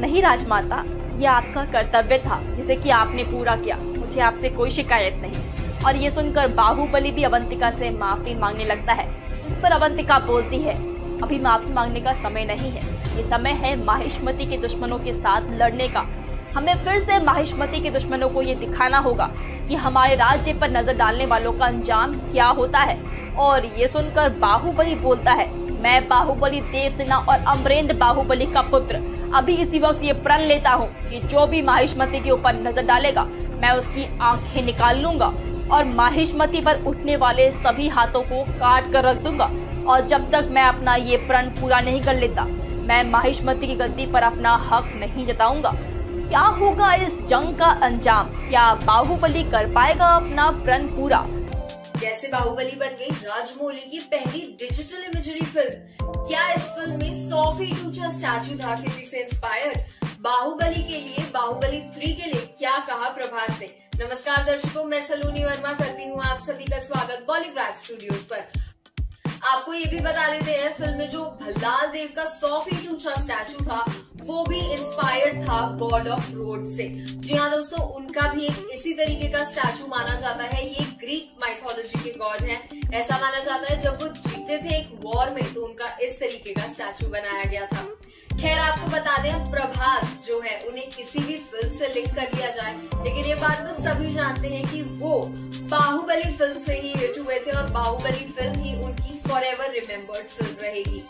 नहीं राजमाता, ये आपका कर्तव्य था जिसे कि आपने पूरा किया, मुझे आपसे कोई शिकायत नहीं। और ये सुनकर बाहुबली भी अवंतिका से माफी मांगने लगता है। इस पर अवंतिका बोलती है, अभी माफी मांगने का समय नहीं है, ये समय है महिष्मति के दुश्मनों के साथ लड़ने का। हमें फिर से महिष्मति के दुश्मनों को ये दिखाना होगा कि हमारे राज्य पर नजर डालने वालों का अंजाम क्या होता है। और ये सुनकर बाहुबली बोलता है, मैं बाहुबली देवसेना और अमरेंद्र बाहुबली का पुत्र अभी इसी वक्त ये प्रण लेता हूँ कि जो भी महिष्मति के ऊपर नजर डालेगा मैं उसकी आंखें निकाल लूंगा और महिष्मति पर उठने वाले सभी हाथों को काट कर रख दूंगा। और जब तक मैं अपना ये प्रण पूरा नहीं कर लेता मैं महिष्मति की गद्दी पर अपना हक नहीं जताऊंगा। क्या होगा इस जंग का अंजाम? क्या बाहुबली कर पाएगा अपना प्रण पूरा? जैसे बाहुबली बन गई राजमौली की पहली डिजिटल इमेजरी फिल्म। क्या इस फिल्म में 100 फीट ऊंचा स्टैचू था किसी से इंस्पायर्ड? बाहुबली के लिए, बाहुबली 3 के लिए क्या कहा प्रभास ने? नमस्कार दर्शकों, मैं सलोनी वर्मा करती हूँ आप सभी का स्वागत बॉलीग्राड स्टूडियोज पर। आपको ये भी बता देते हैं, फिल्म में जो भल्लाल देव का 100 फीट ऊंचा स्टैचू था वो भी इंस्पायर्ड था गॉड ऑफ रोड से। जी हाँ दोस्तों, उनका भी एक इसी तरीके का स्टैचू माना जाता है। ये ग्रीक माइथोलॉजी के गॉड हैं, ऐसा माना जाता है जब वो जीते थे एक वॉर में तो उनका इस तरीके का स्टैचू बनाया गया था। खैर आपको बता दें, प्रभास जो है उन्हें किसी भी फिल्म से लिंक कर लिया जाए, लेकिन ये बात तो सभी जानते हैं कि वो बाहुबली फिल्म से ही हिट हुए थे और बाहुबली फिल्म ही उनकी फॉरएवर रिमेम्बर्ड फिल्म रहेगी।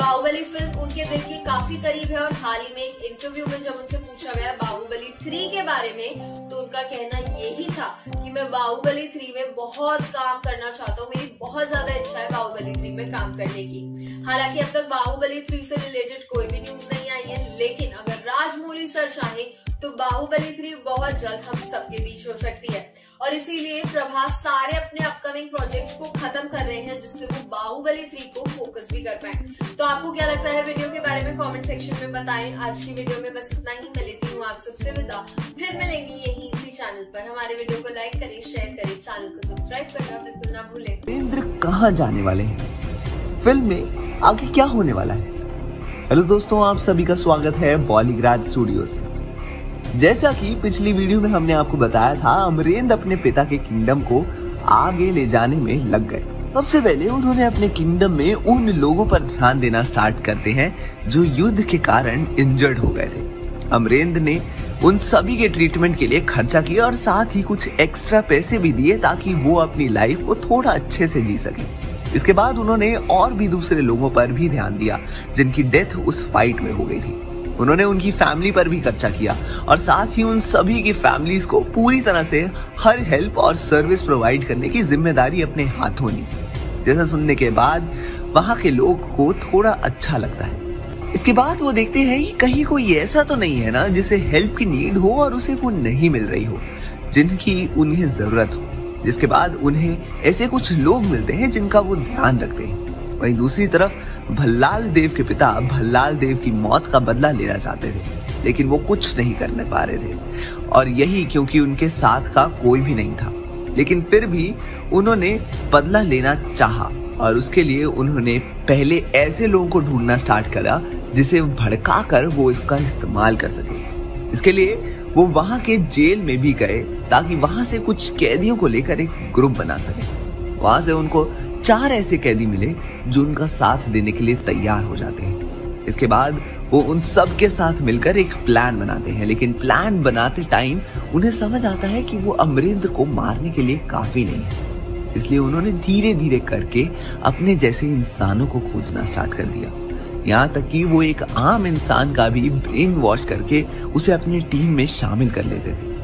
बाहुबली फिल्म उनके दिल के काफी करीब है और हाल ही में एक इंटरव्यू में जब उनसे पूछा गया बाहुबली 3 के बारे में तो उनका कहना यही था कि मैं बाहुबली 3 में बहुत काम करना चाहता हूँ, मेरी बहुत ज्यादा इच्छा है बाहुबली 3 में काम करने की। हालांकि अब तक बाहुबली 3 से रिलेटेड कोई भी न्यूज नहीं आई है, लेकिन अगर राजमौली सर चाहे तो बाहुबली 3 बहुत जल्द हम सबके बीच हो सकती है। और इसीलिए प्रभास सारे अपने अपकमिंग प्रोजेक्ट्स को खत्म कर रहे हैं जिससे वो बाहुबली 3 को फोकस भी कर पाए। तो आपको क्या लगता है वीडियो के बारे में कमेंट सेक्शन में बताएं। आज की वीडियो में बस इतना ही, मैं लेती हूँ आप सबसे विदा, फिर मिलेंगी यही इसी चैनल पर। हमारे वीडियो को लाइक करें, शेयर करें, चैनल को सब्सक्राइब करना बिल्कुल ना भूलें। महेंद्र कहाँ जाने वाले हैं, फिल्म में आगे क्या होने वाला है? हेलो दोस्तों, आप सभी का स्वागत है बॉलीग्राड स्टूडियोज में। जैसा कि पिछली वीडियो में हमने आपको बताया था, अमरेंद्र अपने पिता के किंगडम को आगे ले जाने में लग गए। सबसे पहले उन्होंने अपने किंगडम में उन लोगों पर ध्यान देना स्टार्ट करते हैं जो युद्ध के कारण इंजर्ड हो गए थे। अमरेंद्र ने उन सभी के ट्रीटमेंट के लिए खर्चा किया और साथ ही कुछ एक्स्ट्रा पैसे भी दिए ताकि वो अपनी लाइफ को थोड़ा अच्छे से जी सके। इसके बाद उन्होंने और भी दूसरे लोगों पर भी ध्यान दिया जिनकी डेथ उस फाइट में हो गई थी। उन्होंने उनकी फैमिली पर भी खर्चा किया और साथ ही उन सभी की फैमिलीज को पूरी तरह से हर हेल्प और सर्विस प्रोवाइड करने की जिम्मेदारी अपने हाथों ली। जैसा सुनने के बाद वहां के लोग को थोड़ा अच्छा लगता है। इसके बाद वो देखते हैं कि कहीं कोई ऐसा तो नहीं है ना जिसे हेल्प की नीड हो और उसे वो नहीं मिल रही हो जिनकी उन्हें जरूरत हो। जिसके बाद उन्हें ऐसे कुछ लोग मिलते हैं जिनका वो ध्यान रखते हैं। वहीं दूसरी तरफ भल्लाल देव के पिता भल्लाल देव की मौत का बदला लेना चाहते थे, लेकिन वो कुछ नहीं करने पा रहे थे और यही क्योंकि उनके साथ का कोई भी नहीं था। लेकिन फिर भी उन्होंने बदला लेना चाहा और उसके लिए उन्होंने पहले ऐसे लोगों को ढूंढना स्टार्ट करा जिसे भड़का कर वो इसका इस्तेमाल कर सके। इसके लिए वो वहाँ के जेल में भी गए ताकि वहाँ से कुछ कैदियों को लेकर एक ग्रुप बना सके। वहाँ से उनको 4 ऐसे कैदी मिले जो उनका साथ देने के लिए तैयार हो जाते हैं। इसके बाद वो उन सब के साथ मिलकर एक प्लान बनाते हैं, लेकिन प्लान बनाते टाइम उन्हें समझ आता है कि वो अमरेंद्र को मारने के लिए काफी नहीं है। इसलिए उन्होंने धीरे धीरे करके अपने जैसे इंसानों को खोजना स्टार्ट कर दिया। यहाँ तक कि वो एक आम इंसान का भी ब्रेन वॉश करके उसे अपनी टीम में शामिल कर लेते थे।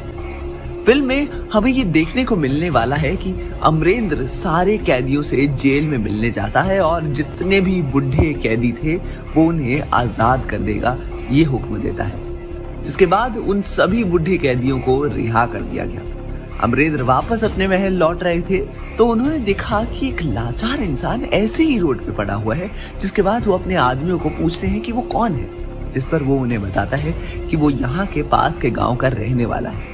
फिल्म में हमें ये देखने को मिलने वाला है कि अमरेंद्र सारे कैदियों से जेल में मिलने जाता है और जितने भी बूढ़े कैदी थे वो उन्हें आज़ाद कर देगा, ये हुक्म देता है। जिसके बाद उन सभी बूढ़े कैदियों को रिहा कर दिया गया। अमरेंद्र वापस अपने महल लौट रहे थे तो उन्होंने देखा कि एक लाचार इंसान ऐसे ही रोड पे पड़ा हुआ है। जिसके बाद वो अपने आदमियों को पूछते हैं कि वो कौन है, जिस पर वो उन्हें बताता है कि वो यहाँ के पास के गाँव का रहने वाला है।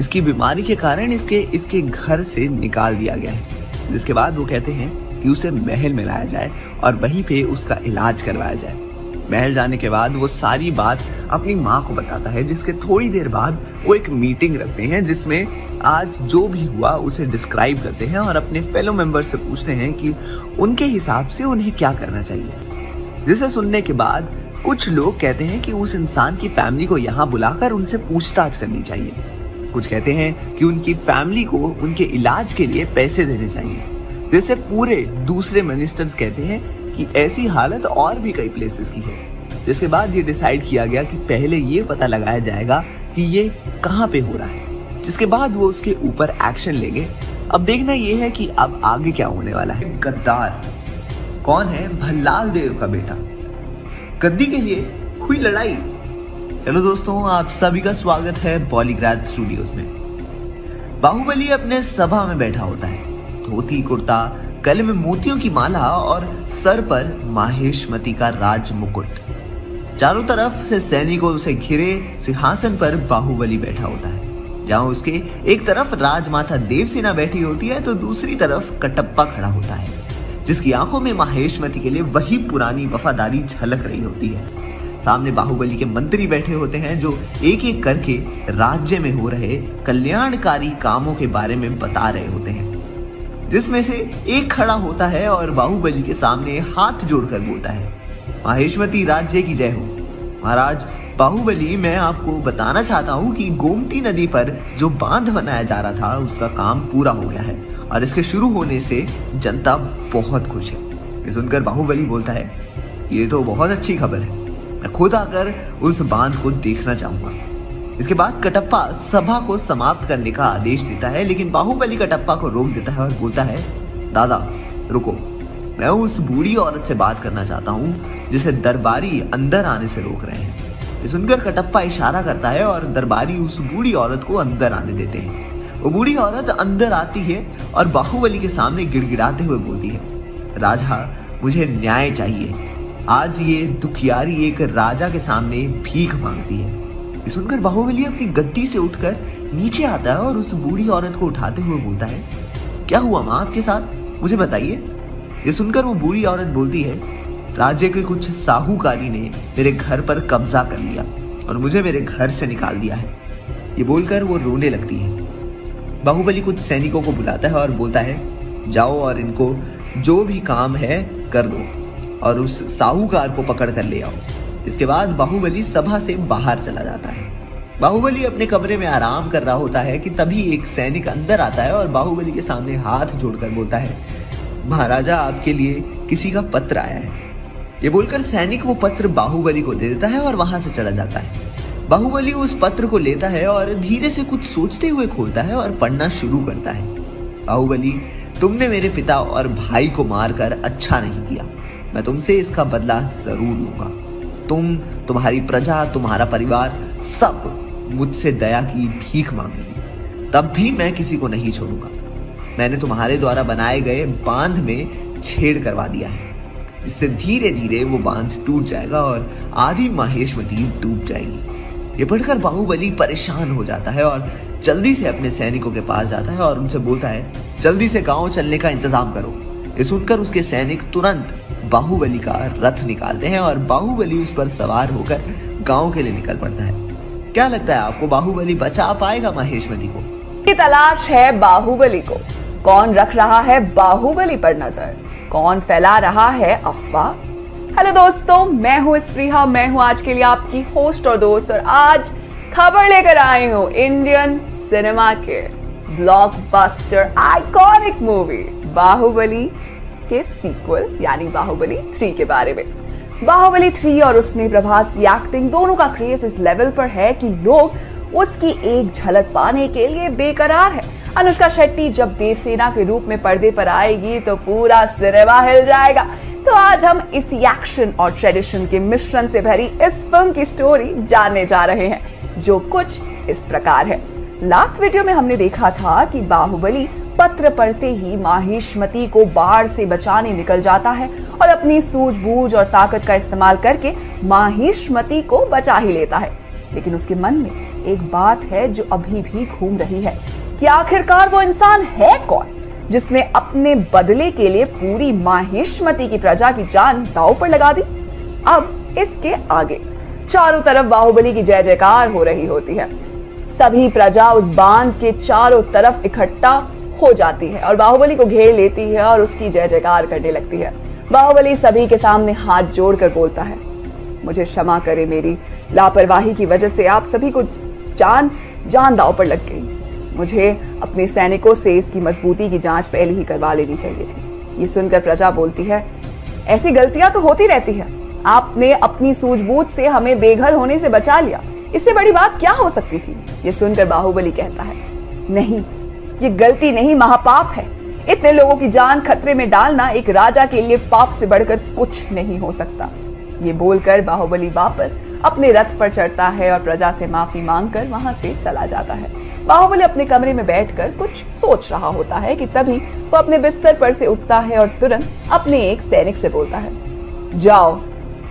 इसकी बीमारी के कारण इसके घर से निकाल दिया गया है। जिसके बाद वो कहते हैं कि उसे महल में लाया जाए और वहीं पे उसका इलाज करवाया जाए। महल जाने के बाद वो सारी बात अपनी माँ को बताता है, जिसके थोड़ी देर बाद वो एक मीटिंग रखते हैं जिसमें आज जो भी हुआ उसे डिस्क्राइब करते हैं और अपने फेलो मेंबर से पूछते हैं कि उनके हिसाब से उन्हें क्या करना चाहिए। जिसे सुनने के बाद कुछ लोग कहते हैं कि उस इंसान की फैमिली को यहाँ बुलाकर उनसे पूछताछ करनी चाहिए। कुछ कहते हैं कि उनकी फैमिली को उनके इलाज के लिए पैसे देने चाहिए। जैसे पूरे दूसरे मिनिस्टर्स कहते हैं कि ऐसी हालत और भी कई प्लेसेस की है। जिसके बाद ये डिसाइड किया गया कि पहले ये पता लगाया जाएगा कि ये कहाँ पे हो रहा है, जिसके बाद वो उसके ऊपर एक्शन लेंगे। अब देखना ये है कि अब आगे क्या होने वाला है। गद्दार कौन है? भल्लाल देव का बेटा। गद्दी के लिए हुई लड़ाई। हेलो दोस्तों, आप सभी का स्वागत है बॉलीग्राड स्टूडियोज में। बाहुबली अपने सभा में बैठा होता है। धोती कुर्ता, गले में मोतियों की माला और सर पर माहेश्मती का राज मुकुट। चारों तरफ से सैनिकों से घिरे सिंहासन पर बाहुबली बैठा होता है, जहां उसके एक तरफ राजमाता देवसेना बैठी होती है तो दूसरी तरफ कटप्पा खड़ा होता है, जिसकी आंखों में माहेश्मती के लिए वही पुरानी वफादारी झलक रही होती है। सामने बाहुबली के मंत्री बैठे होते हैं जो एक एक करके राज्य में हो रहे कल्याणकारी कामों के बारे में बता रहे होते हैं, जिसमें से एक खड़ा होता है और बाहुबली के सामने हाथ जोड़कर बोलता है, माहेश्मती राज्य की जय हो। महाराज बाहुबली, मैं आपको बताना चाहता हूँ कि गोमती नदी पर जो बांध बनाया जा रहा था उसका काम पूरा हो गया है और इसके शुरू होने से जनता बहुत खुश है। सुनकर बाहुबली बोलता है, ये तो बहुत अच्छी खबर है, खुद आकर उस बांध को देखना चाहूंगा। इसके बाद कटप्पा सभा को समाप्त करने का आदेश देता है, लेकिन बाहुबली कटप्पा को रोक देता है और बोलता है, दादा रुको, मैं उस बूढ़ी औरत से बात करना चाहता हूँ जिसे दरबारी अंदर आने से रोक रहे हैं। सुनकर कटप्पा इशारा करता है और दरबारी उस बूढ़ी औरत को अंदर आने देते हैं। वो बूढ़ी औरत अंदर आती है और बाहुबली के सामने गिड़गिड़ाते हुए बोलती है, राजा मुझे न्याय चाहिए। आज ये दुखियारी एक राजा के सामने भीख मांगती है। सुनकर बाहुबली अपनी गद्दी से उठकर नीचे आता है और उस बूढ़ी औरत को उठाते हुए बोलता है, क्या हुआ माँ आपके साथ, मुझे बताइए। ये सुनकर वो बूढ़ी औरत बोलती है, राज्य के कुछ साहूकारी ने मेरे घर पर कब्जा कर लिया और मुझे मेरे घर से निकाल दिया है। ये बोलकर वो रोने लगती है। बाहुबली कुछ सैनिकों को बुलाता है और बोलता है, जाओ और इनको जो भी काम है कर दो और उस साहूकार को पकड़ कर ले आओ। इसके बाद बाहुबली सभा से बाहर चला जाता है। बाहुबली अपने कमरे में आराम कर रहा होता है कि तभी एक सैनिक अंदर आता है और बाहुबली के सामने हाथ जोड़कर बोलता है, महाराजा आपके लिए किसी का पत्र आया है। ये बोलकर सैनिक वो पत्र बाहुबली को दे देता है और वहां से चला जाता है। बाहुबली उस पत्र को लेता है और धीरे से कुछ सोचते हुए खोलता है और पढ़ना शुरू करता है। बाहुबली, तुमने मेरे पिता और भाई को मारकर अच्छा नहीं किया, मैं तुमसे इसका बदला जरूर लूंगा। तुम, तुम्हारी प्रजा, तुम्हारा परिवार सब मुझसे दया की भीख मांगेंगे, तब भी मैं किसी को नहीं छोड़ूंगा। मैंने तुम्हारे द्वारा बनाए गए बांध में छेड़ करवा दिया है, इससे धीरे धीरे वो बांध टूट जाएगा और आधी माहेश्वती डूब जाएगी। ये पढ़कर बाहुबली परेशान हो जाता है और जल्दी से अपने सैनिकों के पास जाता है और उनसे बोलता है, जल्दी से गांव चलने का इंतजाम करो। ये सुनकर उसके सैनिक तुरंत बाहुबली का रथ निकालते हैं और बाहुबली उस पर सवार होकर गाँव के लिए निकल पड़ता है। क्या लगता है आपको, बाहुबली बचा पाएगा माहेश्वती को? की तलाश है बाहुबली को। कौन रख रहा है बाहुबली पर नजर? कौन फैला रहा है अफवाह? हेलो दोस्तों, मैं हूँ स्प्रिहा, मैं हूँ आज के लिए आपकी होस्ट और दोस्त, और आज खबर लेकर आई हूँ इंडियन सिनेमा के ब्लॉकबस्टर आइकॉनिक मूवी बाहुबली के सीक्वल यानी बाहुबली 3 के बारे में। बाहुबली 3 और उसमें प्रभास की एक्टिंग, दोनों का क्रेज इस लेवल पर है कि लोग उसकी एक झलक पाने के लिए बेकरार है। अनुष्का शेट्टी जब देवसेना के रूप में पर्दे पर आएगी तो पूरा सिनेमा हिल जाएगा। तो आज हम इस एक्शन और ट्रेडिशन के मिश्रण से भरी इस फिल्म की स्टोरी जानने जा रहे हैं, जो कुछ इस प्रकार है। लास्ट वीडियो में हमने देखा था कि बाहुबली पत्र पढ़ते ही माहिष्मती को बाढ़ से बचाने निकल जाता है और अपनी सूझबूझ और ताकत का इस्तेमाल करके माहिष्मती को बचा ही लेता है। लेकिन उसके मन में एक बात है जो अभी भी घूम रही है कि आखिरकार वो इंसान है कौन जिसने अपने बदले के लिए पूरी माहिष्मती की प्रजा की जान दांव पर लगा दी। अब इसके आगे चारों तरफ बाहुबली की जय जयकार हो रही होती है। सभी प्रजा उस बांध के चारों तरफ इकट्ठा हो जाती है और बाहुबली को घेर लेती है और उसकी जय जयकार करने लगती है। बाहुबली सभी के सामने हाथ जोड़कर बोलता है, मुझे क्षमा करे, मेरी लापरवाही की वजह से आप सभी को जान दांव पर लग गई। मुझे अपने सैनिकों से इसकी मजबूती की जांच पहले ही करवा लेनी चाहिए थी। ये सुनकर प्रजा बोलती है, ऐसी गलतियां तो होती रहती है, आपने अपनी सूझबूझ से हमें बेघर होने से बचा लिया, इससे बड़ी बात क्या हो सकती थी। ये सुनकर बाहुबली कहता है, नहीं, ये गलती नहीं महापाप है। इतने लोगों की जान खतरे में डालना एक राजा के लिए पाप से बढ़कर कुछ नहीं हो सकता। ये बोलकर बाहुबली वापस अपने रथ पर चढ़ता है और प्रजा से माफी मांगकर वहां से चला जाता है। बाहुबली अपने कमरे में बैठकर कुछ सोच रहा होता है कि तभी वो अपने बिस्तर पर से उठता है और तुरंत अपने एक सैनिक से बोलता है, जाओ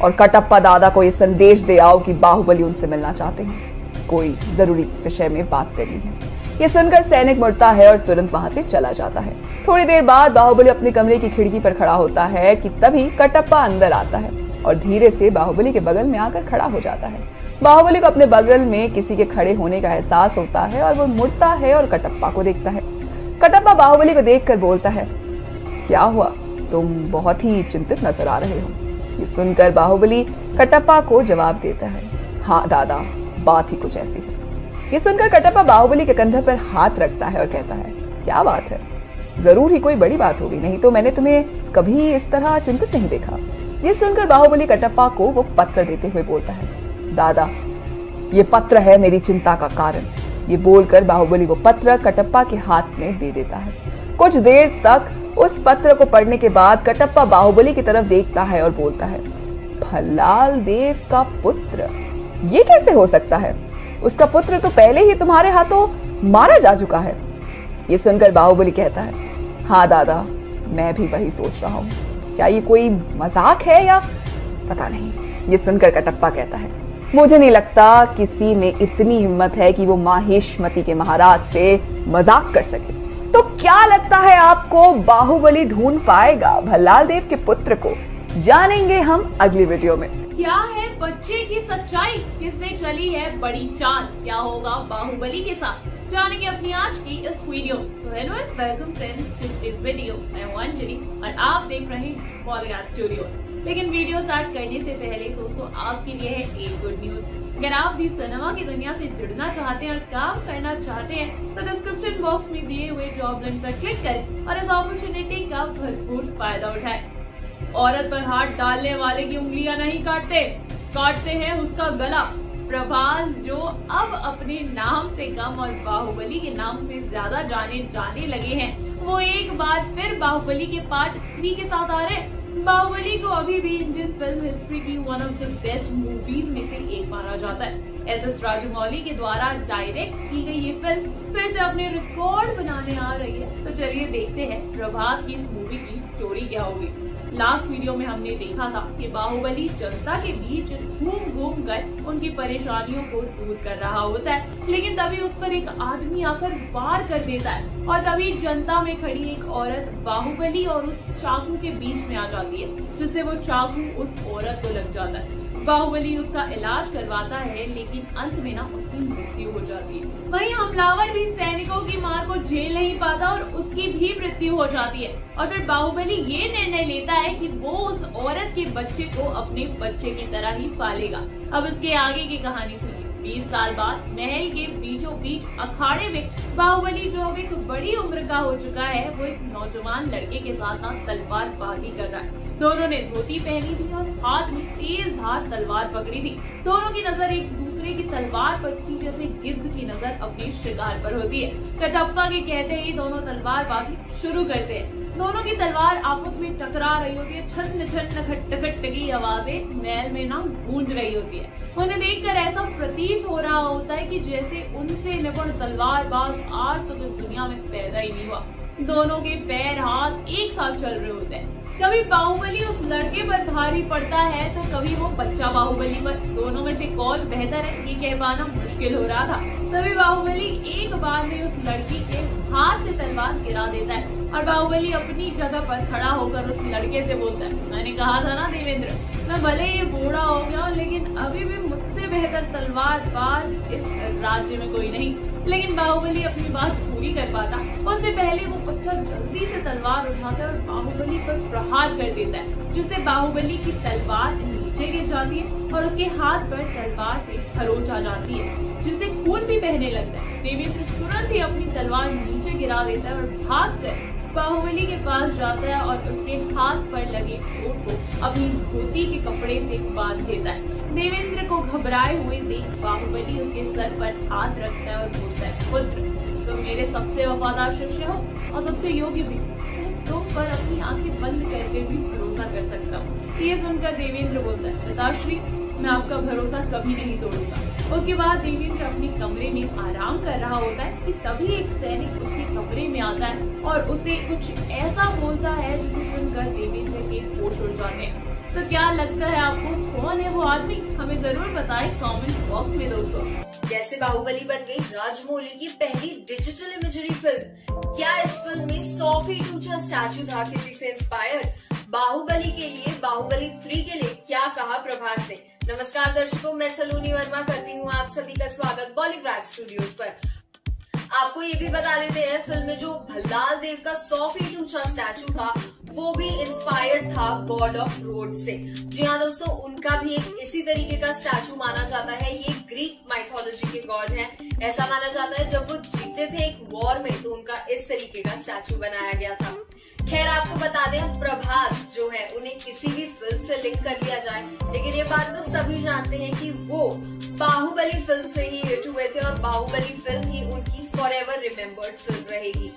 और कटप्पा दादा को ये संदेश दे आओ कि बाहुबली उनसे मिलना चाहते हैं, कोई जरूरी विषय में बात करनी है। ये सुनकर सैनिक मुड़ता है और तुरंत वहां से चला जाता है। थोड़ी देर बाद बाहुबली अपने कमरे की खिड़की पर खड़ा होता है कि तभी कटप्पा अंदर आता है और धीरे से बाहुबली के बगल में आकर खड़ा हो जाता है। बाहुबली को अपने बगल में किसी के खड़े होने का एहसास होता है और वो मुड़ता है और कटप्पा को देखता है। कटप्पा बाहुबली को देखकर बोलता है, क्या हुआ, तुम बहुत ही चिंतित नजर आ रहे हो। ये सुनकर बाहुबली कटप्पा को जवाब देता है, हाँ दादा, बात ही कुछ ऐसी है। ये सुनकर कटप्पा बाहुबली के कंधे पर हाथ रखता है और कहता है, क्या बात है, जरूर ही कोई बड़ी बात होगी, नहीं तो मैंने तुम्हें कभी इस तरह चिंतित नहीं देखा। ये सुनकर बाहुबली कटप्पा को वो पत्र देते हुए बोलता है, दादा ये पत्र है मेरी चिंता का कारण। ये बोलकर बाहुबली वो पत्र कटप्पा के हाथ में दे देता है। कुछ देर तक उस पत्र को पढ़ने के बाद कटप्पा बाहुबली की तरफ देखता है और बोलता है, भल्लाल देव का पुत्र ये कैसे हो सकता है? उसका पुत्र तो पहले ही तुम्हारे हाथों मारा जा चुका है। ये सुनकर बाहुबली कहता है, हाँ दादा, मैं भी वही सोच रहा हूँ। क्या ये कोई मजाक है या पता नहीं। ये सुनकर कटप्पा कहता है, मुझे नहीं लगता किसी में इतनी हिम्मत है कि वो माहिष्मती के महाराज से मजाक कर सके। तो क्या लगता है आपको बाहुबली ढूंढ पाएगा भल्लाल देव के पुत्र को? जानेंगे हम अगली वीडियो में। क्या है बच्चे की सच्चाई, किसने चली है बड़ी चाल, क्या होगा बाहुबली के साथ, जानेंगे अपनी आज की इस video. So hello and welcome friends to this video, मैं हूं अंजलि और आप देख रहे हैं बॉलीग्राड स्टूडियोज। लेकिन वीडियो स्टार्ट करने से पहले दोस्तों आपके लिए है एक गुड न्यूज। अगर आप भी सिनेमा की दुनिया से जुड़ना चाहते हैं और काम करना चाहते हैं तो डिस्क्रिप्शन बॉक्स में दिए हुए जॉब लिंक पर क्लिक करें और इस अपॉर्चुनिटी का भरपूर फायदा उठाएं। औरत पर हाथ डालने वाले की उंगलियां नहीं काटते, काटते हैं उसका गला। प्रभास जो अब अपने नाम से कम और बाहुबली के नाम से ज्यादा जाने जाने लगे हैं, वो एक बार फिर बाहुबली के पार्ट 3 के साथ आ रहे हैं। बाहुबली को अभी भी इंडियन फिल्म हिस्ट्री की one of the best movies में से एक माना जाता है। SS राजमौली के द्वारा डायरेक्ट की गई ये फिल्म फिर से अपने रिकॉर्ड बनाने आ रही है। तो चलिए देखते हैं प्रभास की इस मूवी की स्टोरी क्या होगी। लास्ट वीडियो में हमने देखा था कि बाहुबली जनता के बीच घूम घूम कर उनकी परेशानियों को दूर कर रहा होता है, लेकिन तभी उस पर एक आदमी आकर वार कर देता है और तभी जनता में खड़ी एक औरत बाहुबली और उस चाकू के बीच में आ जाती है, जिससे वो चाकू उस औरत को लग जाता है। बाहुबली उसका इलाज करवाता है, लेकिन अंत में ना उसकी मृत्यु हो जाती है। वहीं हमलावर भी सैनिकों की मार को झेल नहीं पाता और उसकी भी मृत्यु हो जाती है। और फिर बाहुबली ये निर्णय लेता है कि वो उस औरत के बच्चे को अपने बच्चे की तरह ही पालेगा। अब इसके आगे की कहानी सुनिए। 20 साल बाद महल के बीचों बीच अखाड़े में बाहुबली जो अब एक बड़ी उम्र का हो चुका है, वो एक नौजवान लड़के के साथ तलवारबाजी कर रहा है। दोनों ने धोती पहनी थी और हाथ में तेज धार तलवार पकड़ी थी। दोनों की नजर एक दूसरे की तलवार पर थी, जैसे गिद्ध की नजर अपने शिकार पर होती है। कटप्पा के कहते ही दोनों तलवारबाजी शुरू करते हैं। दोनों की तलवार आपस में टकरा रही होती है। छन्न छन्न खटखट की आवाजें महल में ना गूंज रही होती है। उन्हें देखकर ऐसा प्रतीत हो रहा होता है कि जैसे उनसे निपुण तलवारबाज आज तक इस दुनिया में पैदा ही नहीं हुआ। दोनों के पैर हाथ एक साथ चल रहे होते हैं। कभी बाहुबली उस लड़के पर भारी पड़ता है तो कभी वो बच्चा बाहुबली पर। दोनों में से कौन बेहतर है ये कह पाना मुश्किल हो रहा था। तभी बाहुबली एक बार में उस लड़की के हाथ से तलवार गिरा देता है और बाहुबली अपनी जगह पर खड़ा होकर उस लड़के से बोलता है, मैंने कहा था ना देवेंद्र, मैं भले ये बूढ़ा हो गया हूँ लेकिन अभी भी मुझसे बेहतर तलवारबाज इस राज्य में कोई नहीं। लेकिन बाहुबली अपनी बात पूरी कर पाता, उससे पहले वो बच्चा जल्दी से तलवार उठाता और बाहुबली पर प्रहार कर देता है, जिससे बाहुबली की तलवार नीचे गिर जाती है और उसके हाथ पर तलवार से खरोच आ जाती है, जिससे खून भी बहने लगता है। देवेंद्र तुरंत ही अपनी तलवार नीचे गिरा देता है और भाग कर बाहुबली के पास जाता है और उसके हाथ पर लगे चोट को अपनी धोती के कपड़े से बांध देता है। देवेंद्र को घबराए हुए देख बाहुबली उसके सर पर हाथ रखता है और बोलता है, पुत्र तुम मेरे सबसे वफादार शिष्य हो और सबसे योग्य भी, मैं तुम पर अपनी आंखें बंद करके भी भरोसा कर सकता हूँ। ये सुनकर देवेंद्र बोलता है, पिताश्री मैं आपका भरोसा कभी नहीं तोड़ूंगा। उसके बाद देवेंद्र अपने कमरे में आराम कर रहा होता है कि तभी एक सैनिक उसके कमरे में आता है और उसे कुछ ऐसा बोलता है जिसे सुनकर देवेंद्र के होश उड़ जाते हैं। तो क्या लगता है आपको कौन है वो आदमी? हमें जरूर बताएं कमेंट बॉक्स में दोस्तों। जैसे बाहुबली बन गई राजमौली की पहली डिजिटल इमेजरी फिल्म। क्या इस फिल्म में 100 फीट ऊंचा स्टैचू था किसी से इंस्पायर्ड? बाहुबली के लिए बाहुबली 3 के लिए क्या कहा प्रभास ने? नमस्कार दर्शकों, मैं सलोनी वर्मा करती हूँ आप सभी का स्वागत बॉलीग्राड स्टूडियोज पर। आपको ये भी बता देते हैं फिल्म में जो भल्लाल देव का 100 फीट ऊंचा स्टैचू था वो भी इंस्पायर्ड था गॉड ऑफ रोड से। जी हाँ दोस्तों, उनका भी एक इसी तरीके का स्टैचू माना जाता है। ये ग्रीक माइथोलॉजी के गॉड हैं। ऐसा माना जाता है जब वो जीते थे एक वॉर में तो उनका इस तरीके का स्टैचू बनाया गया था। खैर आपको बता दें प्रभास जो है उन्हें किसी भी फिल्म से लिंक कर लिया जाए, लेकिन ये बात तो सभी जानते हैं कि वो बाहुबली फिल्म से ही हिट हुए थे और बाहुबली फिल्म ही उनकी फॉरएवर रिमेम्बर्ड फिल्म रहेगी।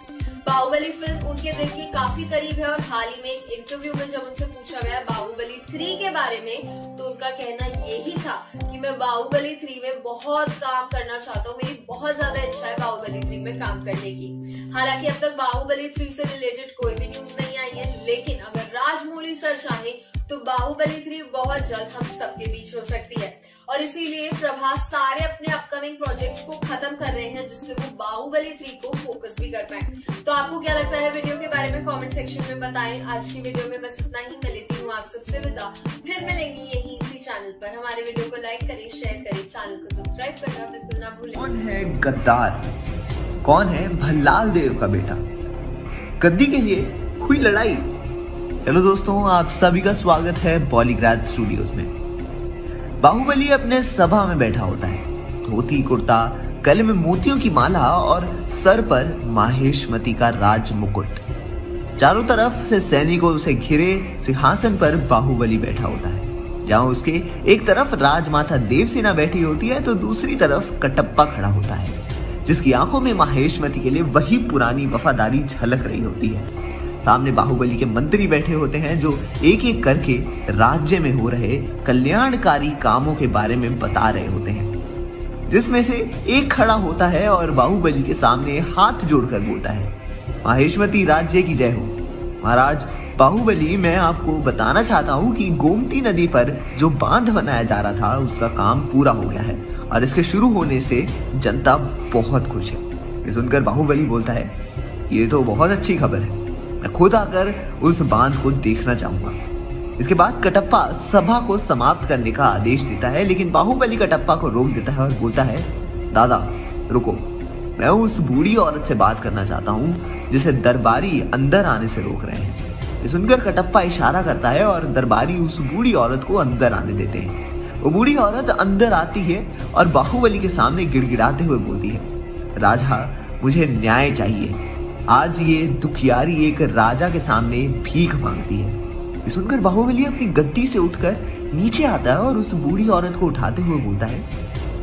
बाहुबली फिल्म उनके दिल के काफी करीब है और हाल ही में एक इंटरव्यू में जब उनसे पूछा गया बाहुबली 3 के बारे में तो उनका कहना यही था कि मैं बाहुबली 3 में बहुत काम करना चाहता हूँ, मेरी बहुत ज्यादा इच्छा है बाहुबली 3 में काम करने की। हालांकि अब तक बाहुबली 3 से रिलेटेड कोई भी न्यूज नहीं आई है, लेकिन अगर राजमौली सर चाहे तो बाहुबली 3 बहुत जल्द हम सबके बीच हो सकती है और इसीलिए प्रभास सारे अपने अपकमिंग प्रोजेक्ट्स को खत्म कर रहे हैं जिससे वो बाहुबली 3 को फोकस भी कर पाए। तो आपको क्या लगता है वीडियो के बारे में कमेंट सेक्शन में बताएं। आज की वीडियो में बस इतना ही, मैं लेती हूँ आप सबसे विदा, फिर मिलेंगी यही इसी चैनल पर। हमारे वीडियो को लाइक करें, शेयर करें, चैनल को सब्सक्राइब करना बिल्कुल ना भूलें। कौन है गद्दार, कौन है भल्लाल देव का बेटा, गद्दी के लिए हुई लड़ाई। हेलो दोस्तों, आप सभी का स्वागत है बॉलीग्राड स्टूडियोज में। बाहुबली अपने सभा में बैठा होता है, धोती कुर्ता, गले में मोतियों की माला और सर पर माहिष्मती का राज मुकुट। चारों तरफ से सैनिकों से घिरे सिंहासन पर बाहुबली बैठा होता है, जहां उसके एक तरफ राजमाता देवसेना बैठी होती है तो दूसरी तरफ कटप्पा खड़ा होता है, जिसकी आंखों में माहिष्मती के लिए वही पुरानी वफादारी झलक रही होती है। सामने बाहुबली के मंत्री बैठे होते हैं जो एक एक करके राज्य में हो रहे कल्याणकारी कामों के बारे में बता रहे होते हैं, जिसमें से एक खड़ा होता है और बाहुबली के सामने हाथ जोड़कर बोलता है, माहिष्मती राज्य की जय हो। महाराज बाहुबली, मैं आपको बताना चाहता हूँ कि गोमती नदी पर जो बांध बनाया जा रहा था उसका काम पूरा हो गया है और इसके शुरू होने से जनता बहुत खुश है। सुनकर बाहुबली बोलता है, ये तो बहुत अच्छी खबर है, मैं खुद आकर उस बांध को देखना चाहूंगा। इसके बाद कटप्पा सभा को समाप्त करने का आदेश देता है, लेकिन बाहुबली कटप्पा को रोक देता है और बोलता है, दादा रुको, मैं उस बूढ़ी औरत से बात करना चाहता हूँ जिसे दरबारी अंदर आने से रोक रहे हैं। ये सुनकर कटप्पा इशारा करता है और दरबारी उस बूढ़ी औरत को अंदर आने देते हैं। वो बूढ़ी औरत अंदर आती है और बाहुबली के सामने गिड़गिड़ाते हुए बोलती है, राजा मुझे न्याय चाहिए, आज ये दुखियारी एक राजा के सामने भीख मांगती है। सुनकर बाहुबली अपनी गद्दी से उठकर नीचे आता है और उस बूढ़ी औरत को उठाते हुए बोलता है,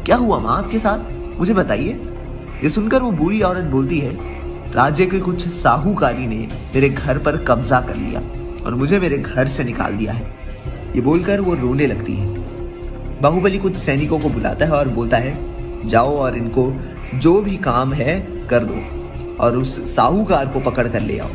क्या हुआ माँ आपके साथ, मुझे बताइए। ये सुनकर वो बूढ़ी औरत बोलती है, राज्य के कुछ साहूकारी ने मेरे घर पर कब्जा कर लिया और मुझे मेरे घर से निकाल दिया है। ये बोलकर वो रोने लगती है। बाहुबली कुछ सैनिकों को बुलाता है और बोलता है, जाओ और इनको जो भी काम है कर दो और उस साहूकार को पकड़ कर ले आओ।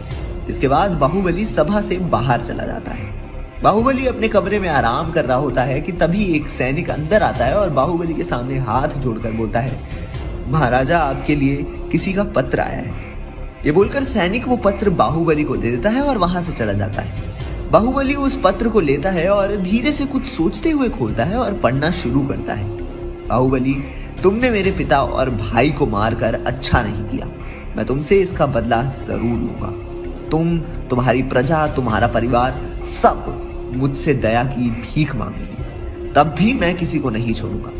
इसके बाद बाहुबली सभा से बाहर चला जाता है। बाहुबली अपने कमरे में आराम कर रहा होता है कि तभी एक सैनिक अंदर आता है और बाहुबली के सामने हाथ जोड़कर बोलता है, महाराजा आपके लिए किसी का पत्र आया है। ये बोलकर सैनिक वो पत्र बाहुबली को दे देता है और वहां से चला जाता है। बाहुबली उस पत्र को लेता है और धीरे से कुछ सोचते हुए खोलता है और पढ़ना शुरू करता है। बाहुबली, तुमने मेरे पिता और भाई को मारकर अच्छा नहीं किया, मैं तुमसे इसका बदला जरूर लूंगा। तुम्हारी प्रजा, तुम्हारा परिवार सब मुझसे दया की भीख मांगेंगे, तब भी मैं किसी को नहीं छोड़ूंगा।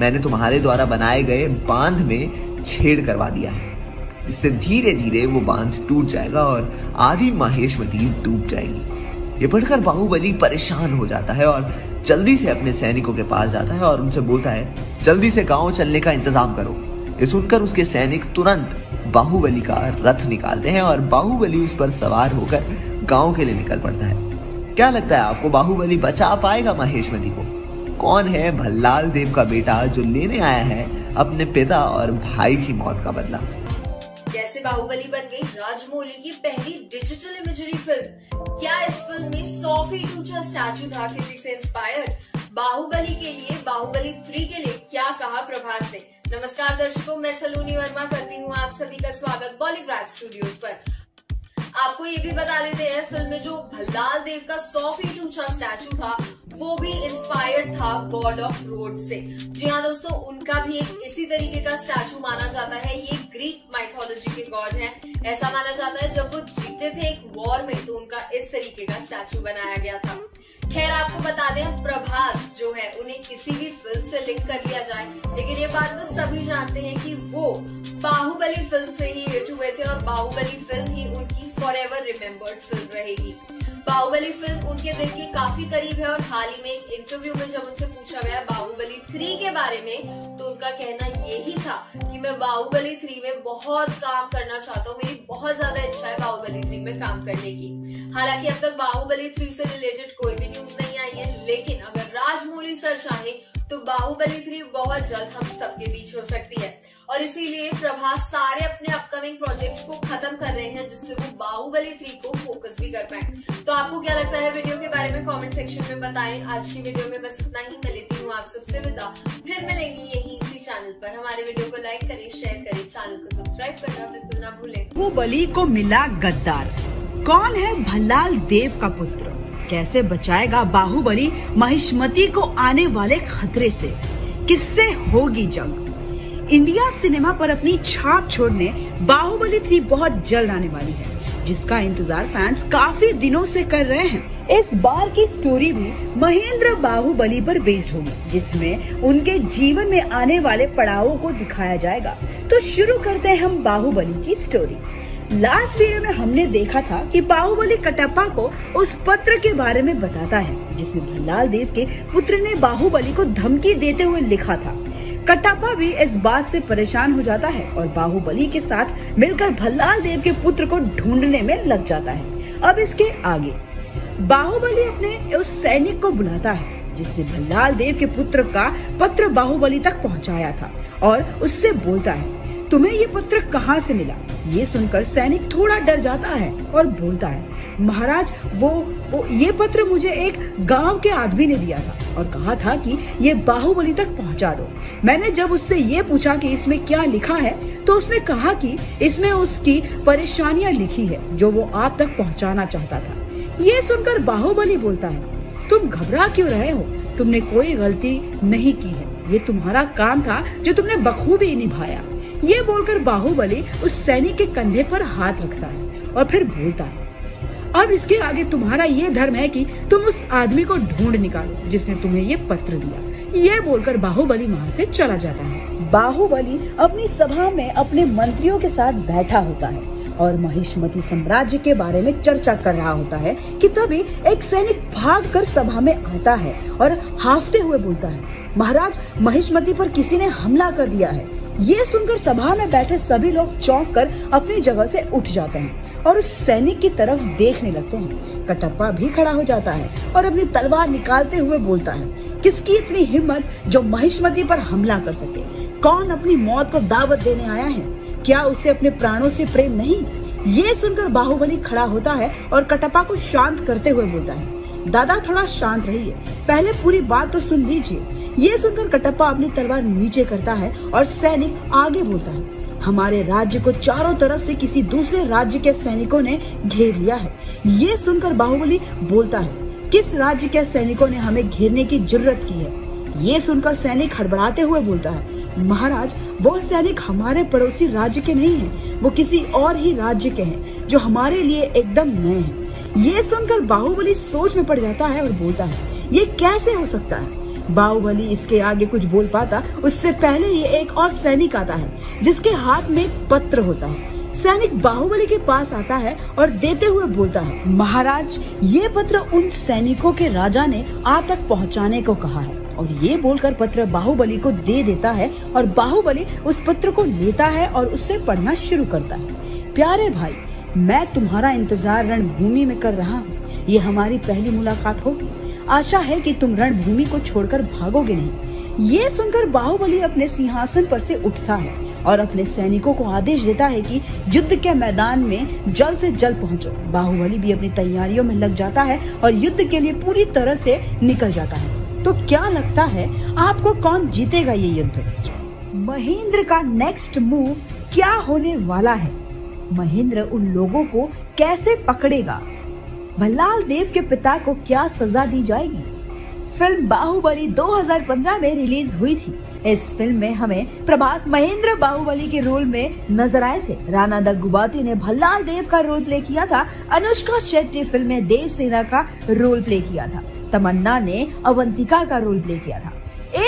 मैंने तुम्हारे द्वारा बनाए गए बांध में छेड़ करवा दिया है, जिससे धीरे धीरे वो बांध टूट जाएगा और आधी माहिष्मती डूब जाएगी। ये पढ़कर बाहुबली परेशान हो जाता है और जल्दी से अपने सैनिकों के पास जाता है और उनसे बोलता है, जल्दी से गाँव चलने का इंतजाम करो। ये सुनकर उसके सैनिक तुरंत बाहुबली का रथ निकालते हैं और बाहुबली उस पर सवार होकर गांव के लिए निकल पड़ता है। क्या लगता है आपको, बाहुबली बचा पाएगा माहिष्मती को? कौन है भल्लाल देव का बेटा जो लेने आया है अपने पिता और भाई की मौत का बदला? जैसे बाहुबली बन गई राजमौली की पहली डिजिटल इमेजरी फिल्म। क्या इस फिल्म में 100 फीट ऊंचा स्टैचू था किसी से इंस्पायर्ड? बाहुबली के लिए, बाहुबली 3 के लिए क्या कहा प्रभास ने? नमस्कार दर्शकों, मैं सलूनी वर्मा करती हूँ आप सभी का स्वागत बॉलीग्राड स्टूडियोज पर। आपको ये भी बता देते हैं, फिल्म में जो भल्लाल देव का 100 फीट ऊंचा स्टैचू था वो भी इंस्पायर्ड था गॉड ऑफ रोड से। जी हाँ दोस्तों, उनका भी एक इसी तरीके का स्टैचू माना जाता है। ये ग्रीक माइथोलॉजी के गॉड हैं। ऐसा माना जाता है जब वो जीते थे एक वॉर में तो उनका इस तरीके का स्टैचू बनाया गया था। खैर आपको बता दें, प्रभास जो है उन्हें किसी भी फिल्म से लिंक कर लिया जाए, लेकिन ये बात तो सभी जानते हैं कि वो बाहुबली फिल्म से ही हिट हुए थे और बाहुबली फिल्म ही उनकी फॉरएवर रिमेम्बर्ड फिल्म रहेगी। बाहुबली फिल्म उनके दिल के काफी करीब है और हाल ही में एक इंटरव्यू में जब उनसे पूछा गया बाहुबली 3 के बारे में तो उनका कहना यही था कि मैं बाहुबली 3 में बहुत काम करना चाहता हूँ, मेरी बहुत ज्यादा इच्छा है बाहुबली 3 में काम करने की। हालांकि अब तक बाहुबली 3 से रिलेटेड कोई भी न्यूज नहीं आई है, लेकिन अगर राजमौली सर चाहे तो बाहुबली 3 बहुत जल्द हम सबके बीच हो सकती है और इसीलिए प्रभास सारे अपने अपकमिंग प्रोजेक्ट्स को खत्म कर रहे हैं जिससे वो बाहुबली 3 को फोकस भी कर पाए। तो आपको क्या लगता है वीडियो के बारे में कमेंट सेक्शन में बताएं। आज की वीडियो में बस इतना ही, मैं लेती हूँ आप सबसे विदा, फिर मिलेंगी यही इसी चैनल पर। हमारे वीडियो को लाइक करें, शेयर करें, चैनल को सब्सक्राइब करना बिल्कुल ना भूलें। बाहुबली को मिला गद्दार, कौन है भल्लाल देव का पुत्र, कैसे बचाएगा बाहुबली महिष्मती को आने वाले खतरे से, किससे होगी जंग। इंडिया सिनेमा पर अपनी छाप छोड़ने बाहुबली 3 बहुत जल्द आने वाली है, जिसका इंतजार फैंस काफी दिनों से कर रहे हैं। इस बार की स्टोरी भी महेंद्र बाहुबली पर बेस्ड होगी, जिसमें उनके जीवन में आने वाले पड़ावों को दिखाया जाएगा। तो शुरू करते हैं हम बाहुबली की स्टोरी। लास्ट वीडियो में हमने देखा था कि बाहुबली कटप्पा को उस पत्र के बारे में बताता है जिसमें भल्लाल देव के पुत्र ने बाहुबली को धमकी देते हुए लिखा था। कटप्पा भी इस बात से परेशान हो जाता है और बाहुबली के साथ मिलकर भल्लाल देव के पुत्र को ढूंढने में लग जाता है। अब इसके आगे बाहुबली अपने उस सैनिक को बुलाता है जिसने भल्लाल देव के पुत्र का पत्र बाहुबली तक पहुँचाया था और उससे बोलता है तुम्हें ये पत्र कहाँ से मिला। ये सुनकर सैनिक थोड़ा डर जाता है और बोलता है महाराज वो ये पत्र मुझे एक गांव के आदमी ने दिया था और कहा था कि ये बाहुबली तक पहुंचा दो। मैंने जब उससे ये पूछा कि इसमें क्या लिखा है तो उसने कहा कि इसमें उसकी परेशानियां लिखी है जो वो आप तक पहुँचाना चाहता था। ये सुनकर बाहुबली बोलता है तुम घबरा क्यों रहे हो, तुमने कोई गलती नहीं की है, ये तुम्हारा काम था जो तुमने बखूबी निभाया। ये बोलकर बाहुबली उस सैनिक के कंधे पर हाथ रखता है और फिर बोलता है अब इसके आगे तुम्हारा ये धर्म है कि तुम उस आदमी को ढूंढ निकालो जिसने तुम्हें ये पत्र दिया। ये बोलकर बाहुबली वहाँ से चला जाता है। बाहुबली अपनी सभा में अपने मंत्रियों के साथ बैठा होता है और महिष्मती साम्राज्य के बारे में चर्चा कर रहा होता है कि तभी एक सैनिक भागकर सभा में आता है और हाफते हुए बोलता है महाराज महिष्मती पर किसी ने हमला कर दिया है। ये सुनकर सभा में बैठे सभी लोग चौंक कर अपनी जगह से उठ जाते हैं और उस सैनिक की तरफ देखने लगते हैं। कटप्पा भी खड़ा हो जाता है और अपनी तलवार निकालते हुए बोलता है किसकी इतनी हिम्मत जो महिष्मती पर हमला कर सके, कौन अपनी मौत को दावत देने आया है, क्या उसे अपने प्राणों से प्रेम नहीं। ये सुनकर बाहुबली खड़ा होता है और कटप्पा को शांत करते हुए बोलता है दादा थोड़ा शांत रहिए, पहले पूरी बात तो सुन लीजिए। ये सुनकर कटप्पा अपनी तलवार नीचे करता है और सैनिक आगे बोलता है हमारे राज्य को चारों तरफ से किसी दूसरे राज्य के सैनिकों ने घेर लिया है। ये सुनकर बाहुबली बोलता है किस राज्य के सैनिकों ने हमें घेरने की जुर्रत की है। ये सुनकर सैनिक हड़बड़ाते हुए बोलता है महाराज वो सैनिक हमारे पड़ोसी राज्य के नहीं है, वो किसी और ही राज्य के हैं जो हमारे लिए एकदम नए हैं। ये सुनकर बाहुबली सोच में पड़ जाता है और बोलता है ये कैसे हो सकता है। बाहुबली इसके आगे कुछ बोल पाता उससे पहले ही एक और सैनिक आता है जिसके हाथ में एक पत्र होता है। सैनिक बाहुबली के पास आता है और देते हुए बोलता है महाराज ये पत्र उन सैनिकों के राजा ने आप तक पहुंचाने को कहा है। और ये बोलकर पत्र बाहुबली को दे देता है और बाहुबली उस पत्र को लेता है और उससे पढ़ना शुरू करता है। प्यारे भाई मैं तुम्हारा इंतजार रणभूमि में कर रहा हूँ, ये हमारी पहली मुलाकात होगी, आशा है कि तुम रणभूमि को छोड़कर भागोगे नहीं। ये सुनकर बाहुबली अपने सिंहासन पर से उठता है और अपने सैनिकों को आदेश देता है कि युद्ध के मैदान में जल्द से जल्द पहुंचो। बाहुबली भी अपनी तैयारियों में लग जाता है और युद्ध के लिए पूरी तरह से निकल जाता है। तो क्या लगता है आपको कौन जीतेगा ये युद्ध, महेंद्र का नेक्स्ट मूव क्या होने वाला है, महेंद्र उन लोगों को कैसे पकड़ेगा, भल्लाल देव के पिता को क्या सजा दी जाएगी। फिल्म बाहुबली 2015 में रिलीज हुई थी। इस फिल्म में हमें प्रभास महेंद्र बाहुबली के रोल में नजर आए थे। राणा दग्गुबाती ने भल्लाल देव का रोल प्ले किया था। अनुष्का शेट्टी फिल्म में देवसेना का रोल प्ले किया था। तमन्ना ने अवंतिका का रोल प्ले किया था।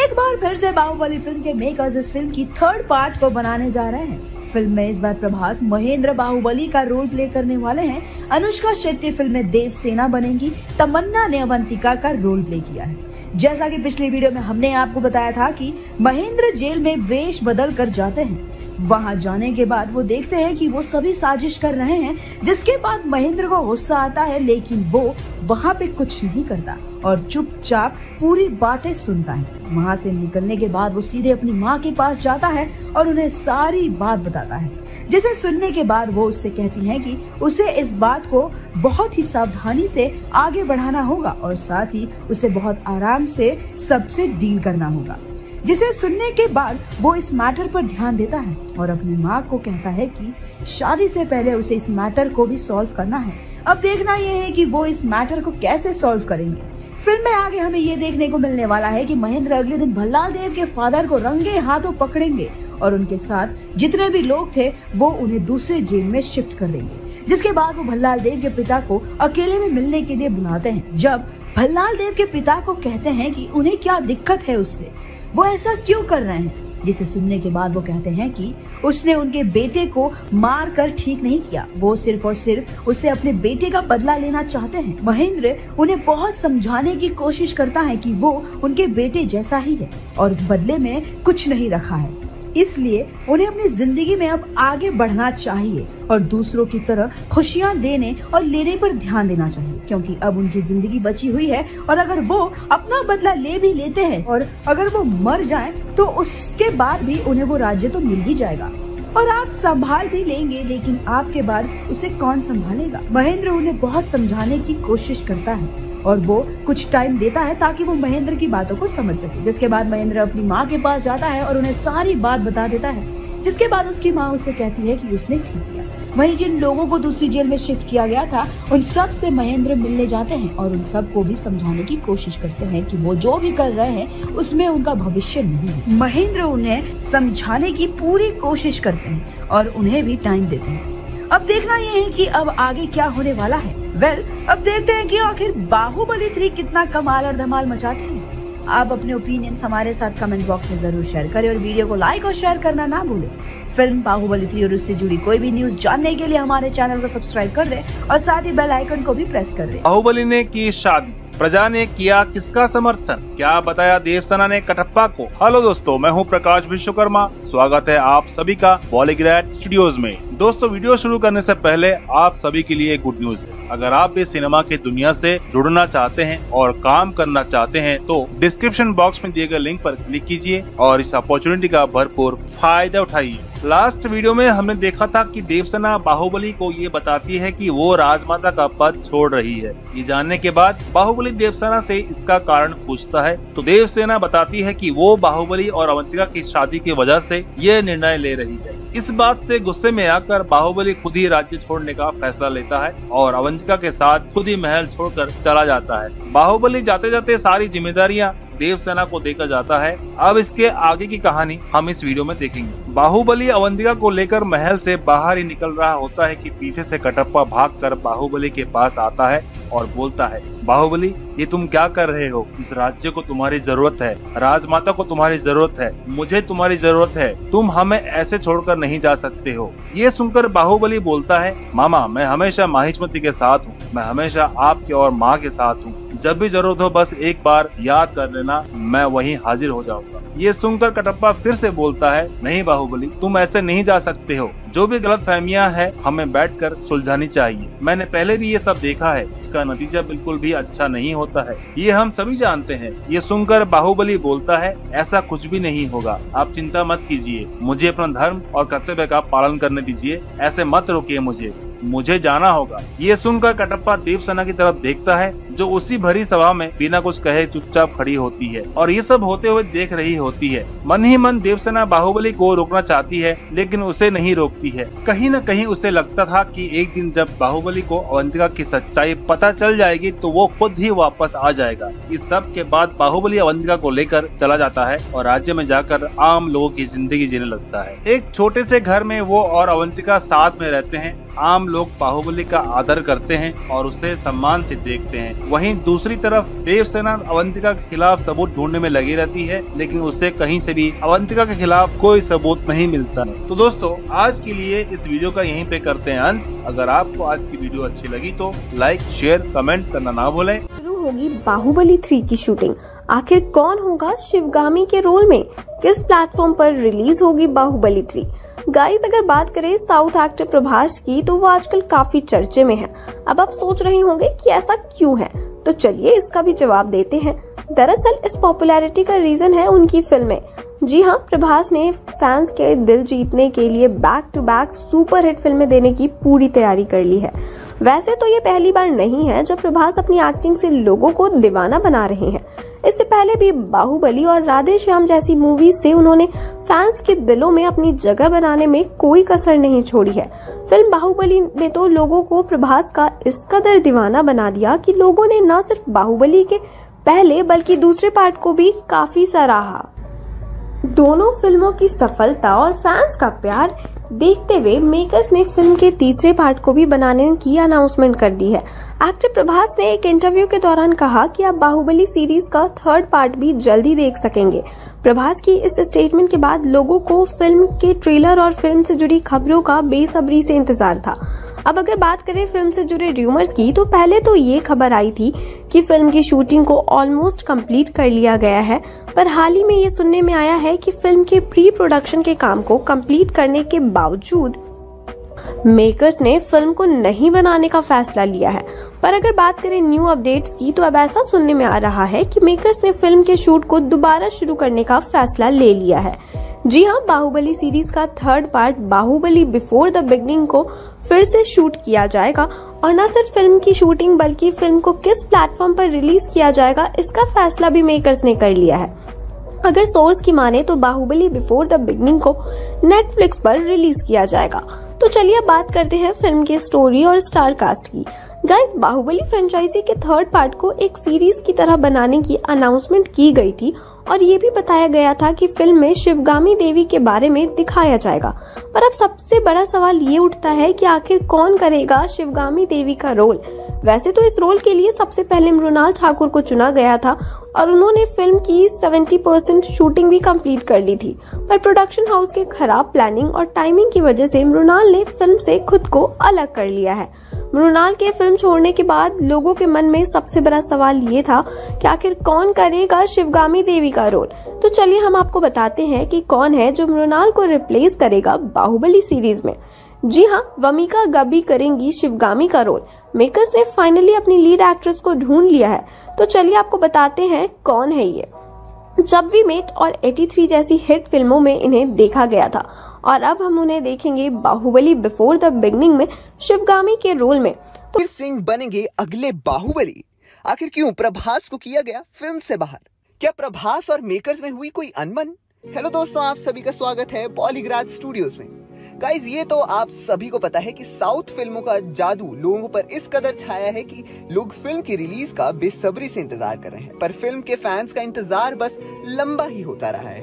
एक बार फिर से बाहुबली फिल्म के मेकर्स इस फिल्म की थर्ड पार्ट को बनाने जा रहे हैं। फिल्म में इस बार प्रभास महेंद्र बाहुबली का रोल प्ले करने वाले हैं। अनुष्का शेट्टी फिल्म में देवसेना बनेंगी। तमन्ना ने अवंतिका का रोल प्ले किया है। जैसा कि पिछली वीडियो में हमने आपको बताया था कि महेंद्र जेल में वेश बदल कर जाते हैं। वहां जाने के बाद वो देखते हैं कि वो सभी साजिश कर रहे हैं, जिसके बाद महेंद्र को गुस्सा आता है, लेकिन वो वहां पे कुछ नहीं करता और चुपचाप पूरी बातें सुनता है। वहां से निकलने के बाद वो सीधे अपनी माँ के पास जाता है और उन्हें सारी बात बताता है, जिसे सुनने के बाद वो उससे कहती हैं कि उसे इस बात को बहुत ही सावधानी से आगे बढ़ाना होगा और साथ ही उसे बहुत आराम से सबसे डील करना होगा। जिसे सुनने के बाद वो इस मैटर पर ध्यान देता है और अपनी माँ को कहता है कि शादी से पहले उसे इस मैटर को भी सॉल्व करना है। अब देखना यह है कि वो इस मैटर को कैसे सॉल्व करेंगे। फिल्म में आगे हमें ये देखने को मिलने वाला है कि महेंद्र अगले दिन भल्लाल देव के फादर को रंगे हाथों पकड़ेंगे और उनके साथ जितने भी लोग थे वो उन्हें दूसरे जेल में शिफ्ट कर देंगे, जिसके बाद वो भल्लाल देव के पिता को अकेले में मिलने के लिए बुलाते हैं। जब भल्लाल देव के पिता को कहते हैं कि उन्हें क्या दिक्कत है, उससे वो ऐसा क्यों कर रहे हैं, जिसे सुनने के बाद वो कहते हैं कि उसने उनके बेटे को मार कर ठीक नहीं किया, वो सिर्फ और सिर्फ उससे अपने बेटे का बदला लेना चाहते हैं। महेंद्र उन्हें बहुत समझाने की कोशिश करता है कि वो उनके बेटे जैसा ही है और बदले में कुछ नहीं रखा है, इसलिए उन्हें अपनी जिंदगी में अब आगे बढ़ना चाहिए और दूसरों की तरह खुशियां देने और लेने पर ध्यान देना चाहिए, क्योंकि अब उनकी जिंदगी बची हुई है और अगर वो अपना बदला ले भी लेते हैं और अगर वो मर जाएं तो उसके बाद भी उन्हें वो राज्य तो मिल ही जाएगा और आप संभाल भी लेंगे, लेकिन आपके बाद उसे कौन संभालेगा। महेंद्र उन्हें बहुत समझाने की कोशिश करता है और वो कुछ टाइम देता है ताकि वो महेंद्र की बातों को समझ सके। जिसके बाद महेंद्र अपनी माँ के पास जाता है और उन्हें सारी बात बता देता है, जिसके बाद उसकी माँ उसे कहती है कि उसने ठीक किया। वहीं जिन लोगों को दूसरी जेल में शिफ्ट किया गया था उन सब से महेंद्र मिलने जाते हैं और उन सब को भी समझाने की कोशिश करते हैं कि वो जो भी कर रहे हैं उसमें उनका भविष्य नहीं है। महेंद्र उन्हें समझाने की पूरी कोशिश करते हैं और उन्हें भी टाइम देते हैं। अब देखना यह है कि अब आगे क्या होने वाला है। अब देखते हैं कि आखिर बाहुबली 3 कितना कमाल और धमाल मचाती है। आप अपने ओपिनियंस हमारे साथ कमेंट बॉक्स में जरूर शेयर करें और वीडियो को लाइक और शेयर करना ना भूलें। फिल्म बाहुबली 3 और उससे जुड़ी कोई भी न्यूज जानने के लिए हमारे चैनल को सब्सक्राइब कर दें और साथ ही बेल आइकन को भी प्रेस कर दें। बाहुबली ने की शादी, प्रजा ने किया किसका समर्थन, क्या बताया देवसेना ने कटप्पा को। हेलो दोस्तों, मैं हूं प्रकाश विश्वकर्मा, स्वागत है आप सभी का बॉलीग्रैड स्टूडियोज में। दोस्तों, वीडियो शुरू करने से पहले आप सभी के लिए गुड न्यूज है। अगर आप भी सिनेमा की दुनिया से जुड़ना चाहते हैं और काम करना चाहते हैं तो डिस्क्रिप्शन बॉक्स में दिए गए लिंक पर क्लिक कीजिए और इस अपॉर्चुनिटी का भरपूर फायदा उठाइए। लास्ट वीडियो में हमने देखा था कि देवसेना बाहुबली को ये बताती है कि वो राजमाता का पद छोड़ रही है। ये जानने के बाद बाहुबली देवसेना से इसका कारण पूछता है तो देवसेना बताती है कि वो बाहुबली और अवंतिका की शादी की वजह से ये निर्णय ले रही है। इस बात से गुस्से में आकर बाहुबली खुद ही राज्य छोड़ने का फैसला लेता है और अवंतिका के साथ खुद ही महल छोड़कर चला जाता है। बाहुबली जाते जाते सारी जिम्मेदारियाँ देवसेना को देखा जाता है। अब इसके आगे की कहानी हम इस वीडियो में देखेंगे। बाहुबली अवंतिका को लेकर महल से बाहर ही निकल रहा होता है कि पीछे से कटप्पा भागकर बाहुबली के पास आता है और बोलता है, बाहुबली ये तुम क्या कर रहे हो, इस राज्य को तुम्हारी जरूरत है, राजमाता को तुम्हारी जरूरत है, मुझे तुम्हारी जरूरत है, तुम हमें ऐसे छोड़कर नहीं जा सकते हो। ये सुनकर बाहुबली बोलता है, मामा मैं हमेशा माहिष्मती के साथ हूँ, मैं हमेशा आपके और माँ के साथ हूँ, जब भी जरूरत हो बस एक बार याद कर लेना, मैं वहीं हाजिर हो जाऊंगा। ये सुनकर कटप्पा फिर से बोलता है, नहीं बाहुबली तुम ऐसे नहीं जा सकते हो, जो भी गलतफहमियां हैं हमें बैठकर सुलझानी चाहिए, मैंने पहले भी ये सब देखा है, इसका नतीजा बिल्कुल भी अच्छा नहीं होता है, ये हम सभी जानते हैं। ये सुनकर बाहुबली बोलता है, ऐसा कुछ भी नहीं होगा, आप चिंता मत कीजिए, मुझे अपना धर्म और कर्तव्य का पालन करने दीजिए, ऐसे मत रोकिए, मुझे जाना होगा। ये सुनकर कटप्पा देवसेना की तरफ देखता है जो उसी भरी सभा में बिना कुछ कहे चुपचाप खड़ी होती है और ये सब होते हुए देख रही होती है। मन ही मन देवसेना बाहुबली को रोकना चाहती है लेकिन उसे नहीं रोकती है। कहीं न कहीं उसे लगता था कि एक दिन जब बाहुबली को अवंतिका की सच्चाई पता चल जाएगी तो वो खुद ही वापस आ जाएगा। इस सब के बाद बाहुबली अवंतिका को लेकर चला जाता है और राज्य में जाकर आम लोगों की जिंदगी जीने लगता है। एक छोटे से घर में वो और अवंतिका साथ में रहते हैं। आम लोग बाहुबली का आदर करते हैं और उसे सम्मान से देखते हैं। वहीं दूसरी तरफ देवसेना अवंतिका के खिलाफ सबूत ढूंढने में लगी रहती है, लेकिन उससे कहीं से भी अवंतिका के खिलाफ कोई सबूत नहीं मिलता है। तो दोस्तों, आज के लिए इस वीडियो का यहीं पे करते हैं अंत। अगर आपको आज की वीडियो अच्छी लगी तो लाइक, शेयर, कमेंट करना ना भूलें। शुरू होगी बाहुबली 3 की शूटिंग, आखिर कौन होगा शिवगामी के रोल में, किस प्लेटफॉर्म पर रिलीज होगी बाहुबली 3? गाइस, अगर बात करें साउथ एक्टर प्रभास की तो वो आजकल काफी चर्चे में है। अब आप सोच रहे होंगे कि ऐसा क्यों है, तो चलिए इसका भी जवाब देते हैं। दरअसल इस पॉपुलैरिटी का रीजन है उनकी फिल्में। जी हाँ, प्रभास ने फैंस के दिल जीतने के लिए back to back super hit फिल्में देने की पूरी तैयारी कर ली है। वैसे तो ये पहली बार नहीं है जब प्रभास अपनी एक्टिंग से लोगों को दीवाना बना रहे हैं। इससे पहले भी बाहुबली और राधे श्याम जैसी मूवीज से उन्होंने फैंस के दिलों में अपनी जगह बनाने में कोई कसर नहीं छोड़ी है। फिल्म बाहुबली ने तो लोगों को प्रभास का इस कदर दीवाना बना दिया कि लोगों ने न सिर्फ बाहुबली के पहले बल्कि दूसरे पार्ट को भी काफी सराहा। दोनों फिल्मों की सफलता और फैंस का प्यार देखते हुए मेकर्स ने फिल्म के तीसरे पार्ट को भी बनाने की अनाउंसमेंट कर दी है। एक्टर प्रभास ने एक इंटरव्यू के दौरान कहा कि आप बाहुबली सीरीज का थर्ड पार्ट भी जल्दी देख सकेंगे। प्रभास की इस स्टेटमेंट के बाद लोगों को फिल्म के ट्रेलर और फिल्म से जुड़ी खबरों का बेसब्री से इंतजार था। अब अगर बात करें फिल्म से जुड़े रूमर्स की तो पहले तो ये खबर आई थी कि फिल्म की शूटिंग को ऑलमोस्ट कंप्लीट कर लिया गया है, पर हाल ही में ये सुनने में आया है कि फिल्म के प्री प्रोडक्शन के काम को कंप्लीट करने के बावजूद मेकर्स ने फिल्म को नहीं बनाने का फैसला लिया है। पर अगर बात करें न्यू अपडेट्स की तो अब ऐसा सुनने में आ रहा है कि मेकर्स ने फिल्म के शूट को दोबारा शुरू करने का फैसला ले लिया है। जी हाँ, बाहुबली सीरीज का third part Baahubali before the beginning को फिर से शूट किया जाएगा और न सिर्फ फिल्म की शूटिंग बल्कि फिल्म को किस प्लेटफॉर्म पर रिलीज किया जाएगा इसका फैसला भी मेकर्स ने कर लिया है। अगर सोर्स की माने तो बाहुबली बिफोर द बिगनिंग को नेटफ्लिक्स पर रिलीज किया जाएगा। तो चलिए अब बात करते हैं फिल्म की स्टोरी और स्टार कास्ट की। गाइस, बाहुबली फ्रेंचाइजी के थर्ड पार्ट को एक सीरीज की तरह बनाने की अनाउंसमेंट की गई थी और ये भी बताया गया था कि फिल्म में शिवगामी देवी के बारे में दिखाया जाएगा। पर अब सबसे बड़ा सवाल ये उठता है कि आखिर कौन करेगा शिवगामी देवी का रोल। वैसे तो इस रोल के लिए सबसे पहले मृणाल ठाकुर को चुना गया था और उन्होंने फिल्म की 70% शूटिंग भी कंप्लीट कर ली थी, पर प्रोडक्शन हाउस के खराब प्लानिंग और टाइमिंग की वजह से मृणाल ने फिल्म से खुद को अलग कर लिया है। मृणाल के फिल्म छोड़ने के बाद लोगों के मन में सबसे बड़ा सवाल ये था कि आखिर कौन करेगा शिवगामी देवी का रोल। तो चलिए हम आपको बताते हैं कि कौन है जो मृणाल को रिप्लेस करेगा बाहुबली सीरीज में। जी हाँ, वमिका गबी करेंगी शिवगामी का रोल। मेकर्स ने फाइनली अपनी लीड एक्ट्रेस को ढूंढ लिया है। तो चलिए आपको बताते हैं कौन है ये। जब वी मेट और 83 जैसी हिट फिल्मों में इन्हें देखा गया था और अब हम उन्हें देखेंगे बाहुबली बिफोर द बिगनिंग में शिवगामी के रोल में। रणवीर सिंह बनेंगे अगले बाहुबली। आखिर क्यों प्रभास को किया गया फिल्म से बाहर? क्या प्रभास और मेकर्स में हुई कोई अनबन? हेलो दोस्तों, आप सभी का स्वागत है बॉलीग्राड स्टूडियोज में। गाइज, ये तो आप सभी को पता है कि साउथ फिल्मों का जादू लोगों पर इस कदर छाया है कि लोग फिल्म की रिलीज का बेसब्री से इंतजार कर रहे हैं, पर फिल्म के फैंस का इंतजार बस लंबा ही होता रहा है।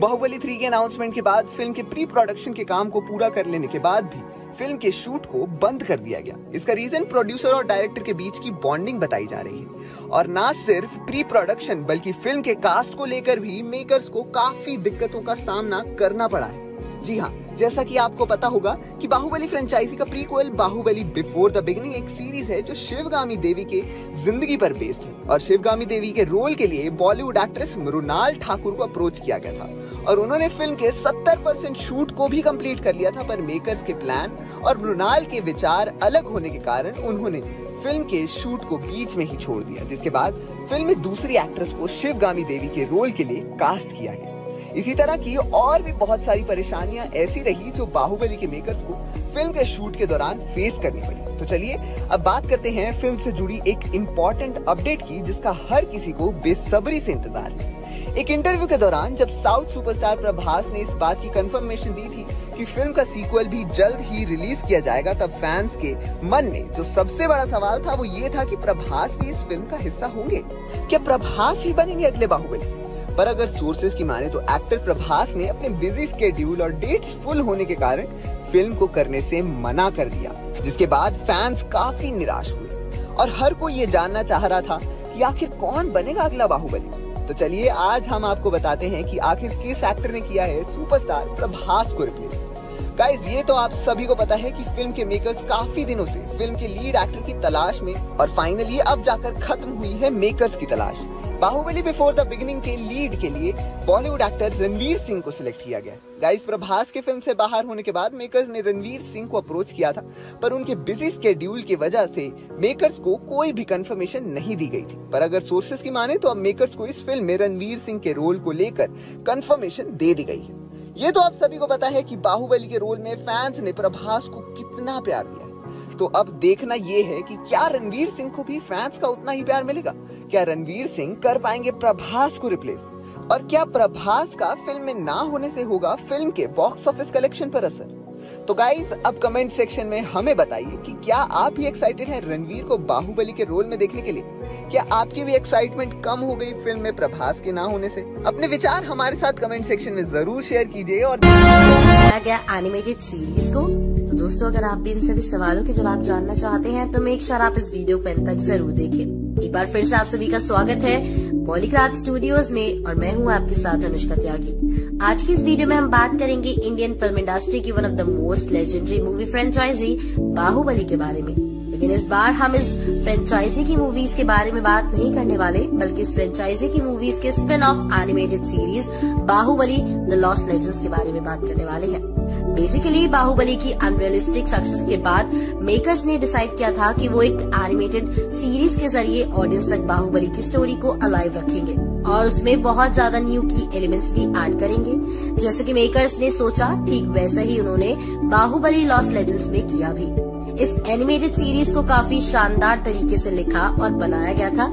बाहुबली 3 के अनाउंसमेंट के बाद फिल्म के प्री प्रोडक्शन के काम को पूरा कर लेने के बाद भी फिल्म के शूट को बंद कर दिया गया। इसका रीजन प्रोड्यूसर और डायरेक्टर के बीच की बॉन्डिंग बताई जा रही है और ना सिर्फ प्री प्रोडक्शन बल्कि फिल्म के कास्ट को लेकर भी मेकर्स को काफी दिक्कतों का सामना करना पड़ा है। जी हाँ, जैसा कि आपको पता होगा कि बाहुबली फ्रेंचाइजी का prequel Baahubali before the beginning एक सीरीज है जो शिवगामी देवी के जिंदगी पर बेस्ड है और शिवगामी देवी के रोल के लिए बॉलीवुड एक्ट्रेस मृणाल ठाकुर को अप्रोच किया गया था और उन्होंने फिल्म के 70% शूट को भी कंप्लीट कर लिया था, पर मेकर्स के प्लान और मृणाल के विचार अलग होने के कारण उन्होंने फिल्म के शूट को बीच में ही छोड़ दिया, जिसके बाद फिल्म में दूसरी एक्ट्रेस को शिवगामी देवी के रोल के लिए कास्ट किया गया। इसी तरह की और भी बहुत सारी परेशानियां ऐसी रही जो बाहुबली के मेकर्स को फिल्म के शूट के दौरान फेस करनी पड़ी। तो चलिए अब बात करते हैं फिल्म से जुड़ी एक इम्पोर्टेंट अपडेट की, जिसका हर किसी को बेसब्री से इंतजार है। एक इंटरव्यू के दौरान जब साउथ सुपरस्टार प्रभास ने इस बात की कंफर्मेशन दी थी कि फिल्म का सीक्वल भी जल्द ही रिलीज किया जाएगा, तब फैंस के मन में जो सबसे बड़ा सवाल था वो ये था कि प्रभास भी इस फिल्म का हिस्सा होंगे, क्या प्रभास ही बनेंगे अगले बाहुबली। पर अगर सोर्सेज की माने तो एक्टर प्रभास ने अपने बिजी स्केड्यूल और डेट्स फुल होने के कारण फिल्म को करने से मना कर दिया, जिसके बाद फैंस काफी निराश हुए और हर कोई ये जानना चाह रहा था कि आखिर कौन बनेगा अगला बाहुबली। तो चलिए आज हम आपको बताते हैं कि आखिर किस एक्टर ने किया है सुपरस्टार प्रभास को रिप्लेस। गाइस ये तो आप सभी को पता है कि फिल्म के मेकर्स काफी दिनों से फिल्म के लीड एक्टर की तलाश में और फाइनली अब जाकर खत्म हुई है मेकर्स की तलाश। बाहुबली बिफोर द बिगिनिंग के लीड के लिए बॉलीवुड एक्टर रणवीर सिंह को सिलेक्ट किया गया। गाइस प्रभास के फिल्म से बाहर होने के बाद मेकर्स ने रणवीर सिंह को अप्रोच किया था, पर उनके बिजी स्केड्यूल की वजह से मेकर्स को कोई भी कंफर्मेशन नहीं दी गई थी। पर अगर सोर्सेस की माने तो अब मेकर्स को इस फिल्म में रणवीर सिंह के रोल को लेकर कंफर्मेशन दे दी गई है। ये तो आप सभी को पता है कि बाहुबली के रोल में फैंस ने प्रभास को कितना प्यार दिया। तो अब देखना ये है कि क्या रणवीर सिंह को भी फैंस का उतना ही प्यार मिलेगा, क्या रणवीर सिंह कर पाएंगे प्रभास को रिप्लेस, और क्या प्रभास का फिल्म में ना होने से होगा फिल्म के बॉक्स ऑफिस कलेक्शन पर असर। तो गाइज अब कमेंट सेक्शन में हमें बताइए कि क्या आप भी एक्साइटेड हैं रणवीर को बाहुबली के रोल में देखने के लिए? क्या आपकी भी एक्साइटमेंट कम हो गई फिल्म में प्रभास के ना होने से? अपने विचार हमारे साथ कमेंट सेक्शन में जरूर शेयर कीजिए। और क्या एनिमेटेड सीरीज को तो दोस्तों अगर आप भी इन सभी सवालों के जवाब जानना चाहते हैं तो मेक श्योर आप इस वीडियो को अंत तक जरूर देखें। एक बार फिर से आप सभी का स्वागत है बॉलीग्राड स्टूडियोज में और मैं हूं आपके साथ अनुष्का त्यागी। आज की इस वीडियो में हम बात करेंगे इंडियन फिल्म इंडस्ट्री की one of the most legendary movie franchise Baahubali के बारे में। लेकिन इस बार हम इस फ्रेंचाइजी की मूवीज के बारे में बात नहीं करने वाले, बल्कि इस फ्रेंचाइजी की मूवीज के spin off animated series Baahubali the lost legends के बारे में बात करने वाले हैं। बेसिकली बाहुबली की अनरियलिस्टिक सक्सेस के बाद मेकर्स ने डिसाइड किया था कि वो एक एनिमेटेड सीरीज के जरिए ऑडियंस तक बाहुबली की स्टोरी को अलाइव रखेंगे और उसमें बहुत ज्यादा न्यू की एलिमेंट्स भी ऐड करेंगे। जैसे कि मेकर्स ने सोचा ठीक वैसे ही उन्होंने बाहुबली लॉस्ट लेजेंड्स में किया भी। इस एनिमेटेड सीरीज को काफी शानदार तरीके से लिखा और बनाया गया था,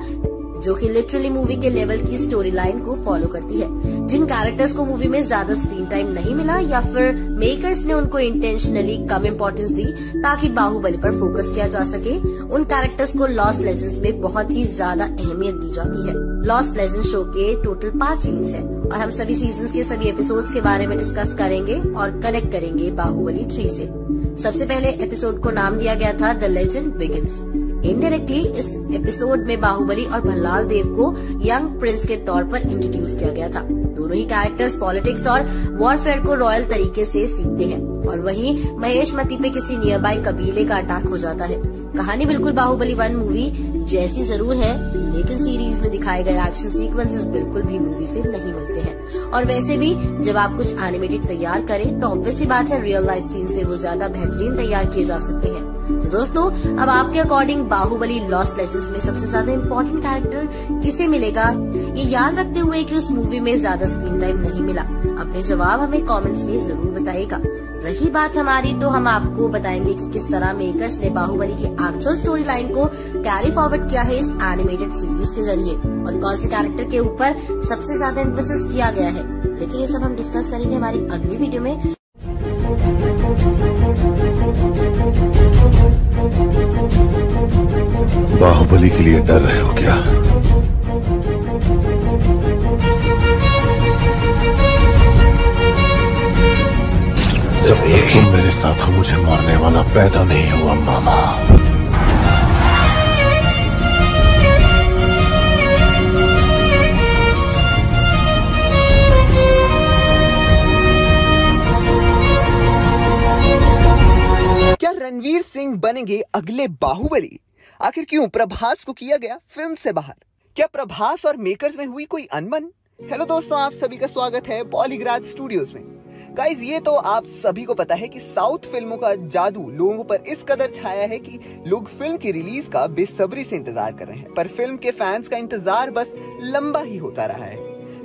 जो कि लिटरली मूवी के लेवल की स्टोरी लाइन को फॉलो करती है। जिन कैरेक्टर्स को मूवी में ज्यादा स्क्रीन टाइम नहीं मिला या फिर मेकर्स ने उनको इंटेंशनली कम इम्पोर्टेंस दी ताकि बाहुबली पर फोकस किया जा सके, उन कैरेक्टर्स को लॉस्ट लेजेंड्स में बहुत ही ज्यादा अहमियत दी जाती है। लॉस्ट लेजेंड शो के टोटल 5 सीजन है और हम सभी सीजन के सभी एपिसोड्स के बारे में डिस्कस करेंगे और कनेक्ट करेंगे बाहुबली 3 से। सबसे पहले एपिसोड को नाम दिया गया था द लेजेंड बिगिंस। इनडायरेक्टली इस एपिसोड में बाहुबली और भल्लाल देव को यंग प्रिंस के तौर पर इंट्रोड्यूस किया गया था। दोनों ही कैरेक्टर्स पॉलिटिक्स और वॉरफेयर को रॉयल तरीके से सीखते हैं और वहीं महेशमती पे किसी नियर बाई कबीले का अटैक हो जाता है। कहानी बिल्कुल बाहुबली 1 मूवी जैसी जरूर है, लेकिन सीरीज में दिखाए गए एक्शन सीक्वेंसेस बिल्कुल भी मूवी से नहीं मिलते हैं। और वैसे भी जब आप कुछ एनिमेटेड तैयार करें तो ऑब्वियस ही बात है रियल लाइफ सीन से वो ज्यादा बेहतरीन तैयार किए जा सकते हैं। तो दोस्तों अब आपके अकॉर्डिंग बाहुबली लॉस्ट लेजेंड्स में सबसे ज्यादा इम्पोर्टेंट कैरेक्टर किसे मिलेगा? ये याद रखते हुए कि उस मूवी में ज्यादा स्क्रीन टाइम नहीं मिला, अपने जवाब हमें कमेंट्स में जरूर बताइएगा। रही बात हमारी, तो हम आपको बताएंगे कि किस तरह मेकर्स ने बाहुबली की एक्चुअल स्टोरी लाइन को कैरी फॉरवर्ड किया है इस एनिमेटेड सीरीज के जरिए और कौन से कैरेक्टर के ऊपर सबसे ज्यादा एम्फेसिस किया गया है। लेकिन ये सब हम डिस्कस करेंगे हमारी अगली वीडियो में। बाहुबली के लिए डर रहे हो क्या? जब तक तुम मेरे साथ हो मुझे मारने वाला पैदा नहीं हुआ मामा। क्या रणवीर सिंह बनेंगे अगले बाहुबली? आखिर क्यों प्रभास को किया गया फिल्म से बाहर? क्या प्रभास और मेकर्स में हुई कोई अनबन? हेलो दोस्तों, आप सभी का स्वागत है बॉलीग्राड स्टूडियोज में। गाइज ये तो आप सभी को पता है कि साउथ फिल्मों का जादू लोगों पर इस कदर छाया है कि लोग फिल्म की रिलीज का बेसब्री से इंतजार कर रहे हैं, पर फिल्म के फैंस का इंतजार बस लंबा ही होता रहा है।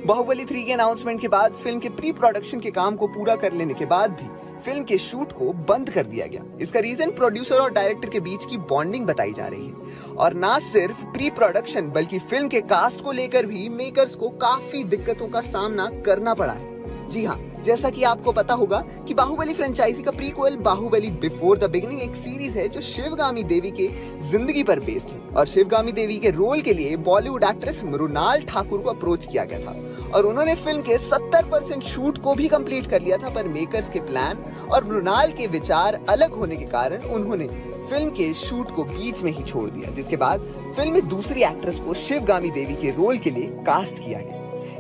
बाहुबली 3 के अनाउंसमेंट के बाद फिल्म के प्री प्रोडक्शन के काम को पूरा कर लेने के बाद भी फिल्म के शूट को बंद कर दिया गया। इसका रीजन प्रोड्यूसर और डायरेक्टर के बीच की बॉन्डिंग बताई जा रही है और ना सिर्फ प्री प्रोडक्शन बल्कि फिल्म के कास्ट को लेकर भी मेकर्स को काफी दिक्कतों का सामना करना पड़ा है। जी हाँ, जैसा कि आपको पता होगा कि बाहुबली फ्रेंचाइजी का prequel Baahubali before the beginning एक सीरीज है जो शिवगामी देवी के जिंदगी पर बेस्ड है और शिवगामी देवी के रोल के लिए बॉलीवुड एक्ट्रेस मृणाल ठाकुर को अप्रोच किया गया था और उन्होंने फिल्म के 70% शूट को भी कंप्लीट कर लिया था, पर मेकर्स के प्लान और मृणाल के विचार अलग होने के कारण उन्होंने फिल्म के शूट को बीच में ही छोड़ दिया, जिसके बाद फिल्म में दूसरी एक्ट्रेस को शिवगामी देवी के रोल के लिए कास्ट किया गया।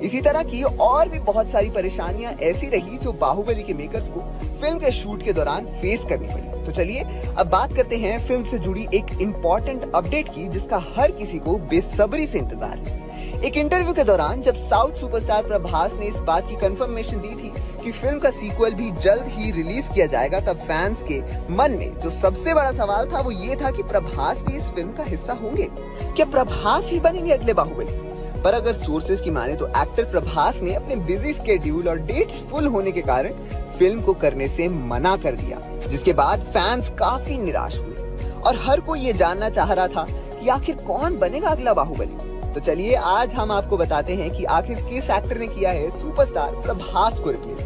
इसी तरह की और भी बहुत सारी परेशानियां ऐसी रही जो बाहुबली के मेकर्स को फिल्म के शूट के दौरान फेस करनी पड़ी। तो चलिए अब बात करते हैं फिल्म से जुड़ी एक इम्पोर्टेंट अपडेट की, जिसका हर किसी को बेसब्री से इंतजार है। एक इंटरव्यू के दौरान जब साउथ सुपरस्टार प्रभास ने इस बात की कंफर्मेशन दी थी कि फिल्म का सीक्वल भी जल्द ही रिलीज किया जाएगा, तब फैंस के मन में जो सबसे बड़ा सवाल था वो ये था कि प्रभास भी इस फिल्म का हिस्सा होंगे, क्या प्रभास ही बनेंगे अगले बाहुबली। पर अगर सोर्सेज की माने तो एक्टर प्रभास ने अपने बिजी स्केड्यूल और डेट्स फुल होने के कारण फिल्म को करने से मना कर दिया, जिसके बाद फैंस काफी निराश हुए और हर कोई ये जानना चाह रहा था कि आखिर कौन बनेगा अगला बाहुबली। तो चलिए आज हम आपको बताते हैं कि आखिर किस एक्टर ने किया है सुपरस्टार प्रभास को रिप्लेस।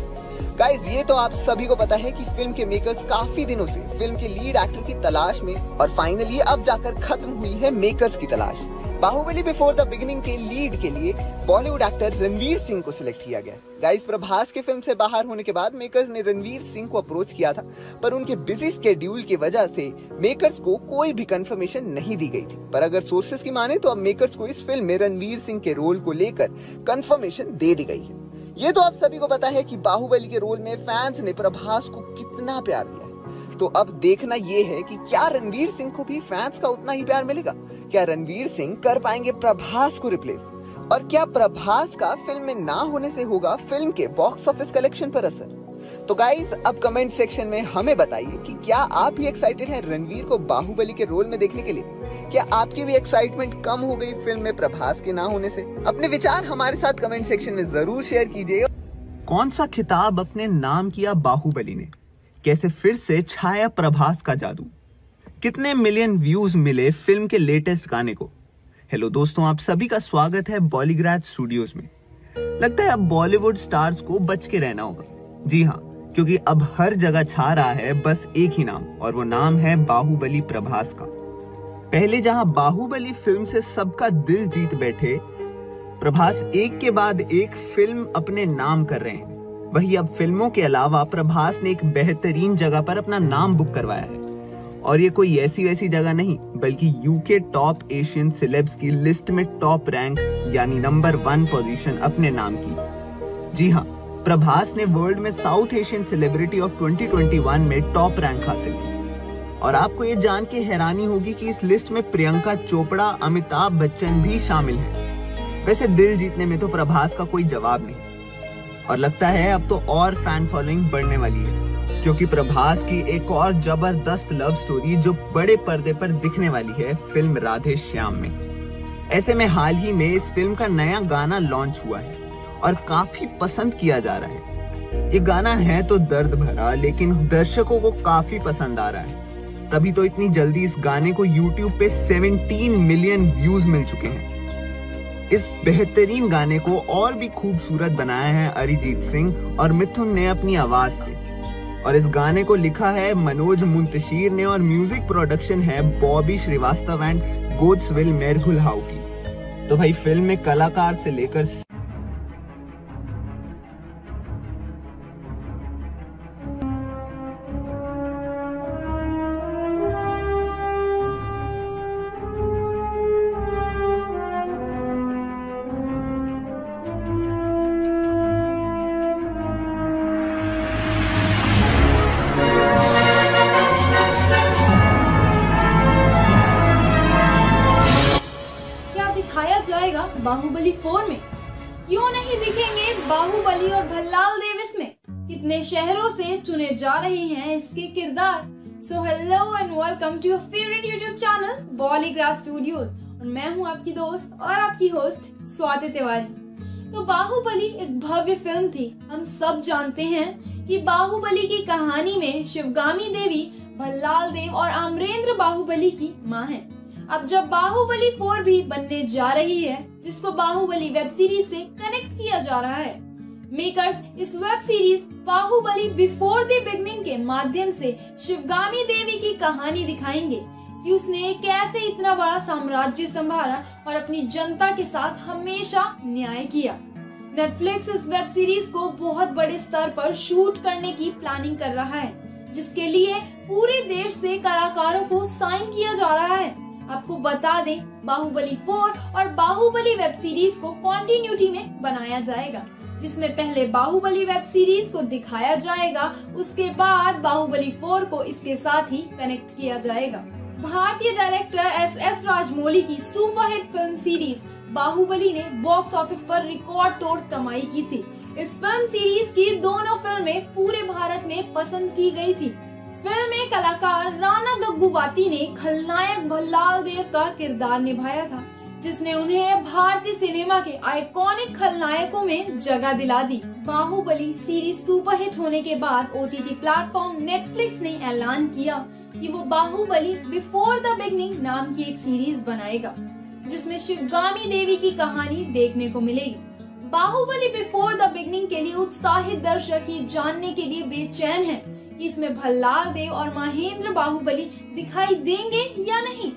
गाइस ये तो आप सभी को पता है कि फिल्म के मेकर्स काफी दिनों से फिल्म के लीड एक्टर की तलाश में, और फाइनली अब जाकर खत्म हुई है मेकर्स की तलाश। बाहुबली बिफोर द बिगिनिंग के लीड के लिए बॉलीवुड एक्टर रणवीर सिंह को सिलेक्ट किया गया। गाइस प्रभास के फिल्म से बाहर होने के बाद मेकर्स ने रणवीर सिंह को अप्रोच किया था, पर उनके बिजी स्केड्यूल की वजह से मेकर्स को कोई भी कंफर्मेशन नहीं दी गई थी। पर अगर सोर्सेस की माने तो अब मेकर्स को इस फिल्म में रणवीर सिंह के रोल को लेकर कंफर्मेशन दे दी गई है। ये तो आप सभी को पता है कि बाहुबली के रोल में फैंस ने प्रभास को कितना प्यार दिया। तो अब देखना ये है कि क्या रणवीर सिंह को भी फैंस का उतना ही प्यार मिलेगा, क्या रणवीर सिंह कर पाएंगे प्रभास को रिप्लेस, और क्या प्रभास का फिल्म में ना होने से होगा फिल्म के बॉक्स ऑफिस कलेक्शन पर असर। तो गाइज अब कमेंट सेक्शन में हमें बताइए कि क्या आप भी एक्साइटेड हैं रणवीर को बाहुबली के रोल में देखने के लिए, क्या आपकी भी एक्साइटमेंट कम हो गई फिल्म में प्रभास के ना होने से। अपने विचार हमारे साथ कमेंट सेक्शन में जरूर शेयर कीजिए। कौन सा खिताब अपने नाम किया बाहुबली ने, कैसे फिर से छाया प्रभास का जादू, कितने मिलियन व्यूज मिले फिल्म के लेटेस्ट गाने को। हेलो दोस्तों, आप सभी का स्वागत है बॉलीग्रैड स्टूडियोज में। लगता है अब बॉलीवुड स्टार्स को बच के रहना होगा। जी हाँ, क्योंकि अब हर जगह छा रहा है बस एक ही नाम, और वो नाम है बाहुबली प्रभास का। पहले जहां बाहुबली फिल्म से सबका दिल जीत बैठे, प्रभास एक के बाद एक फिल्म अपने नाम कर रहे हैं, वही अब फिल्मों के अलावा प्रभास ने एक बेहतरीन जगह पर अपना नाम बुक करवाया है। और ये कोई ऐसी वैसी जगह नहीं, बल्कि यूके टॉप एशियन सिलेब्स की लिस्ट में टॉप रैंक यानी नंबर 1 पोजीशन अपने नाम की। जी हाँ, प्रभास ने वर्ल्ड में साउथ एशियन सेलिब्रिटी ऑफ 2021 में टॉप रैंक हासिल की। और आपको ये जान के हैरानी होगी कि इस लिस्ट में प्रियंका चोपड़ा, अमिताभ बच्चन भी शामिल है। वैसे दिल जीतने में तो प्रभास का कोई जवाब नहीं, और लगता है अब तो और फैन फॉलोइंग बढ़ने वाली है, क्योंकि प्रभास की एक और जबरदस्त लव स्टोरी जो बड़े पर्दे पर दिखने वाली है फिल्म राधे श्याम में। ऐसे में हाल ही में इस फिल्म का नया गाना लॉन्च हुआ है और काफी पसंद किया जा रहा है। ये गाना है तो दर्द भरा, लेकिन दर्शकों को काफी पसंद आ रहा है। तभी तो इतनी जल्दी इस गाने को YouTube पे 17 मिलियन व्यूज मिल चुके हैं। इस बेहतरीन गाने को और भी खूबसूरत बनाया है अरिजीत सिंह और मिथुन ने अपनी आवाज से, और इस गाने को लिखा है मनोज मुंतशिर ने और म्यूजिक प्रोडक्शन है बॉबी श्रीवास्तव एंड गोड्सविल मेरघुल हाउ की। तो भाई फिल्म में कलाकार से लेकर जाएगा बाहुबली 4 में, क्यों नहीं दिखेंगे बाहुबली और भल्लाल देविस में। कितने शहरों से चुने जा रहे हैं इसके किरदार। So hello and welcome to your favourite YouTube channel Bollygrad studios, और मैं हूं आपकी दोस्त और आपकी होस्ट स्वाति तिवारी। तो बाहुबली एक भव्य फिल्म थी। हम सब जानते हैं कि बाहुबली की कहानी में शिवगामी देवी भल्लाल देव और अमरेंद्र बाहुबली की माँ है। अब जब बाहुबली 4 भी बनने जा रही है, जिसको बाहुबली वेब सीरीज से कनेक्ट किया जा रहा है। मेकर्स इस web series Baahubali before the beginning के माध्यम से शिवगामी देवी की कहानी दिखाएंगे कि उसने कैसे इतना बड़ा साम्राज्य संभाला और अपनी जनता के साथ हमेशा न्याय किया। नेटफ्लिक्स इस वेब सीरीज को बहुत बड़े स्तर पर शूट करने की प्लानिंग कर रहा है। जिसके लिए पूरे देश से कलाकारों को साइन किया जा रहा है। आपको बता दें, बाहुबली 4 और बाहुबली वेब सीरीज को कंटिन्यूटी में बनाया जाएगा, जिसमें पहले बाहुबली वेब सीरीज को दिखाया जाएगा, उसके बाद बाहुबली 4 को इसके साथ ही कनेक्ट किया जाएगा। भारतीय डायरेक्टर SS राजमौली की सुपरहिट फिल्म सीरीज बाहुबली ने बॉक्स ऑफिस पर रिकॉर्ड तोड़ कमाई की थी। इस फिल्म सीरीज की दोनों फिल्में पूरे भारत में पसंद की गई थी। फिल्म में कलाकार राणा दग्गुबाती ने खलनायक भल्लाल देव का किरदार निभाया था, जिसने उन्हें भारतीय सिनेमा के आइकॉनिक खलनायकों में जगह दिला दी। बाहुबली सीरीज सुपरहिट होने के बाद OTT प्लेटफॉर्म नेटफ्लिक्स ने ऐलान किया कि वो बाहुबली बिफोर द बिगनिंग नाम की एक सीरीज बनाएगा, जिसमें शिवगामी देवी की कहानी देखने को मिलेगी। बाहुबली बिफोर द बिगनिंग के लिए उत्साहित दर्शक ये जानने के लिए बेचैन है कि इसमें भल्लाल देव और महेंद्र बाहुबली दिखाई देंगे या नहीं।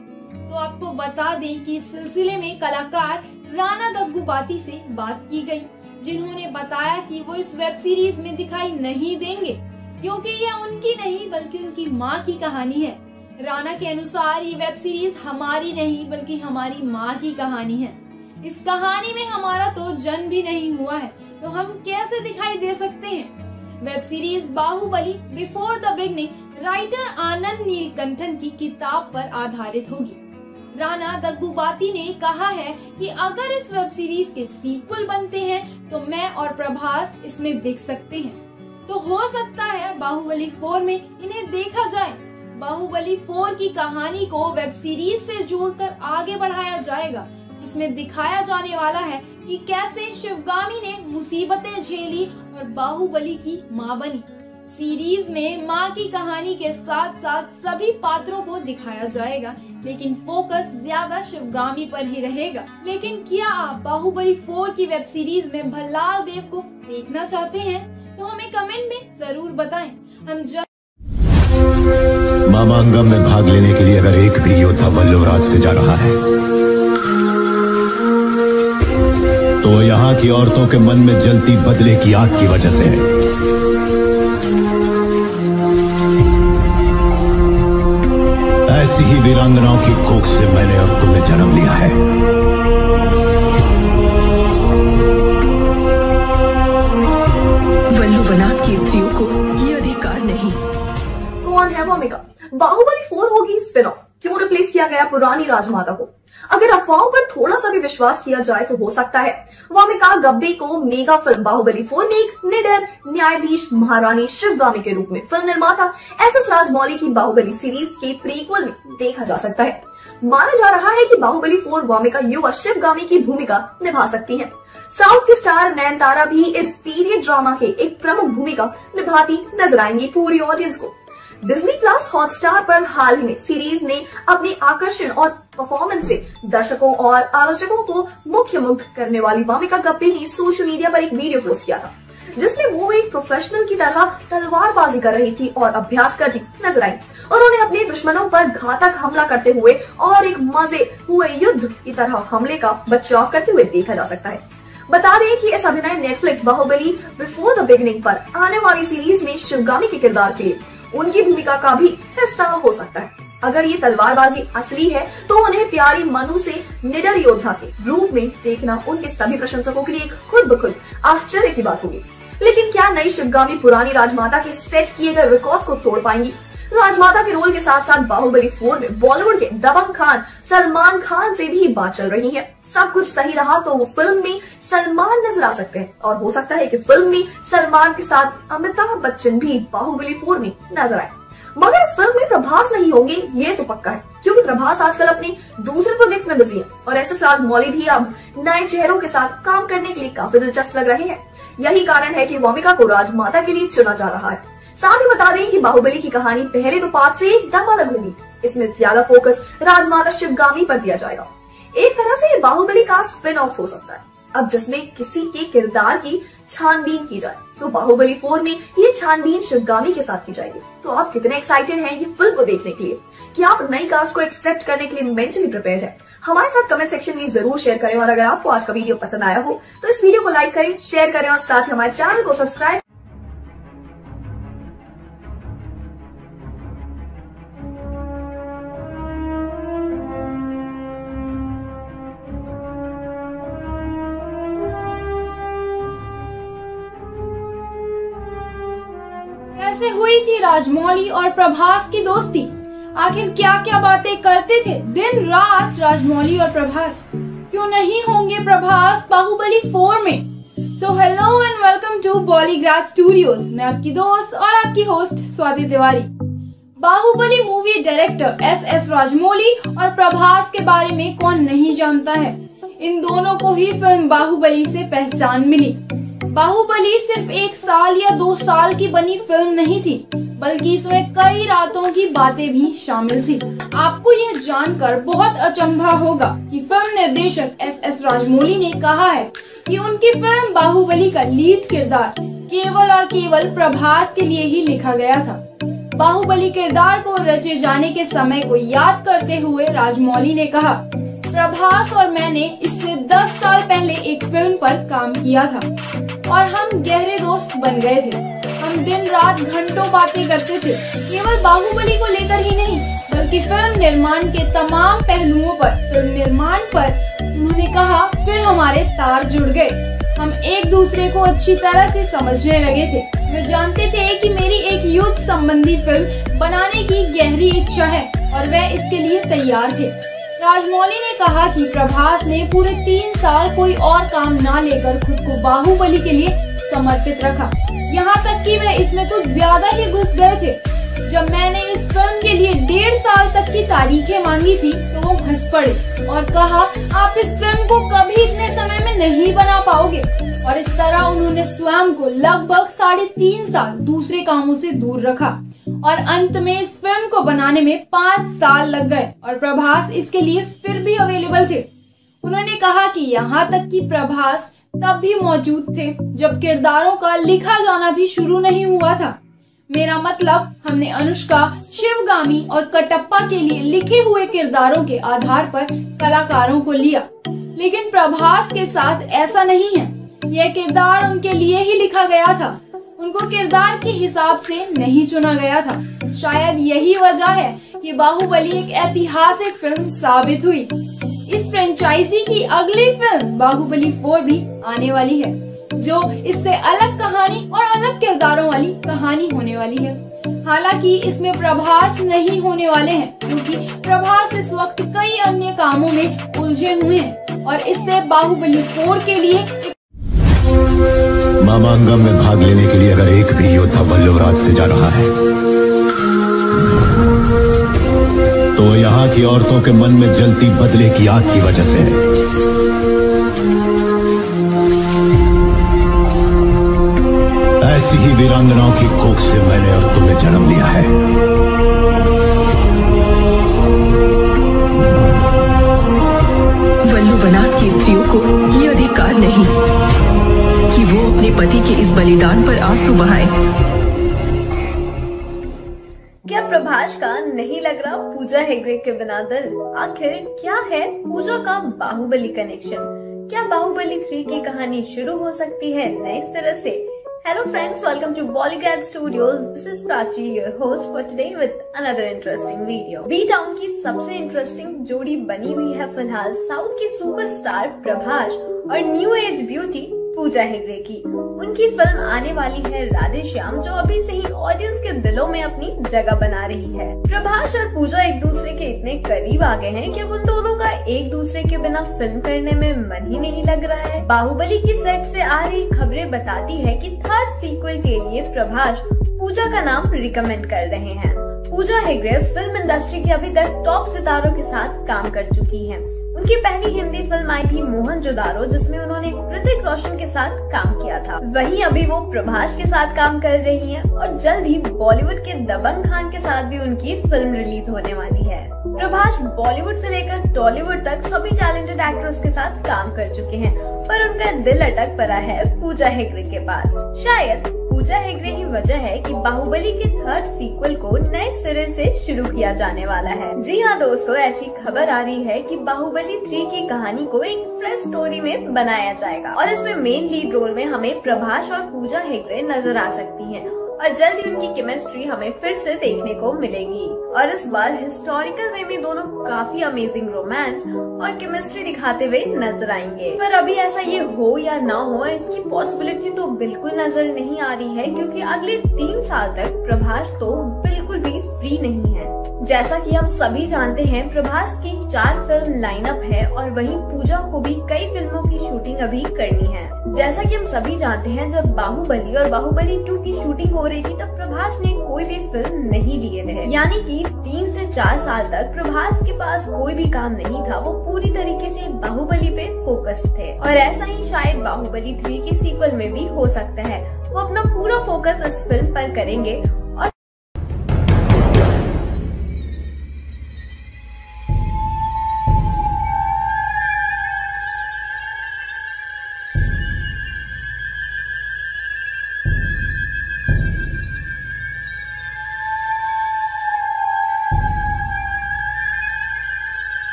तो आपको बता दें कि इस सिलसिले में कलाकार राणा दग्गुबाती से बात की गई, जिन्होंने बताया कि वो इस वेब सीरीज में दिखाई नहीं देंगे क्योंकि यह उनकी नहीं बल्कि उनकी माँ की कहानी है। राणा के अनुसार ये वेब सीरीज हमारी नहीं बल्कि हमारी माँ की कहानी है। इस कहानी में हमारा तो जन्म भी नहीं हुआ है, तो हम कैसे दिखाई दे सकते हैं। Web series Baahubali before the beginning writer Anand Neelakantan की किताब पर आधारित होगी। राणा दग्गुबाती ने कहा है कि अगर इस वेब सीरीज के सीक्वल बनते हैं तो मैं और प्रभास इसमें दिख सकते हैं, तो हो सकता है बाहुबली 4 में इन्हें देखा जाए। बाहुबली 4 की कहानी को वेब सीरीज से जोड़कर आगे बढ़ाया जाएगा, जिसमें दिखाया जाने वाला है कि कैसे शिवगामी ने मुसीबतें झेली और बाहुबली की मां बनी। सीरीज में मां की कहानी के साथ साथ सभी पात्रों को दिखाया जाएगा, लेकिन फोकस ज्यादा शिवगामी पर ही रहेगा। लेकिन क्या आप बाहुबली 4 की वेब सीरीज में भल्लाल देव को देखना चाहते हैं? तो हमें कमेंट में जरूर बताएं। हम मामांगम में भाग लेने के लिए अगर एक भी योद्धा वल्लभराज से जा रहा है तो यहाँ की औरतों के मन में जलती बदले की आग की वजह से है। ऐसी ही वीरांगनाओं की कोख से मैंने और तुमने जन्म लिया है। वल्लू बनात की स्त्रियों को ये अधिकार नहीं। कौन है वामिका? बाहुबली 4 होगी स्पिन ऑफ। क्यों रिप्लेस किया गया पुरानी राजमाता को? अगर अफवाहों पर थोड़ा सा भी विश्वास किया जाए तो हो सकता है वामिका गब्बी को मेगा फिल्म बाहुबली 4 में एक निडर न्यायाधीश महारानी शिवगामी के रूप में फिल्म निर्माता SS राजमौली की बाहुबली सीरीज के प्रीक्वल में देखा जा सकता है। माना जा रहा है कि बाहुबली 4 वामिका युवा शिवगामी की भूमिका निभा सकती है। साउथ की स्टार नयनतारा भी इस पीरियड ड्रामा के एक प्रमुख भूमिका निभाती नजर आएंगी पूरी ऑडियंस को। डिज्नी प्लस हॉटस्टार पर हाल ही में सीरीज ने अपने आकर्षण और परफॉर्मेंस से दर्शकों और आलोचकों को मुख्य मुग्ध करने वाली वामिका गब्बी ने सोशल मीडिया पर एक वीडियो पोस्ट किया था, जिसमें वो एक प्रोफेशनल की तरह तलवारबाजी कर रही थी और अभ्यास करती नजर आई। उन्होंने अपने दुश्मनों पर घातक हमला करते हुए और एक मजे हुए युद्ध की तरह हमले का बचाव करते हुए देखा जा सकता है। बता दें कि इस अभिनय Netflix Baahubali before the beginning पर आने वाली सीरीज में शिवगामी के किरदार के लिए उनकी भूमिका का भी हिस्सा हो सकता है। अगर ये तलवारबाजी असली है तो उन्हें प्यारी मनु से निडर योद्धा के रूप में देखना उनके सभी प्रशंसकों के लिए एक खुद ब खुद आश्चर्य की बात होगी। लेकिन क्या नई शिवगामी पुरानी राजमाता के सेट किए गए रिकॉर्ड को तोड़ पाएंगी? राजमाता के रोल के साथ साथ बाहुबली 4 में बॉलीवुड के दबंग खान सलमान खान से भी बात चल रही है। सब कुछ सही रहा तो वो फिल्म में सलमान नजर आ सकते हैं और हो सकता है कि फिल्म में सलमान के साथ अमिताभ बच्चन भी बाहुबली 4 में नजर आए। मगर इस फिल्म में प्रभास नहीं होंगे ये तो पक्का है, क्योंकि प्रभास आजकल अपने दूसरे प्रोजेक्ट्स में बिजी है और SS राजमौली भी अब नए चेहरों के साथ काम करने के लिए काफी दिलचस्प लग रहे हैं। यही कारण है कि वामिका को राजमाता के लिए चुना जा रहा है। साथ ही बता दें कि बाहुबली की कहानी पहले तो पार्ट से एकदम अलग होगी। इसमें ज्यादा फोकस राजमाता शिवगामी पर दिया जाएगा। एक तरह से बाहुबली का स्पिन ऑफ हो सकता है। अब जिसमें किसी के किरदार की छानबीन की जाए तो बाहुबली 4 में ये छानबीन शिवगामी के साथ की जाएगी। तो आप कितने एक्साइटेड हैं ये फिल्म को देखने के लिए? क्या आप नई कास्ट को एक्सेप्ट करने के लिए मेंटली प्रिपेयर हैं? हमारे साथ कमेंट सेक्शन में जरूर शेयर करें और अगर आपको आज का वीडियो पसंद आया हो तो इस वीडियो को लाइक करें, शेयर करें और साथ ही हमारे चैनल को सब्सक्राइब कैसे हुई थी राजमौली और प्रभास की दोस्ती, आखिर क्या क्या बातें करते थे दिन रात राजमौली और प्रभास, क्यों नहीं होंगे प्रभास बाहुबली 4 में। So hello and welcome to Bollygrad studios, मैं आपकी दोस्त और आपकी host Swati Tiwari. Baahubali movie director SS Rajamouli और प्रभास के बारे में कौन नहीं जानता है। इन दोनों को ही फिल्म बाहुबली से पहचान मिली। बाहुबली सिर्फ 1 साल या 2 साल की बनी फिल्म नहीं थी, बल्कि इसमें कई रातों की बातें भी शामिल थी। आपको यह जानकर बहुत अचंभा होगा कि फिल्म निर्देशक SS राजमौली ने कहा है कि उनकी फिल्म बाहुबली का लीड किरदार केवल और केवल प्रभास के लिए ही लिखा गया था। बाहुबली किरदार को रचे जाने के समय को याद करते हुए राजमौली ने कहा, प्रभास और मैंने इससे 10 साल पहले एक फिल्म पर काम किया था और हम गहरे दोस्त बन गए थे। हम दिन रात घंटों बातें करते थे, केवल बाहुबली को लेकर ही नहीं बल्कि फिल्म निर्माण के तमाम पहलुओं पर। फिल्म निर्माण पर उन्होंने कहा, फिर हमारे तार जुड़ गए, हम एक दूसरे को अच्छी तरह से समझने लगे थे। वे जानते थे कि मेरी एक युद्ध संबंधी फिल्म बनाने की गहरी इच्छा है और वे इसके लिए तैयार थे। राजमौली ने कहा कि प्रभास ने पूरे 3 साल कोई और काम ना लेकर खुद को बाहुबली के लिए समर्पित रखा, यहाँ तक कि वे इसमें कुछ ज्यादा ही घुस गए थे। जब मैंने इस फिल्म के लिए 1.5 साल तक की तारीखें मांगी थी तो वो हंस पड़े और कहा, आप इस फिल्म को कभी इतने समय में नहीं बना पाओगे। और इस तरह उन्होंने स्वयं को लगभग 3.5 साल दूसरे कामों से दूर रखा और अंत में इस फिल्म को बनाने में 5 साल लग गए और प्रभास इसके लिए फिर भी अवेलेबल थे। उन्होंने कहा कि यहाँ तक कि प्रभास तब भी मौजूद थे जब किरदारों का लिखा जाना भी शुरू नहीं हुआ था। मेरा मतलब, हमने अनुष्का, शिवगामी और कटप्पा के लिए लिखे हुए किरदारों के आधार पर कलाकारों को लिया, लेकिन प्रभास के साथ ऐसा नहीं है। यह किरदार उनके लिए ही लिखा गया था, उनको किरदार के हिसाब से नहीं चुना गया था। शायद यही वजह है कि बाहुबली एक ऐतिहासिक फिल्म साबित हुई। इस फ्रेंचाइजी की अगली फिल्म बाहुबली 4 भी आने वाली है, जो इससे अलग कहानी और अलग किरदारों वाली कहानी होने वाली है। हालांकि इसमें प्रभास नहीं होने वाले हैं, क्योंकि प्रभास इस वक्त कई अन्य कामों में उलझे हुए हैं और इससे बाहुबली 4 के लिए मामांगम में भाग लेने के लिए अगर एक भी योद्धा वल्लभराज से जा रहा है तो यहाँ की औरतों के मन में जलती बदले की आग की वजह से है। ऐसी ही वीरांगनाओं की कोख से मैंने और तुमने जन्म लिया है। वल्लुवनाथ की स्त्रियों को ये अधिकार नहीं कि वो अपने पति के इस बलिदान पर आंसू बहाए। क्या प्रभास का नहीं लग रहा पूजा हेगड़े के बिना दिल? आखिर क्या है पूजा का बाहुबली कनेक्शन? क्या बाहुबली 3 की कहानी शुरू हो सकती है नए तरह से? Hello friends, welcome to Bollygrad studios. This is Prachi, your host for today with another interesting video. B town की सबसे इंटरेस्टिंग जोड़ी बनी हुई है फिलहाल साउथ की सुपरस्टार प्रभास और new age beauty Pooja Hegde की। उनकी फिल्म आने वाली है राधेश्याम, जो अभी से ही ऑडियंस के दिलों में अपनी जगह बना रही है। प्रभास और पूजा एक दूसरे के इतने करीब आ गए हैं कि उन दोनों का एक दूसरे के बिना फिल्म करने में मन ही नहीं लग रहा है। बाहुबली की सेट से आ रही खबरें बताती है कि 3rd सीक्वल के लिए प्रभास पूजा का नाम रिकमेंड कर रहे हैं। पूजा हेगड़े फिल्म इंडस्ट्री के अभी तक टॉप सितारों के साथ काम कर चुकी है। उनकी पहली हिंदी फिल्म आई थी मोहनजोदारो, जिसमें उन्होंने ऋतिक रोशन के साथ काम किया था। वहीं अभी वो प्रभास के साथ काम कर रही हैं और जल्द ही बॉलीवुड के दबंग खान के साथ भी उनकी फिल्म रिलीज होने वाली है। प्रभास बॉलीवुड से लेकर टॉलीवुड तक सभी टैलेंटेड एक्ट्रेस के साथ काम कर चुके हैं, पर उनका दिल अटक पड़ा है पूजा हेगड़े के पास। शायद पूजा हेगड़े ही वजह है कि बाहुबली के 3rd सीक्वल को नए सिरे से शुरू किया जाने वाला है। जी हाँ दोस्तों, ऐसी खबर आ रही है कि बाहुबली 3 की कहानी को एक फ्रेश स्टोरी में बनाया जाएगा और इसमें मेन लीड रोल में हमें प्रभास और पूजा हेगड़े नजर आ सकती हैं। और जल्द ही उनकी केमिस्ट्री हमें फिर से देखने को मिलेगी। और इस बार हिस्टोरिकल वे में दोनों काफी अमेजिंग रोमांस और केमिस्ट्री दिखाते हुए नजर आएंगे। पर अभी ऐसा ये हो या ना हो, इसकी पॉसिबिलिटी तो बिल्कुल नजर नहीं आ रही है, क्योंकि अगले 3 साल तक प्रभास तो बिल्कुल भी फ्री नहीं है। जैसा कि हम सभी जानते हैं, प्रभास की 4 फिल्म लाइनअप है और वहीं पूजा को भी कई फिल्मों की शूटिंग अभी करनी है। जैसा कि हम सभी जानते हैं, जब बाहुबली और बाहुबली 2 की शूटिंग हो रही थी तब प्रभास ने कोई भी फिल्म नहीं लिए थे, यानी कि 3 से 4 साल तक प्रभास के पास कोई भी काम नहीं था। वो पूरी तरीके से बाहुबली पे फोकस थे और ऐसा ही शायद बाहुबली 3 के सीक्वल में भी हो सकता है। वो अपना पूरा फोकस इस फिल्म पर करेंगे।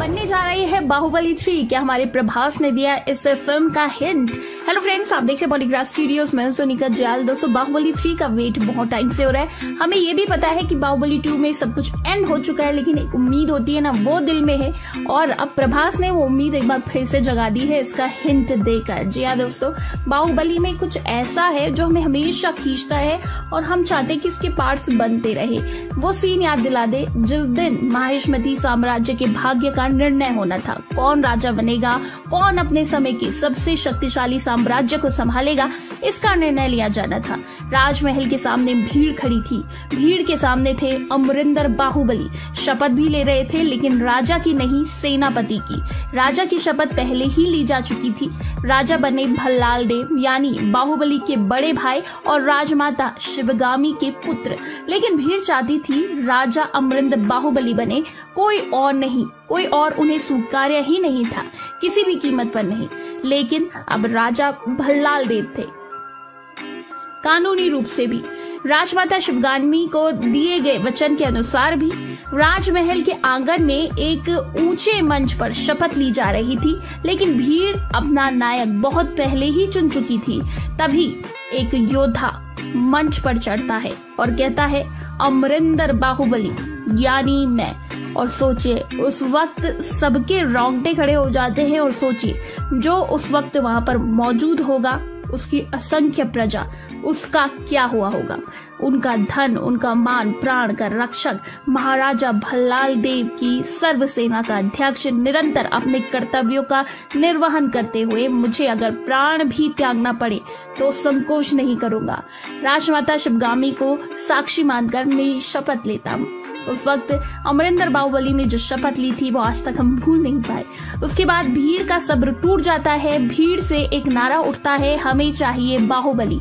बनने जा रही है बाहुबली 3, क्या हमारे प्रभास ने दिया इस फिल्म का हिंट? हेलो फ्रेंड्स, आप देख रहे हैं बॉलीग्राड स्टूडियोज, मैं सोनिका जयाल। दोस्तों, बाहुबली 3 का वेट बहुत टाइम से हो रहा है। हमें ये भी पता है कि बाहुबली 2 में सब कुछ एंड हो चुका है, लेकिन एक उम्मीद होती है ना, वो दिल में है और अब प्रभास ने वो उम्मीद एक बार फिर से जगा दी है इसका हिंट देकर। जी हाँ दोस्तों, बाहुबली में कुछ ऐसा है जो हमें हमेशा खींचता है और हम चाहते कि इसके पार्ट्स बनते रहे। वो सीन याद दिला दे जिस दिन माहिष्मती साम्राज्य के भाग्य का निर्णय होना था, कौन राजा बनेगा, कौन अपने समय के सबसे शक्तिशाली साम्राज्य को संभालेगा, इसका निर्णय लिया जाना था। राजमहल के सामने भीड़ खड़ी थी, भीड़ के सामने थे अमरिंदर बाहुबली, शपथ भी ले रहे थे लेकिन राजा की नहीं, सेनापति की। राजा की शपथ पहले ही ली जा चुकी थी। राजा बने भल्लाल देव, यानी बाहुबली के बड़े भाई और राजमाता शिवगामी के पुत्र, लेकिन भीड़ चाहती थी राजा अमरिंदर बाहुबली बने, कोई और नहीं, कोई और उन्हें स्वीकार्य ही नहीं था, किसी भी कीमत पर नहीं। लेकिन अब राजा भल्लाल देव थे, कानूनी रूप से भी, राजमाता शिवगामी को दिए गए वचन के अनुसार भी। राजमहल के आंगन में एक ऊंचे मंच पर शपथ ली जा रही थी, लेकिन भीड़ अपना नायक बहुत पहले ही चुन चुकी थी। तभी एक योद्धा मंच पर चढ़ता है और कहता है, अमरिंदर बाहुबली यानी मैं। और सोचिए, उस वक्त सबके रोंगटे खड़े हो जाते हैं और सोचिए जो उस वक्त वहां पर मौजूद होगा, उसकी असंख्य प्रजा, उसका क्या हुआ होगा, उनका धन, उनका मान, प्राण का रक्षक महाराजा भल्लाल देव की सर्वसेना का अध्यक्ष, निरंतर अपने कर्तव्यों का निर्वहन करते हुए। मुझे अगर प्राण भी त्यागना पड़े तो संकोच नहीं करूंगा। राजमाता शिवगामी को साक्षी मानकर मैं शपथ लेता हूँ। उस वक्त अमरिंदर बाहुबली ने जो शपथ ली थी वो आज तक हम भूल नहीं पाए। उसके बाद भीड़ का सब्र टूट जाता है, भीड़ से एक नारा उठता है, हमें चाहिए बाहुबली।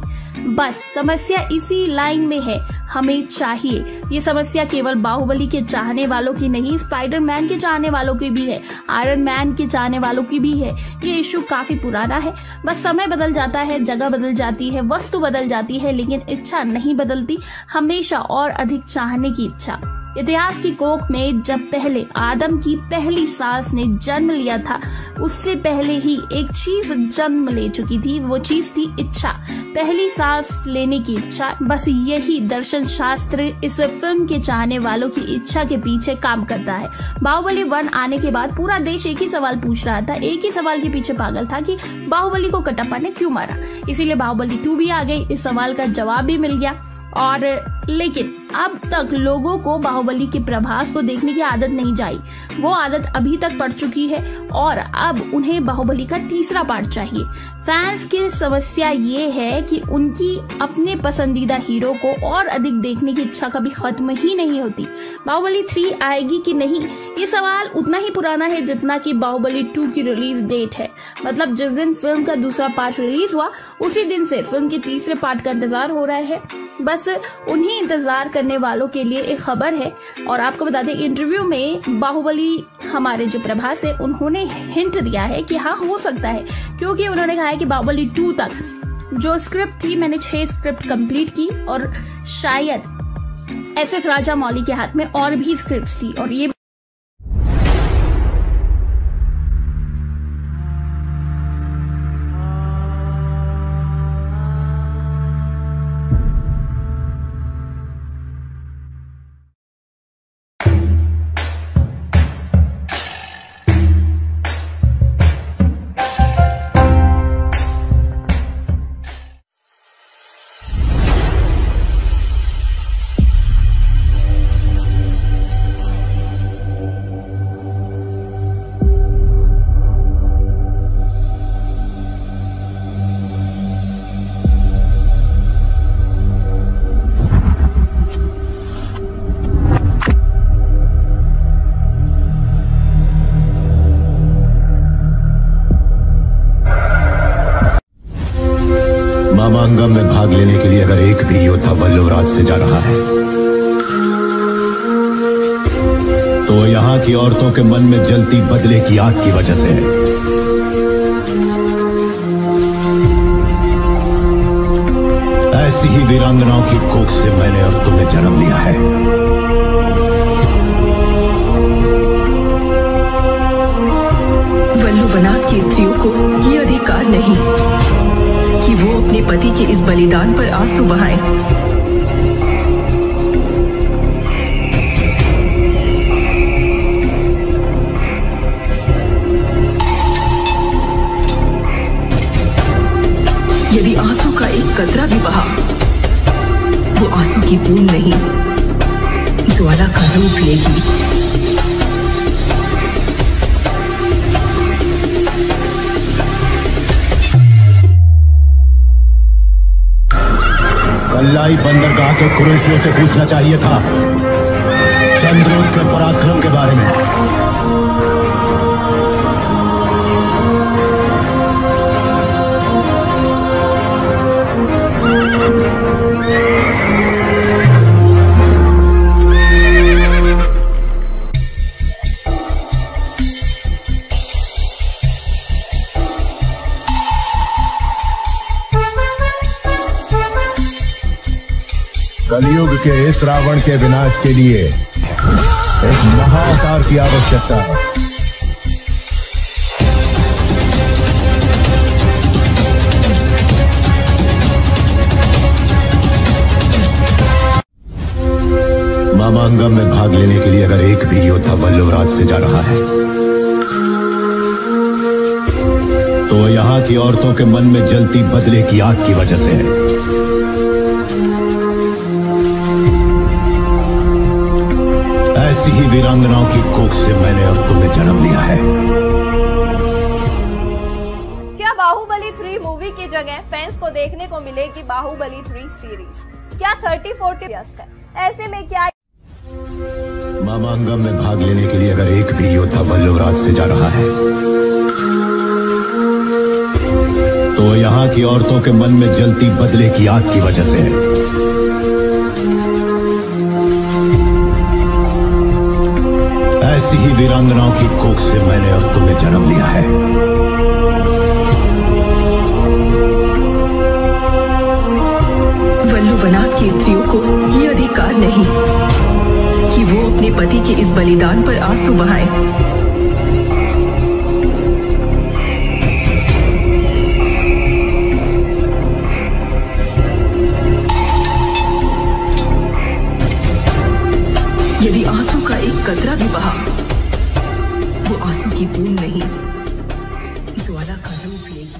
बस समस्या इसी लाइन में है, हमें चाहिए। ये समस्या केवल बाहुबली के चाहने वालों की नहीं, स्पाइडरमैन के चाहने वालों की भी है, आयरन मैन के चाहने वालों की भी है। ये इशू काफी पुराना है, बस समय बदल जाता है, जगह बदल जाती है, वस्तु बदल जाती है, लेकिन इच्छा नहीं बदलती, हमेशा और अधिक चाहने की इच्छा। इतिहास की कोख में जब पहले आदम की पहली सांस ने जन्म लिया था, उससे पहले ही एक चीज जन्म ले चुकी थी, वो चीज थी इच्छा, पहली सांस लेने की इच्छा। बस यही दर्शन शास्त्र इस फिल्म के चाहने वालों की इच्छा के पीछे काम करता है। बाहुबली 1 आने के बाद पूरा देश एक ही सवाल पूछ रहा था, एक ही सवाल के पीछे पागल था कि बाहुबली को कटप्पा ने क्यों मारा। इसीलिए बाहुबली 2 भी आ गई, इस सवाल का जवाब भी मिल गया। और लेकिन अब तक लोगों को बाहुबली के प्रभास को देखने की आदत नहीं जाई, वो आदत अभी तक पड़ चुकी है और अब उन्हें बाहुबली का 3रा पार्ट चाहिए। फैंस की समस्या ये है कि उनकी अपने पसंदीदा हीरो को और अधिक देखने की इच्छा कभी खत्म ही नहीं होती। बाहुबली 3 आएगी कि नहीं, ये सवाल उतना ही पुराना है जितना कि बाहुबली 2 की रिलीज डेट है। मतलब जिस दिन फिल्म का 2रा पार्ट रिलीज हुआ, उसी दिन से फिल्म के 3रे पार्ट का इंतजार हो रहा है। बस उन्हीं इंतजार करने वालों के लिए एक खबर है। और आपको बता दें, इंटरव्यू में बाहुबली हमारे जो प्रभास है, उन्होंने हिंट दिया है कि हाँ हो सकता है, क्योंकि उन्होंने कहा है कि बाहुबली 2 तक जो स्क्रिप्ट थी, मैंने 6 स्क्रिप्ट कंप्लीट की और शायद एसएस राजामौली के हाथ में और भी स्क्रिप्ट्स थी और ये मामांगम में भाग लेने के लिए अगर एक भी योद्धा वल्लभराज से जा रहा है तो यहाँ की औरतों के मन में जलती बदले की आग की वजह से है। ऐसी ही वीरांगनाओं की कोख से मैंने और तुमने जन्म लिया है। वल्लुवनाथ की स्त्रियों को ये अधिकार नहीं कि वो अपने पति के इस बलिदान पर आंसू बहाए। यदि आंसू का एक कतरा भी बहा, वो आंसू की बूंद नहीं, ज्वाला का रूप लेगी। कल्लाई बंदरगाह के कुरेशियों से पूछना चाहिए था चंद्रोद के पराक्रम के बारे में। कलयुग के इस रावण के विनाश के लिए एक महाअवतार की आवश्यकता है। मामांगम में भाग लेने के लिए अगर एक भी योद्धा वल्लभराज से जा रहा है तो यहाँ की औरतों के मन में जलती बदले की आग की वजह से है। ऐसी ही वीरांगनाओं की कोख से मैंने और तुमने जन्म लिया है। क्या बाहुबली 3 मूवी की जगह फैंस को देखने को मिलेगी बाहुबली 3 सीरीज? क्या 30-40 व्यस्त है? ऐसे में क्या मामांगम में भाग लेने के लिए अगर एक भी योद्धा वल्लभराज से जा रहा है तो यहाँ की औरतों के मन में जलती बदले की आग की वजह से है। ऐसी ही वीरांगनाओं की कोख से मैंने और तुमने जन्म लिया है। वल्लुवनाथ की स्त्रियों को ये अधिकार नहीं कि वो अपने पति के इस बलिदान पर आंसू बहाए। यदि आंसू का एक कतरा भी बहा, वो आंसू की बूंद नहीं, ज्वाला का रूप लेगी।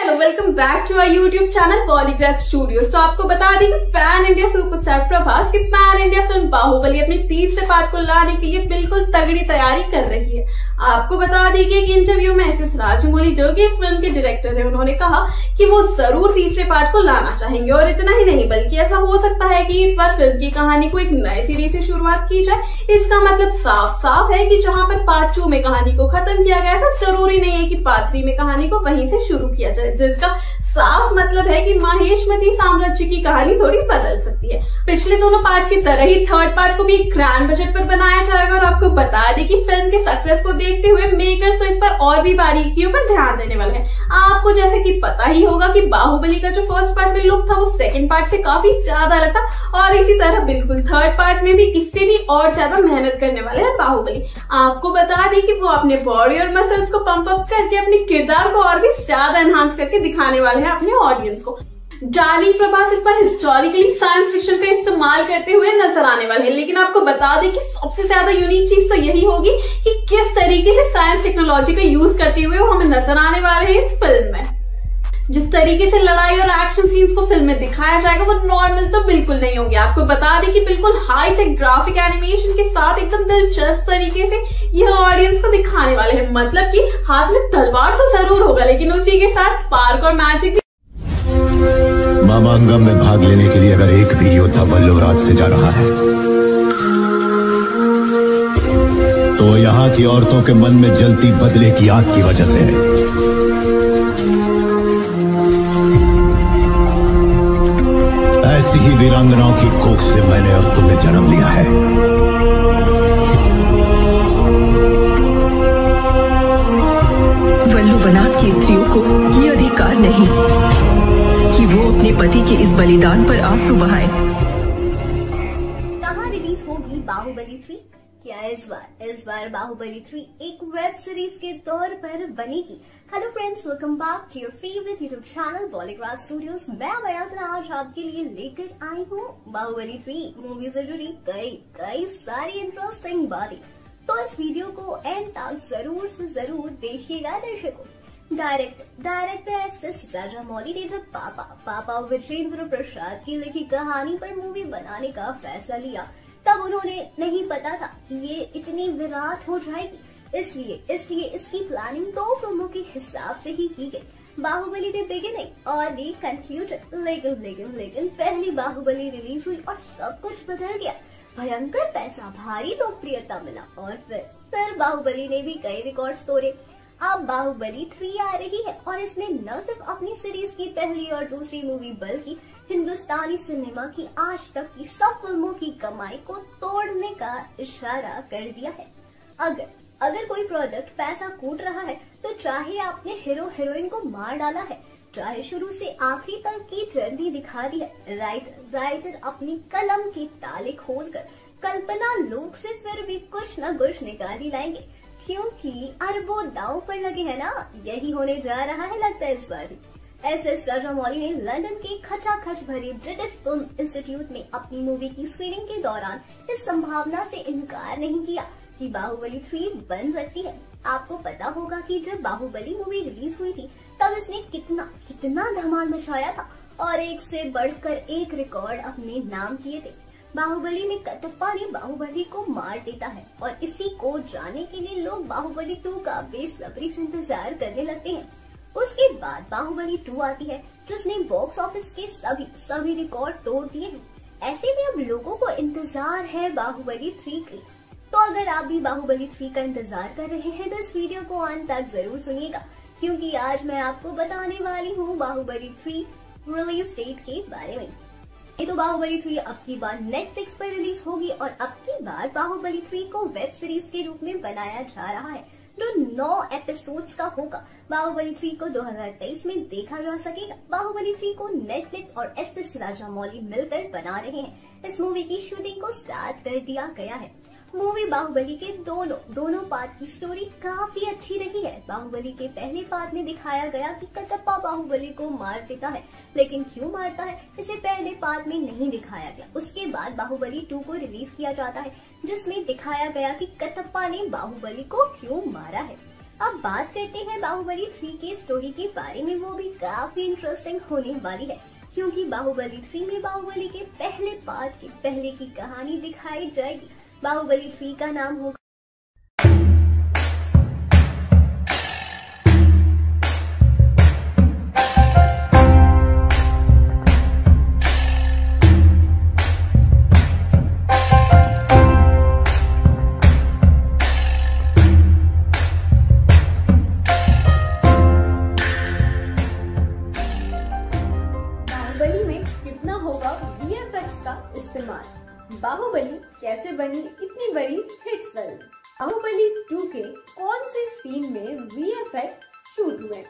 Hello, welcome back to our YouTube channel Bollygrad studios. तो आपको बता दें कि पैन इंडिया सुपरस्टार प्रभास की पैन इंडिया फिल्म बाहुबली अपने तीसरे पार्ट को लाने के लिए बिल्कुल तगड़ी तैयारी कर रही है। आपको बता दें कि एक इंटरव्यू में एसएस राजमौली, जो कि इस फिल्म के डायरेक्टर हैं, उन्होंने कहा कि वो जरूर तीसरे पार्ट को लाना चाहेंगे और इतना ही नहीं बल्कि ऐसा हो सकता है कि इस बार फिल्म की कहानी को एक नए सीरीज से शुरुआत की जाए। इसका मतलब साफ साफ है कि जहां पर पार्ट 2 में कहानी को खत्म किया गया था, जरूरी नहीं है कि पार्ट 3 में कहानी को वहीं से शुरू किया जाए, जिसका साफ मतलब है कि माहेश्मती साम्राज्य की कहानी थोड़ी बदल सकती है। पिछले दोनों पार्ट की तरह ही थर्ड पार्ट को भी ग्रैंड बजट पर बनाया जाएगा। और आपको बता दें कि फिल्म के सक्सेस को देखते हुए मेकर्स तो इस पर और भी बारीकियों पर ध्यान देने वाले हैं। आपको जैसे कि पता ही होगा कि बाहुबली का जो फर्स्ट पार्ट में लुक था वो सेकंड पार्ट से काफी ज्यादा अलग था, और इसी तरह बिल्कुल थर्ड पार्ट में भी इससे भी और ज्यादा मेहनत करने वाले हैं बाहुबली। आपको बता दें कि वो अपने बॉडी और मसल्स को पंप अप करके अपने किरदार को और भी ज्यादा एनहांस करके दिखाने वाले हैं अपने ऑडियंस को। जाली प्रभास इस पर हिस्टोरिकली साइंस फिक्शन का इस्तेमाल करते हुए नजर आने वाले हैं। लेकिन आपको बता दें कि सबसे ज्यादा यूनिक चीज तो यही होगी कि किस तरीके से साइंस टेक्नोलॉजी का यूज करते हुए वो हमें नजर आने वाले हैं इस फिल्म में। जिस तरीके से लड़ाई और एक्शन सीन्स को फिल्म में दिखाया जाएगा वो नॉर्मल तो बिल्कुल नहीं होंगे। आपको बता दें कि बिल्कुल हाईटेक ग्राफिक एनिमेशन के साथ एकदम दिलचस्प तरीके से यह ऑडियंस को दिखाने वाले हैं। मतलब कि हाथ में तलवार तो जरूर होगा, लेकिन उसी के साथ स्पार्क और मैजिक। मामांगम में भाग लेने के लिए अगर एक भी योद्धा वल्लभराज से जा रहा है तो यहाँ की औरतों के मन में जलती बदले की आग की वजह से है। ऐसी ही वीरांगनाओं की कोख से मैंने और तुमने जन्म लिया है। वल्लू बनात की स्त्रियों को ये अधिकार नहीं कि वो अपने पति के इस बलिदान पर आंसू बहाए। कहाँ रिलीज होगी बाहुबली 3? क्या इस बार बाहुबली 3 एक वेब सीरीज के तौर पर बनेगी? Hello friends, welcome back to your favourite YouTube channel Bollygrad studios. मैं अमरेंद्र आज आपके लिए लेकर आई हूँ बाहुबली 3 मूवी से जुड़ी कई सारी इंटरेस्टिंग बातें। तो इस वीडियो को एंड तक जरूर से जरूर देखिएगा दर्शकों। डायरेक्टर SS राजामौली ने जब पापा विजेंद्र प्रसाद की लिखी कहानी पर मूवी बनाने का फैसला लिया तब उन्होंने नहीं पता था कि ये इतनी विराट हो जाएगी, इसलिए इसकी प्लानिंग 2 फिल्मों के हिसाब से ही की गई। बाहुबली द बिगिनिंग और द कंक्लूजन। लेकिन पहली बाहुबली रिलीज हुई और सब कुछ बदल गया। भयंकर पैसा, भारी लोकप्रियता मिला और फिर बाहुबली ने भी कई रिकॉर्ड तोड़े। अब बाहुबली 3 आ रही है और इसने न सिर्फ अपनी सीरीज की पहली और दूसरी मूवी बल्कि हिंदुस्तानी सिनेमा की आज तक की सब फिल्मों की कमाई को तोड़ने का इशारा कर दिया है। अगर कोई प्रोडक्ट पैसा कूट रहा है तो चाहे आपने हीरो हीरोइन को मार डाला है, चाहे शुरू से आखिरी तक की जर्नी दिखा दी है, राइटर अपनी कलम की ताले खोलकर कल्पना लोक से फिर भी कुछ न कुछ निकाल ही लाएंगे, क्योंकि अरबों दांव पर लगे हैं ना। यही होने जा रहा है लगता है इस बार। SS राजामौली ने लंदन के खचाखच भरे ब्रिटिश फिल्म इंस्टीट्यूट में अपनी मूवी की स्क्रीनिंग के दौरान इस संभावना से इनकार नहीं किया कि बाहुबली 3 बन सकती है। आपको पता होगा कि जब बाहुबली मूवी रिलीज हुई थी तब इसने कितना धमाल मचाया था और एक से बढ़कर एक रिकॉर्ड अपने नाम किए थे। बाहुबली में कटप्पा ने बाहुबली को मार देता है और इसी को जाने के लिए लोग बाहुबली 2 का बेसब्री से इंतजार करने लगते हैं। उसके बाद बाहुबली 2 आती है जिसने बॉक्स ऑफिस के सभी रिकॉर्ड तोड़ दिए हैं। ऐसे में अब लोगों को इंतजार है बाहुबली 3 की। तो अगर आप भी बाहुबली 3 का इंतजार कर रहे हैं तो इस वीडियो को अंत तक जरूर सुनिएगा, क्योंकि आज मैं आपको बताने वाली हूँ बाहुबली 3 रिलीज डेट के बारे में। ये तो बाहुबली 3 अब की बार नेटफ्लिक्स पर रिलीज होगी और अब की बार बाहुबली 3 को वेब सीरीज के रूप में बनाया जा रहा है जो 9 एपिसोड्स का होगा। बाहुबली 3 को 2023 में देखा जा सकेगा। बाहुबली 3 को नेटफ्लिक्स और SS राजामौली मिलकर बना रहे हैं। इस मूवी की शूटिंग को स्टार्ट कर दिया गया है। मूवी बाहुबली के दोनों पार्ट की स्टोरी काफी अच्छी रही है। बाहुबली के पहले पार्ट में दिखाया गया कि कटप्पा बाहुबली को मार देता है, लेकिन क्यों मारता है इसे पहले पार्ट में नहीं दिखाया गया। उसके बाद बाहुबली 2 को रिलीज किया जाता है जिसमें दिखाया गया कि कटप्पा ने बाहुबली को क्यों मारा है। अब बात करते हैं बाहुबली 3 के स्टोरी के बारे में, वो भी काफी इंटरेस्टिंग होने वाली है क्योंकि बाहुबली 3 में बाहुबली के पहले पार्ट के पहले की कहानी दिखाई जाएगी। बाहुबली 3 का नाम होगा होगा वीएफएक्स का इस्तेमाल। बाहुबली कैसे बनी इतनी बड़ी हिट फिल्म? बाहुबली 2 के कौन से सीन में वीएफएक्स शूट हुए?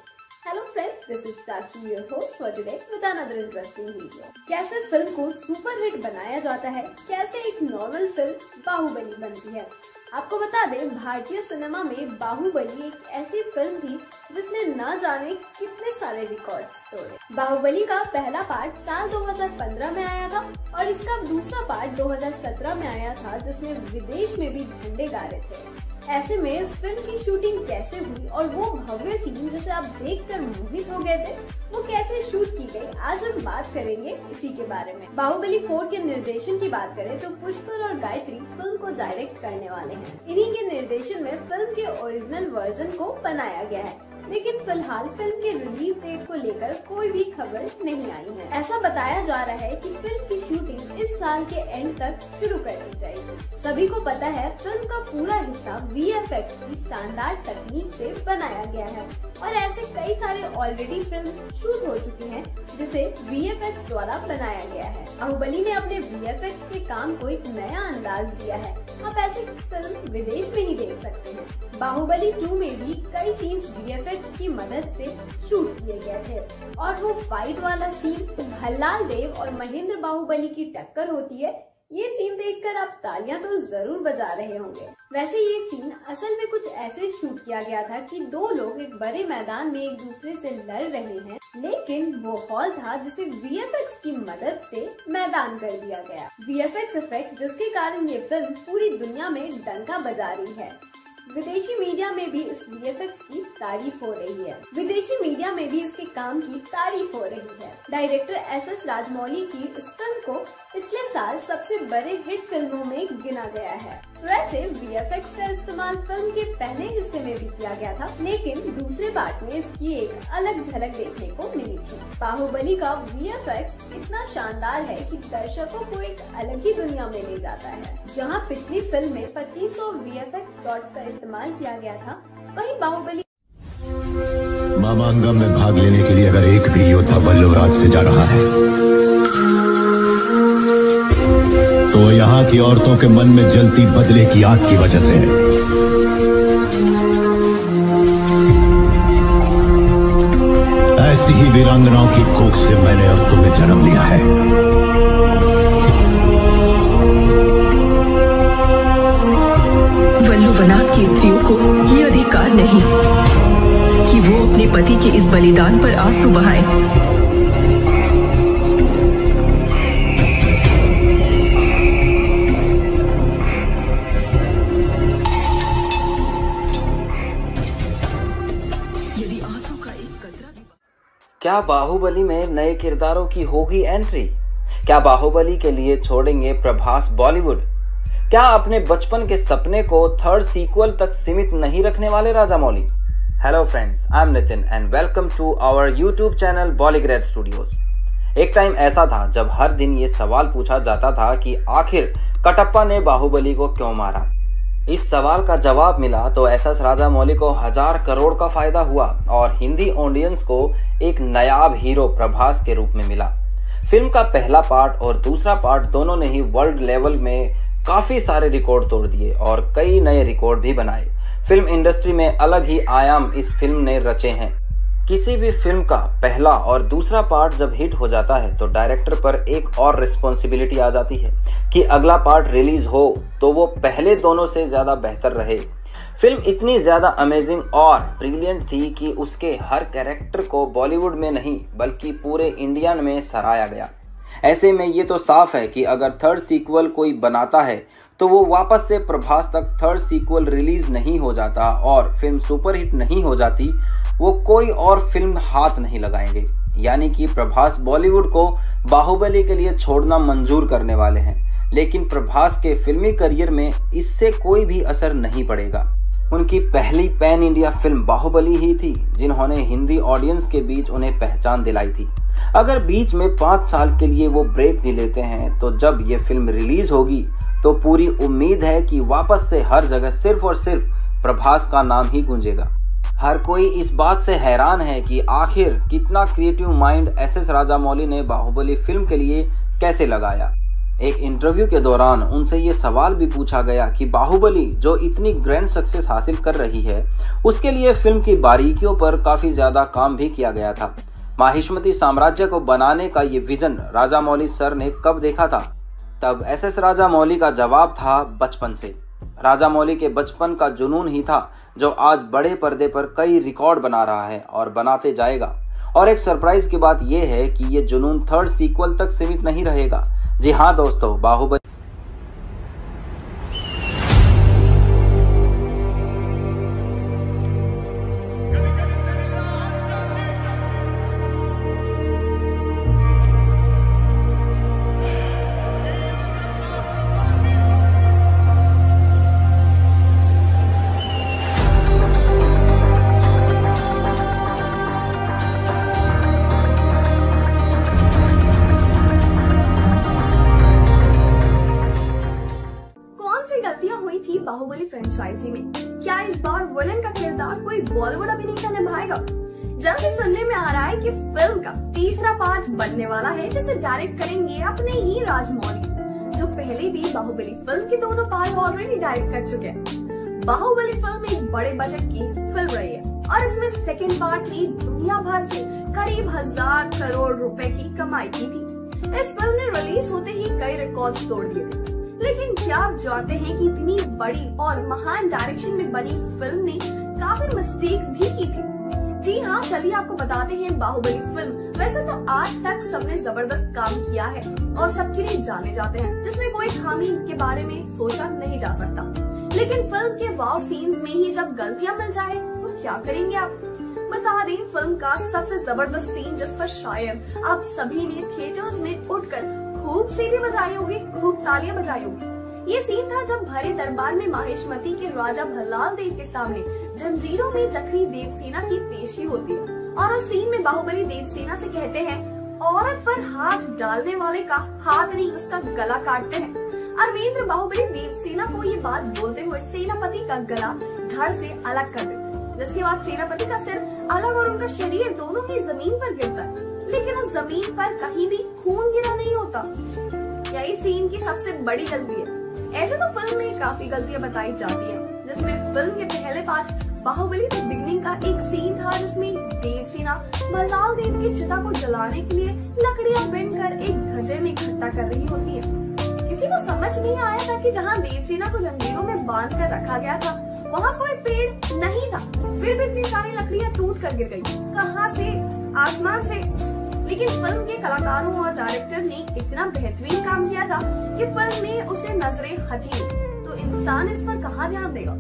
Hello friends, this is Prachi, your host for today with another interesting video. कैसे फिल्म को सुपर हिट बनाया जाता है, कैसे एक नॉर्मल फिल्म बाहुबली बनती है। आपको बता दें, भारतीय सिनेमा में बाहुबली एक ऐसी फिल्म थी जिसने न जाने कितने सारे रिकॉर्ड्स तोड़े। बाहुबली का पहला पार्ट साल 2015 में आया था और इसका दूसरा पार्ट 2017 में आया था, जिसमें विदेश में भी झंडे गाड़े थे। ऐसे में इस फिल्म की शूटिंग कैसे हुई और वो भव्य सीन जिसे आप देखकर मोहित हो गए थे, वो कैसे शूट की गई, आज हम बात करेंगे इसी के बारे में। बाहुबली 4 के निर्देशन की बात करें तो पुष्कर और गायत्री फिल्म को डायरेक्ट करने वाले हैं। इन्हीं के निर्देशन में फिल्म के ओरिजिनल वर्जन को बनाया गया है, लेकिन फिलहाल फिल्म के रिलीज डेट को लेकर कोई भी खबर नहीं आई है। ऐसा बताया जा रहा है कि फिल्म की शूटिंग इस साल के एंड तक शुरू कर दी जाएगी। सभी को पता है फिल्म का पूरा हिस्सा वीएफएक्स की शानदार तकनीक से बनाया गया है और ऐसे कई सारे ऑलरेडी फिल्म शूट हो चुकी हैं जिसे वीएफएक्स द्वारा बनाया गया है। बाहुबली ने अपने वीएफएक्स के काम को एक नया अंदाज दिया है। आप ऐसी फिल्म विदेश में ही देख सकते हैं। बाहुबली 2 में भी कई सीन्स वीएफएक्स की मदद से शूट किए गए थे और वो फाइट वाला सीन, भल्लाल देव और महेंद्र बाहुबली की टक्कर होती है, ये सीन देखकर आप तालियां तो जरूर बजा रहे होंगे। वैसे ये सीन असल में कुछ ऐसे शूट किया गया था कि 2 लोग एक बड़े मैदान में एक दूसरे से लड़ रहे हैं, लेकिन वो हॉल था जिसे वीएफएक्स की मदद से मैदान कर दिया गया। वीएफएक्स इफेक्ट जिसके कारण ये फिल्म पूरी दुनिया में डंका बजा रही है। विदेशी मीडिया में भी इस वीएफएक्स की तारीफ हो रही है। विदेशी मीडिया में भी इसके काम की तारीफ हो रही है। डायरेक्टर SS राजमौली की इस फिल्म को पिछले साल सबसे बड़े हिट फिल्मों में गिना गया है। वैसे वीएफएक्स का इस्तेमाल फिल्म के पहले हिस्से में भी किया गया था, लेकिन दूसरे पार्ट में इसकी एक अलग झलक देखने को मिली थी। बाहुबली का वीएफएक्स इतना शानदार है कि दर्शकों को एक अलग ही दुनिया में ले जाता है। जहाँ पिछली फिल्म में 2500 वीएफएक्स शॉट्स का इस्तेमाल किया गया था, वहीं बाहुबली मामांगम में भाग लेने के लिए अगर एक भी योद्धा वल्लभराज से जा रहा है तो यहाँ की औरतों के मन में जलती बदले की आग की वजह से है। ऐसी ही वीरांगनाओं की कोख से मैंने और तुमने जन्म लिया है। की स्त्रियों को ये अधिकार नहीं कि वो अपने पति के इस बलिदान पर आंसू बहाएं। यदि आंसू का एक कतरा भी। क्या बाहुबली में नए किरदारों की होगी एंट्री? क्या बाहुबली के लिए छोड़ेंगे प्रभास बॉलीवुड? क्या अपने बचपन के सपने को थर्ड सीक्वल तक सीमित नहीं रखने वाले Rajamouli? Hello friends, I am Nitin and welcome to our YouTube channel Bollygrade studios. एक टाइम ऐसा था जब हर दिन ये सवाल पूछा जाता था कि आखिर कटप्पा ने बाहुबली को क्यों मारा। इस सवाल का जवाब मिला तो SS राजामौली को 1000 करोड़ का फायदा हुआ और हिंदी ऑडियंस को एक नायाब हीरो प्रभास के रूप में मिला। फिल्म का पहला पार्ट और दूसरा पार्ट दोनों ने ही वर्ल्ड लेवल में काफ़ी सारे रिकॉर्ड तोड़ दिए और कई नए रिकॉर्ड भी बनाए। फिल्म इंडस्ट्री में अलग ही आयाम इस फिल्म ने रचे हैं। किसी भी फिल्म का पहला और दूसरा पार्ट जब हिट हो जाता है तो डायरेक्टर पर एक और रिस्पॉन्सिबिलिटी आ जाती है कि अगला पार्ट रिलीज हो तो वो पहले दोनों से ज़्यादा बेहतर रहे। फिल्म इतनी ज़्यादा अमेजिंग और ब्रिलियंट थी कि उसके हर कैरेक्टर को बॉलीवुड में नहीं बल्कि पूरे इंडिया में सराहाया गया। ऐसे में ये तो साफ है कि अगर थर्ड सीक्वल कोई बनाता है तो वो वापस से प्रभास तक थर्ड सीक्वल रिलीज नहीं हो जाता और फिल्म सुपरहिट नहीं हो जाती, वो कोई और फिल्म हाथ नहीं लगाएंगे। यानी कि प्रभास बॉलीवुड को बाहुबली के लिए छोड़ना मंजूर करने वाले हैं, लेकिन प्रभास के फिल्मी करियर में इससे कोई भी असर नहीं पड़ेगा। उनकी पहली पैन इंडिया फिल्म बाहुबली ही थी जिन्होंने हिंदी ऑडियंस के बीच उन्हें पहचान दिलाई थी। अगर बीच में 5 साल के लिए वो ब्रेक भी लेते हैं तो जब ये फिल्म रिलीज होगी तो पूरी उम्मीद है कि वापस से हर जगह सिर्फ और सिर्फ प्रभास का नाम ही गूंजेगा। हर कोई इस बात से हैरान है कि आखिर कितना क्रिएटिव माइंड SS राजामौली ने बाहुबली फिल्म के लिए कैसे लगाया। एक इंटरव्यू के दौरान उनसे ये सवाल भी पूछा गया कि बाहुबली जो इतनी ग्रैंड सक्सेस हासिल कर रही है उसके लिए फिल्म की बारीकियों पर काफ़ी ज़्यादा काम भी किया गया था। माहिष्मती साम्राज्य को बनाने का ये विज़न राजामौली सर ने कब देखा था? तब एसएस राजामौली का जवाब था बचपन से। राजामौली के बचपन का जुनून ही था जो आज बड़े पर्दे पर कई रिकॉर्ड बना रहा है और बनाते जाएगा। और एक सरप्राइज की बात यह है कि ये जुनून थर्ड सीक्वल तक सीमित नहीं रहेगा। जी हाँ दोस्तों, बाहुबली फ्रेंचाइजी में क्या इस बार विलन का किरदार कोई बॉलीवुड अभिनेता निभाएगा? जल्दी सुनने में आ रहा है कि फिल्म का तीसरा पार्ट बनने वाला है जिसे डायरेक्ट करेंगे अपने ही राजमौली, जो पहले भी बाहुबली फिल्म के दोनों पार्ट ऑलरेडी डायरेक्ट कर चुके हैं। बाहुबली फिल्म एक बड़े बजट की फिल्म रही है और इसमें सेकेंड पार्ट ने दुनिया भर से करीब 1000 करोड़ रूपए की कमाई की थी। इस फिल्म ने रिलीज होते ही कई रिकॉर्ड तोड़ दिए थे। लेकिन क्या आप जानते हैं कि इतनी बड़ी और महान डायरेक्शन में बनी फिल्म ने काफी मिस्टेक्स भी की थी? जी हाँ, चलिए आपको बताते हैं बाहुबली फिल्म। वैसे तो आज तक सबने जबरदस्त काम किया है और सबके लिए जाने जाते हैं, जिसमें कोई खामी के बारे में सोचा नहीं जा सकता। लेकिन फिल्म के वाव सीन्स में ही जब गलतियाँ मिल जाए तो क्या करेंगे आप? बता दें, फिल्म का सबसे जबरदस्त सीन जिस पर शायद आप सभी ने थिएटर्स में उठकर खूब सीटी बजाई होगी, खूब तालियां बजाई होगी, ये सीन था जब भरे दरबार में माहिष्मती के राजा भल्लाल देव के सामने जंजीरों में चक्री देवसेना की पेशी होती है और उस सीन में बाहुबली देवसेना से कहते हैं, औरत पर हाथ डालने वाले का हाथ नहीं उसका गला काटते हैं। अमरेंद्र बाहुबली देवसेना को ये बात बोलते हुए सेनापति का गला धड़ से अलग कर देते, जिसके बाद सेनापति का सिर अलग और उनका शरीर दोनों की जमीन पर गिरता है, लेकिन उस जमीन पर कहीं भी खून गिरा नहीं होता। यही सीन की सबसे बड़ी गलती है। ऐसे तो फिल्म में काफी गलतियां बताई जाती हैं, जिसमें फिल्म के पहले पार्ट बाहुबली द बिगनिंग का एक सीन था जिसमें देवसेना भल्लाल देव की चिता को जलाने के लिए लकड़ियां बिनकर एक घटे में इकट्ठा कर रही होती है। किसी को समझ नहीं आया था कि जहाँ देवसेना को जंजीरों में बांध कर रखा गया था वहाँ कोई पेड़ नहीं था, फिर भी इतनी सारी लकड़ियाँ टूट कर गिर गयी। कहाँ से? आसमान से। लेकिन फिल्म के कलाकारों और डायरेक्टर ने इतना बेहतरीन काम किया था कि फिल्म ने उसे नजरें हटी, तो इंसान इस पर कहाँ ध्यान देगा।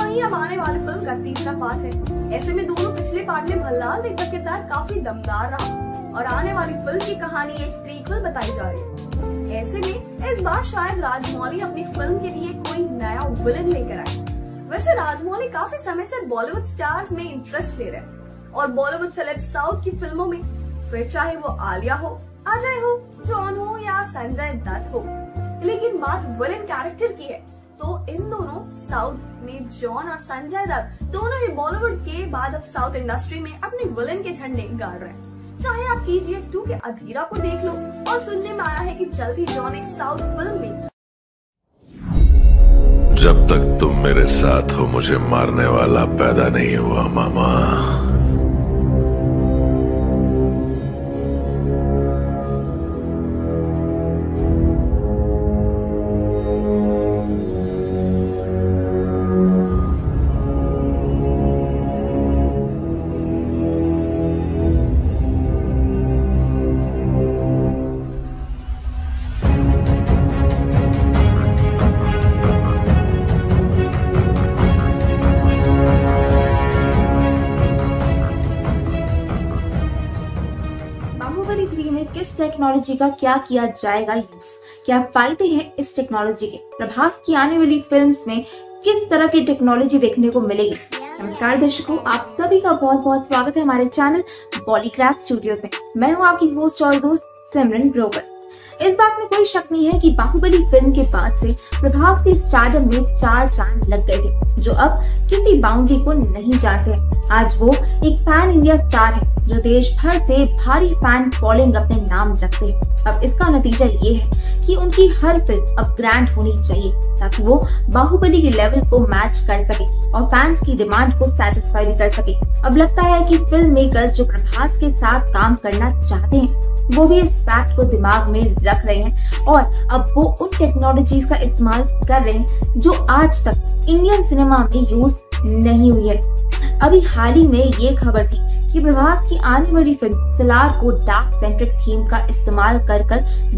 वहीं अब आने वाली फिल्म का तीसरा पार्ट है। ऐसे में दोनों पिछले पार्ट में भल्लाल देव का किरदार काफी दमदार रहा और आने वाली फिल्म की कहानी एक प्रीक्वल बताई जा रही है। ऐसे में इस बार शायद राजमौली अपनी फिल्म के लिए कोई नया विलन लेकर आए। वैसे राजमौली काफी समय से बॉलीवुड स्टार्स में इंटरेस्ट ले रहे हैं और बॉलीवुड सेलेब साउथ की फिल्मों में, फिर चाहे वो आलिया हो, अजय हो, जॉन हो या संजय दत्त हो, लेकिन बात विलेन कैरेक्टर की है। तो इन दोनों साउथ में जॉन और संजय दत्त दोनों ही बॉलीवुड के बाद अब साउथ इंडस्ट्री में अपने विलेन के झंडे गाड़ रहे हैं। चाहे आप KGF 2 के अधीरा को देख लो, और सुनने में आया है कि जल्द ही जॉन एक साउथ फिल्म में। जब तक तुम मेरे साथ हो मुझे मारने वाला पैदा नहीं हुआ मामा। टेक्नोलॉजी का क्या किया जाएगा यूज, क्या फायदे हैं इस टेक्नोलॉजी के? प्रभास की आने वाली फिल्म्स में किस तरह की टेक्नोलॉजी देखने को मिलेगी? नमस्कार दर्शकों, आप सभी का बहुत बहुत स्वागत है हमारे चैनल बॉलीग्राड स्टूडियोज में। मैं हूं आपकी होस्ट और दोस्त सिमरन ग्रोवर। इस बात में कोई शक नहीं है कि बाहुबली फिल्म के बाद से प्रभास के स्टारडम में चार चांद लग गए थे जो अब किसी बाउंड्री को नहीं जानते। आज वो एक पैन इंडिया स्टार है जो देश भर से भारी फैन फॉलोइंग अपने नाम रखते हैं। अब इसका नतीजा ये है कि उनकी हर फिल्म अब ग्रैंड होनी चाहिए ताकि वो बाहुबली के लेवल को मैच कर सके और फैंस की डिमांड को सैटिस्फाई भी कर सके। अब लगता है कि फिल्म मेकर्स जो प्रभास के साथ काम करना चाहते हैं वो भी इस फैक्ट को दिमाग में रख रहे हैं और अब वो उन टेक्नोलॉजी का इस्तेमाल कर रहे हैं जो आज तक इंडियन सिनेमा में यूज नहीं हुई है। अभी हाल ही में ये खबर थी कि प्रभास की आने वाली फिल्म सलार को डार्क सेंट्रिक थीम का इस्तेमाल कर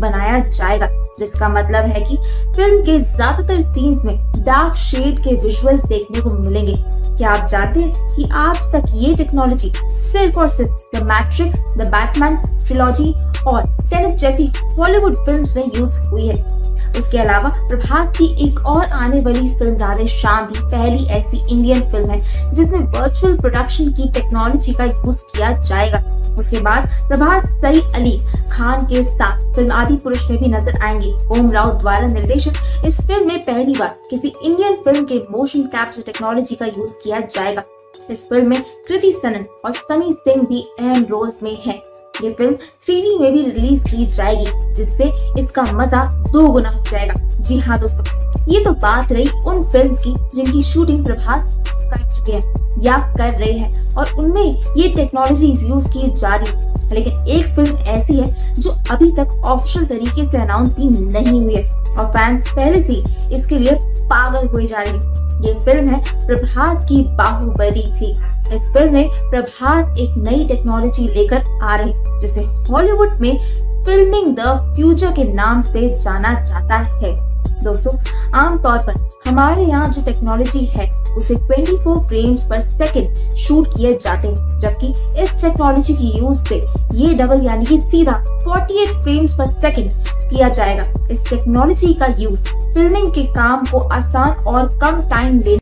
बनाया जाएगा, जिसका मतलब है कि फिल्म के ज्यादातर सीन्स में डार्क शेड के विजुअल्स देखने को मिलेंगे। क्या आप जानते हैं कि आज तक ये टेक्नोलॉजी सिर्फ और सिर्फ the Matrix, the Batman trilogy और टेनेट जैसी हॉलीवुड फिल्म्स में यूज हुई है। इसके अलावा प्रभास की एक और आने वाली फिल्म राधे श्याम भी पहली ऐसी इंडियन फिल्म है जिसमें वर्चुअल प्रोडक्शन की टेक्नोलॉजी का यूज किया जाएगा। उसके बाद प्रभास सई अली खान के साथ फिल्म आदि पुरुष में भी नजर आएंगे। ओम राव द्वारा निर्देशित इस फिल्म में पहली बार किसी इंडियन फिल्म के मोशन कैप्चर टेक्नोलॉजी का यूज किया जाएगा। इस फिल्म में कृति सनन और सनी सिंह भी अहम रोल्स में है। ये फिल्म 3D में भी रिलीज की जाएगी जिससे इसका मजा दोगुना हो जाएगा। जी हाँ दोस्तों, ये तो बात रही उन फिल्म की जिनकी शूटिंग प्रभास कर चुके हैं या कर रहे हैं और उनमें ये टेक्नोलॉजी यूज की जा रही है। लेकिन एक फिल्म ऐसी है जो अभी तक ऑफिशियल तरीके से अनाउंस भी नहीं हुई है और फैंस पहले से इसके लिए पागल हुए जा रहे हैं। ये फिल्म है प्रभास की बाहुबली थी। इस फिल्म में प्रभास एक नई टेक्नोलॉजी लेकर आ रही है जिसे हॉलीवुड में फिल्मिंग द फ्यूचर के नाम से जाना जाता है। दोस्तों, आमतौर पर हमारे यहाँ जो टेक्नोलॉजी है उसे 24 फ्रेम्स पर सेकंड शूट किए जाते हैं, जबकि इस टेक्नोलॉजी की यूज से ये डबल यानी कि सीधा 48 फ्रेम्स पर सेकंड किया जाएगा। इस टेक्नोलॉजी का यूज फिल्मिंग के काम को आसान और कम टाइम लेने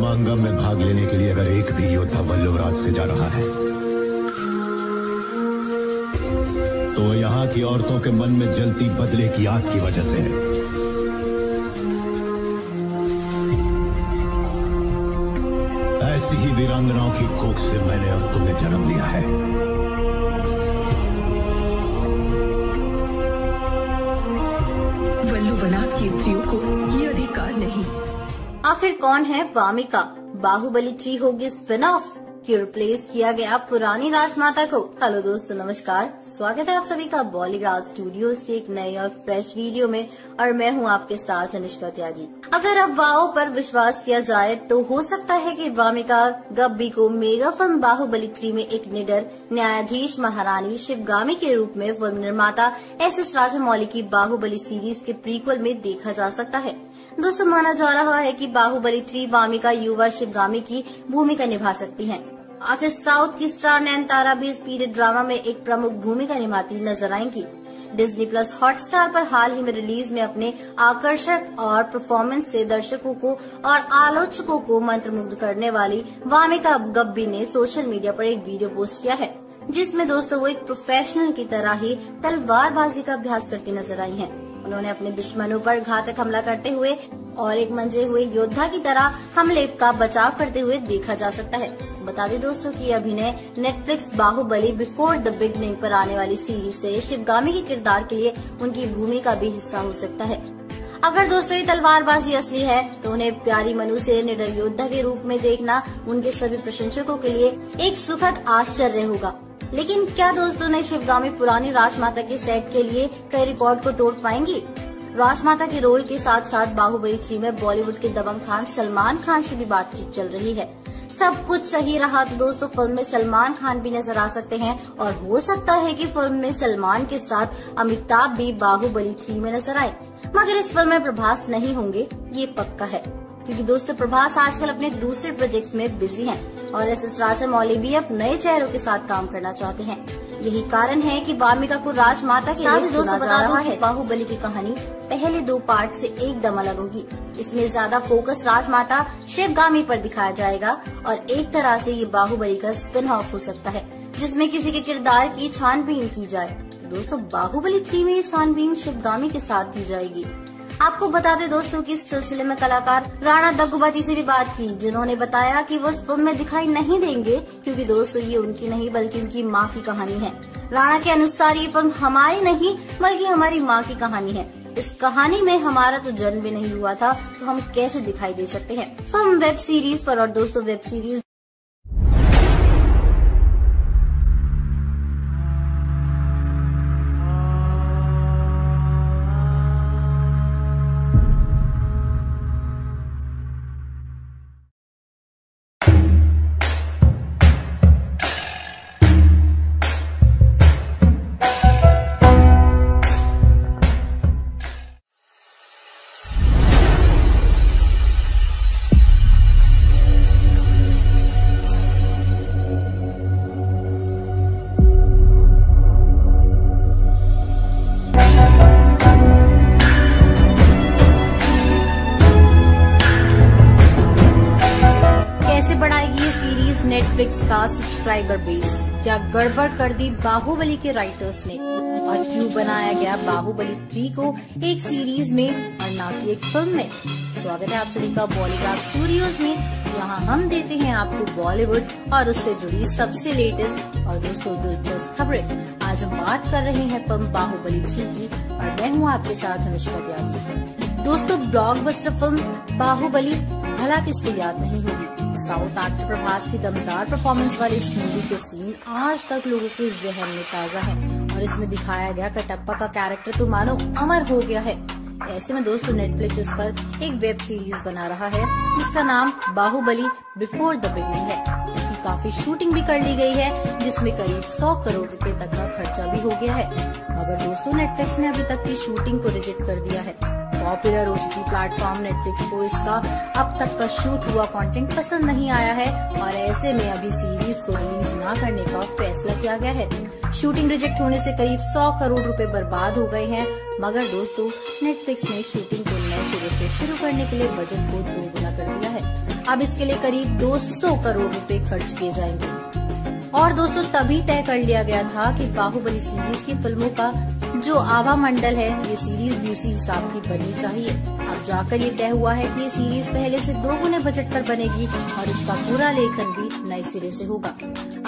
मांगम में भाग लेने के लिए अगर एक भी योद्धा वल्लभराज से जा रहा है तो यहाँ की औरतों के मन में जलती बदले की आग की वजह से है। ऐसी ही वीरांगनाओं की कोख से मैंने और तुमने जन्म लिया है। वल्लुवनाथ की स्त्रियों को ये अधिकार नहीं। आखिर कौन है वामिका? बाहुबली 3 होगी स्पिन ऑफ की रिप्लेस किया गया पुरानी राजमाता को। हेलो दोस्तों, नमस्कार, स्वागत है आप सभी का बॉलीग्राड स्टूडियोज के एक नए और फ्रेश वीडियो में और मैं हूं आपके साथ अनुष्का त्यागी। अगर अफवाहों पर विश्वास किया जाए तो हो सकता है कि वामिका गब्बी को मेगा फिल्म बाहुबली 3 में एक निडर न्यायाधीश महारानी शिवगामी के रूप में फिल्म निर्माता SS राजामौली की बाहुबली सीरीज के प्रीक्वल में देखा जा सकता है। दोस्तों, माना जा रहा है कि बाहुबली 3 वामिका युवा शिवगामी की भूमिका निभा सकती हैं। आखिर साउथ की स्टार नयनतारा भी इस पीरियड ड्रामा में एक प्रमुख भूमिका निभाती नजर आएंगी। Disney+ हॉटस्टार पर हाल ही में रिलीज में अपने आकर्षक और परफॉर्मेंस से दर्शकों को और आलोचकों को मंत्रमुग्ध करने वाली वामिका गब्बी ने सोशल मीडिया पर एक वीडियो पोस्ट किया है जिसमें दोस्तों वो एक प्रोफेशनल की तरह ही तलवारबाजी का अभ्यास करती नजर आई है। उन्होंने अपने दुश्मनों पर घातक हमला करते हुए और एक मंजे हुए योद्धा की तरह हमले का बचाव करते हुए देखा जा सकता है। बता दें दोस्तों कि अभिनय Netflix Baahubali before the beginning पर आने वाली सीरीज से शिवगामी के किरदार के लिए उनकी भूमिका भी हिस्सा हो सकता है। अगर दोस्तों ये तलवारबाजी असली है तो उन्हें प्यारी मनु से निडर योद्धा के रूप में देखना उनके सभी प्रशंसकों के लिए एक सुखद आश्चर्य होगा। लेकिन क्या दोस्तों ने शिवगामी पुरानी राजमाता के सेट के लिए कई रिकॉर्ड को तोड़ पाएंगी? राजमाता के रोल के साथ साथ बाहुबली 3 में बॉलीवुड के दबंग खान सलमान खान से भी बातचीत चल रही है। सब कुछ सही रहा तो दोस्तों फिल्म में सलमान खान भी नजर आ सकते हैं और हो सकता है कि फिल्म में सलमान के साथ अमिताभ भी बाहुबली 3 में नजर आए, मगर इस फिल्म में प्रभास नहीं होंगे ये पक्का है क्योंकि दोस्तों प्रभास आजकल अपने दूसरे प्रोजेक्ट्स में बिजी हैं और SS राजामौली भी अब नए चेहरों के साथ काम करना चाहते हैं। यही कारण है कि वामिका को राजमाता के साथ दोस्तों बता रहा है। बाहुबली की कहानी पहले 2 पार्ट से एकदम अलग होगी। इसमें ज्यादा फोकस राजमाता शिवगामी पर दिखाया जाएगा और एक तरह से ये बाहुबली का स्पिन ऑफ हो सकता है जिसमें किसी के किरदार की छानबीन की जाए। दोस्तों बाहुबली 3 में छानबीन शिवगामी के साथ की जाएगी। आपको बता दें दोस्तों कि इस सिलसिले में कलाकार राणा दग्गुबाती से भी बात की, जिन्होंने बताया कि वो फिल्म में दिखाई नहीं देंगे क्योंकि दोस्तों ये उनकी नहीं बल्कि उनकी माँ की कहानी है। राणा के अनुसार ये फिल्म हमारी नहीं बल्कि हमारी माँ की कहानी है। इस कहानी में हमारा तो जन्म भी नहीं हुआ था, तो हम कैसे दिखाई दे सकते हैं। फिल्म वेब सीरीज पर और दोस्तों वेब सीरीज नेटफ्लिक्स का सब्सक्राइबर बेस क्या गड़बड़ कर दी बाहुबली के राइटर्स ने, और क्यों बनाया गया बाहुबली 3 को एक सीरीज में और ना कि एक फिल्म में। स्वागत है आप सभी का बॉलीग्राड स्टूडियोज में, जहां हम देते हैं आपको बॉलीवुड और उससे जुड़ी सबसे लेटेस्ट और दोस्तों दिलचस्प खबरें। आज हम बात कर रहे हैं फिल्म बाहुबली 3 की और मैं हूँ आपके साथ अनुष्का त्यागी। दोस्तों ब्लॉकबस्टर फिल्म बाहुबली भला किसको याद नहीं होगी। साउथ एक्टर प्रभास की दमदार परफॉर्मेंस वाली इस मूवी के सीन आज तक लोगों के जहन में ताजा है और इसमें दिखाया गया कटप्पा का कैरेक्टर तो मानो अमर हो गया है। ऐसे में दोस्तों नेटफ्लिक्स इस पर एक वेब सीरीज बना रहा है जिसका नाम बाहुबली बिफोर द बिगिनिंग है। इसकी काफी शूटिंग भी कर ली गई है जिसमें करीब 100 करोड़ रुपए तक का खर्चा भी हो गया है, मगर दोस्तों नेटफ्लिक्स ने अभी तक की शूटिंग को रिजेक्ट कर दिया है। पॉपुलर ओटीटी प्लेटफॉर्म नेटफ्लिक्स को इसका अब तक का शूट हुआ कंटेंट पसंद नहीं आया है और ऐसे में अभी सीरीज को रिलीज ना करने का फैसला किया गया है। शूटिंग रिजेक्ट होने से करीब 100 करोड़ रुपए बर्बाद हो गए हैं, मगर दोस्तों नेटफ्लिक्स ने शूटिंग को नए सिरे से शुरू करने के लिए बजट को 2 गुना कर दिया है। अब इसके लिए करीब 200 करोड़ रुपए खर्च किए जाएंगे और दोस्तों तभी तय कर लिया गया था कि बाहुबली सीरीज की फिल्मों का जो आवा मंडल है ये सीरीज भी उसी हिसाब की बननी चाहिए। अब जाकर ये तय हुआ है कि ये सीरीज पहले से 2 गुने बजट पर बनेगी और इसका पूरा लेखन भी नए सिरे से होगा।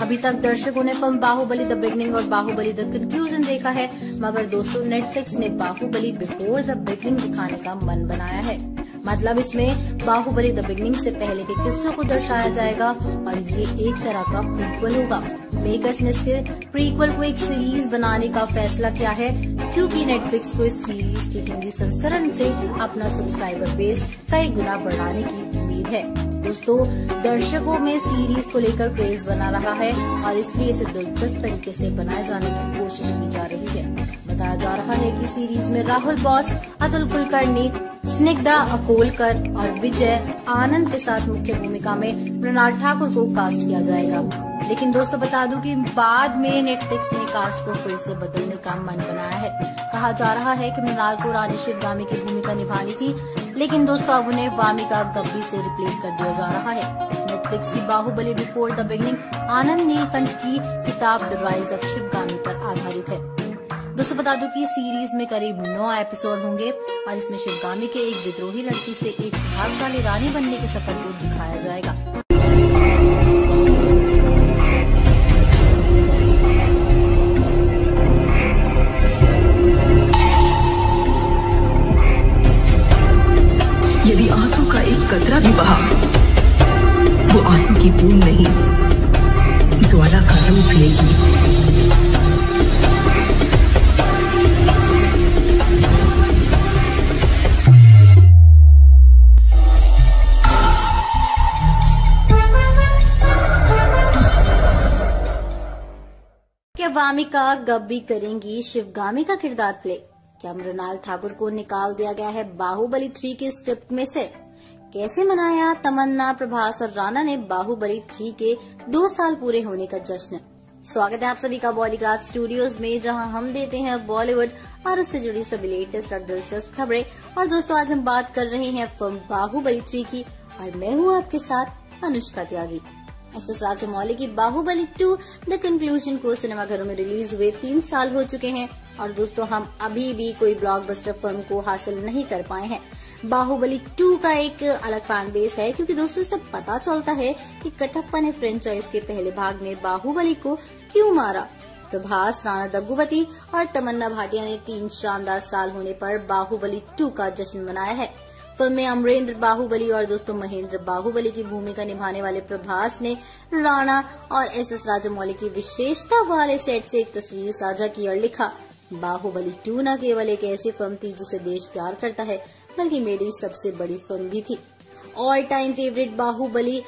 अभी तक दर्शकों ने फिल्म बाहुबली द बिगनिंग और बाहुबली द कंफ्यूजन देखा है, मगर दोस्तों नेटफ्लिक्स ने बाहुबली बिफोर द बिगनिंग दिखाने का मन बनाया है। मतलब इसमें बाहुबली द बिगनिंग से पहले के किस्सों को दर्शाया जाएगा और ये एक तरह का प्रीक्वल होगा। मेकर्स ने इसके प्रीक्वल को एक सीरीज बनाने का फैसला किया है क्योंकि नेटफ्लिक्स को इस सीरीज के हिंदी संस्करण से अपना सब्सक्राइबर बेस कई गुना बढ़ाने की उम्मीद है। दोस्तों दर्शकों में सीरीज को लेकर क्रेज बना रहा है और इसलिए इसे दिलचस्प तरीके से बनाए जाने की कोशिश की जा रही है। बताया जा रहा है कि सीरीज में राहुल बॉस, अतुल कुलकर्णी, स्निग्धा अकोलकर और विजय आनंद के साथ मुख्य भूमिका में मृणाल ठाकुर को कास्ट किया जाएगा। लेकिन दोस्तों बता दूं कि बाद में नेटफ्लिक्स ने कास्ट को फिर से बदलने का मन बनाया है। कहा जा रहा है कि मृणाल को रानी शिवगामी की भूमिका निभानी थी, लेकिन दोस्तों अब उन्हें वामिका गब्बी से रिप्लेस कर दिया जा रहा है। नेटफ्लिक्स की Baahubali before the beginning Anand Neelkanth की किताब द राइज ऑफ शिवगामी पर आधारित है। दोस्तों बता दूं कि सीरीज में करीब 9 एपिसोड होंगे और इसमें शिवगामी के एक विद्रोही लड़की से एक प्रभावशाली रानी बनने के सफर को दिखाया जाएगा। यदि आंसू का एक कतरा भी बहा, वो आंसू की बूंद नहीं ज्वाला का रूप लेगी। वामिका गब्बी करेंगी शिवगामी का किरदार प्ले। क्या मृणाल ठाकुर को निकाल दिया गया है बाहुबली 3 के स्क्रिप्ट में से? कैसे मनाया तमन्ना, प्रभास और राणा ने बाहुबली 3 के 2 साल पूरे होने का जश्न? स्वागत है आप सभी का बॉलीग्राड स्टूडियोज में, जहां हम देते हैं बॉलीवुड और उससे जुड़ी सभी लेटेस्ट और दिलचस्प खबरें। और दोस्तों आज हम बात कर रहे हैं फिल्म बाहुबली 3 की और मैं हूँ आपके साथ अनुष्का त्यागी। एसएस राजमौली की बाहुबली 2 द कंक्लूजन को सिनेमाघरों में रिलीज हुए 3 साल हो चुके हैं और दोस्तों हम अभी भी कोई ब्लॉकबस्टर फिल्म को हासिल नहीं कर पाए हैं। बाहुबली 2 का एक अलग फैन बेस है क्योंकि दोस्तों इससे पता चलता है कि कटप्पा ने फ्रेंचाइज के पहले भाग में बाहुबली को क्यों मारा। प्रभास, राणा दग्गुबाती और तमन्ना भाटिया ने 3 शानदार साल होने पर बाहुबली 2 का जश्न मनाया है। फिल्म में अमरेंद्र बाहुबली और दोस्तों महेंद्र बाहुबली की भूमिका निभाने वाले प्रभास ने राणा और एसएस राजामौली की विशेषता वाले सेट से एक तस्वीर साझा की और लिखा, बाहुबली 2 न केवल एक ऐसी फिल्म थी जिसे देश प्यार करता है बल्कि मेरी सबसे बड़ी फिल्म भी थी। ऑल टाइम फेवरेट बाहुबली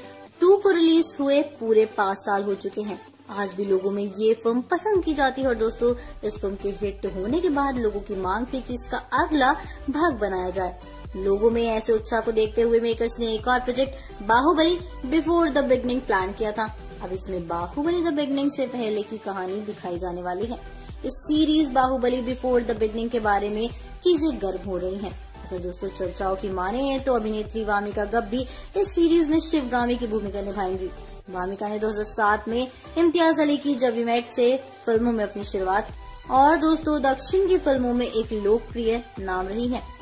2 को रिलीज हुए पूरे 5 साल हो चुके हैं। आज भी लोगों में ये फिल्म पसंद की जाती है और दोस्तों इस फिल्म के हिट होने के बाद लोगों की मांग थी कि इसका अगला भाग बनाया जाए। लोगों में ऐसे उत्साह को देखते हुए मेकर्स ने एक और project Baahubali before the beginning plan किया था। अब इसमें बाहुबली द बिगनिंग से पहले की कहानी दिखाई जाने वाली है। इस series Baahubali before the beginning के बारे में चीजें गर्म हो रही है। अगर दोस्तों चर्चाओं की माने तो अभिनेत्री वामिका गब्बी इस सीरीज में शिवगामी की भूमिका निभाएंगी। वामिका ने 2007 में इम्तियाज अली की जब वी मेट से फिल्मों में अपनी शुरुआत और दोस्तों दक्षिण की फिल्मों में एक लोकप्रिय नाम रही है।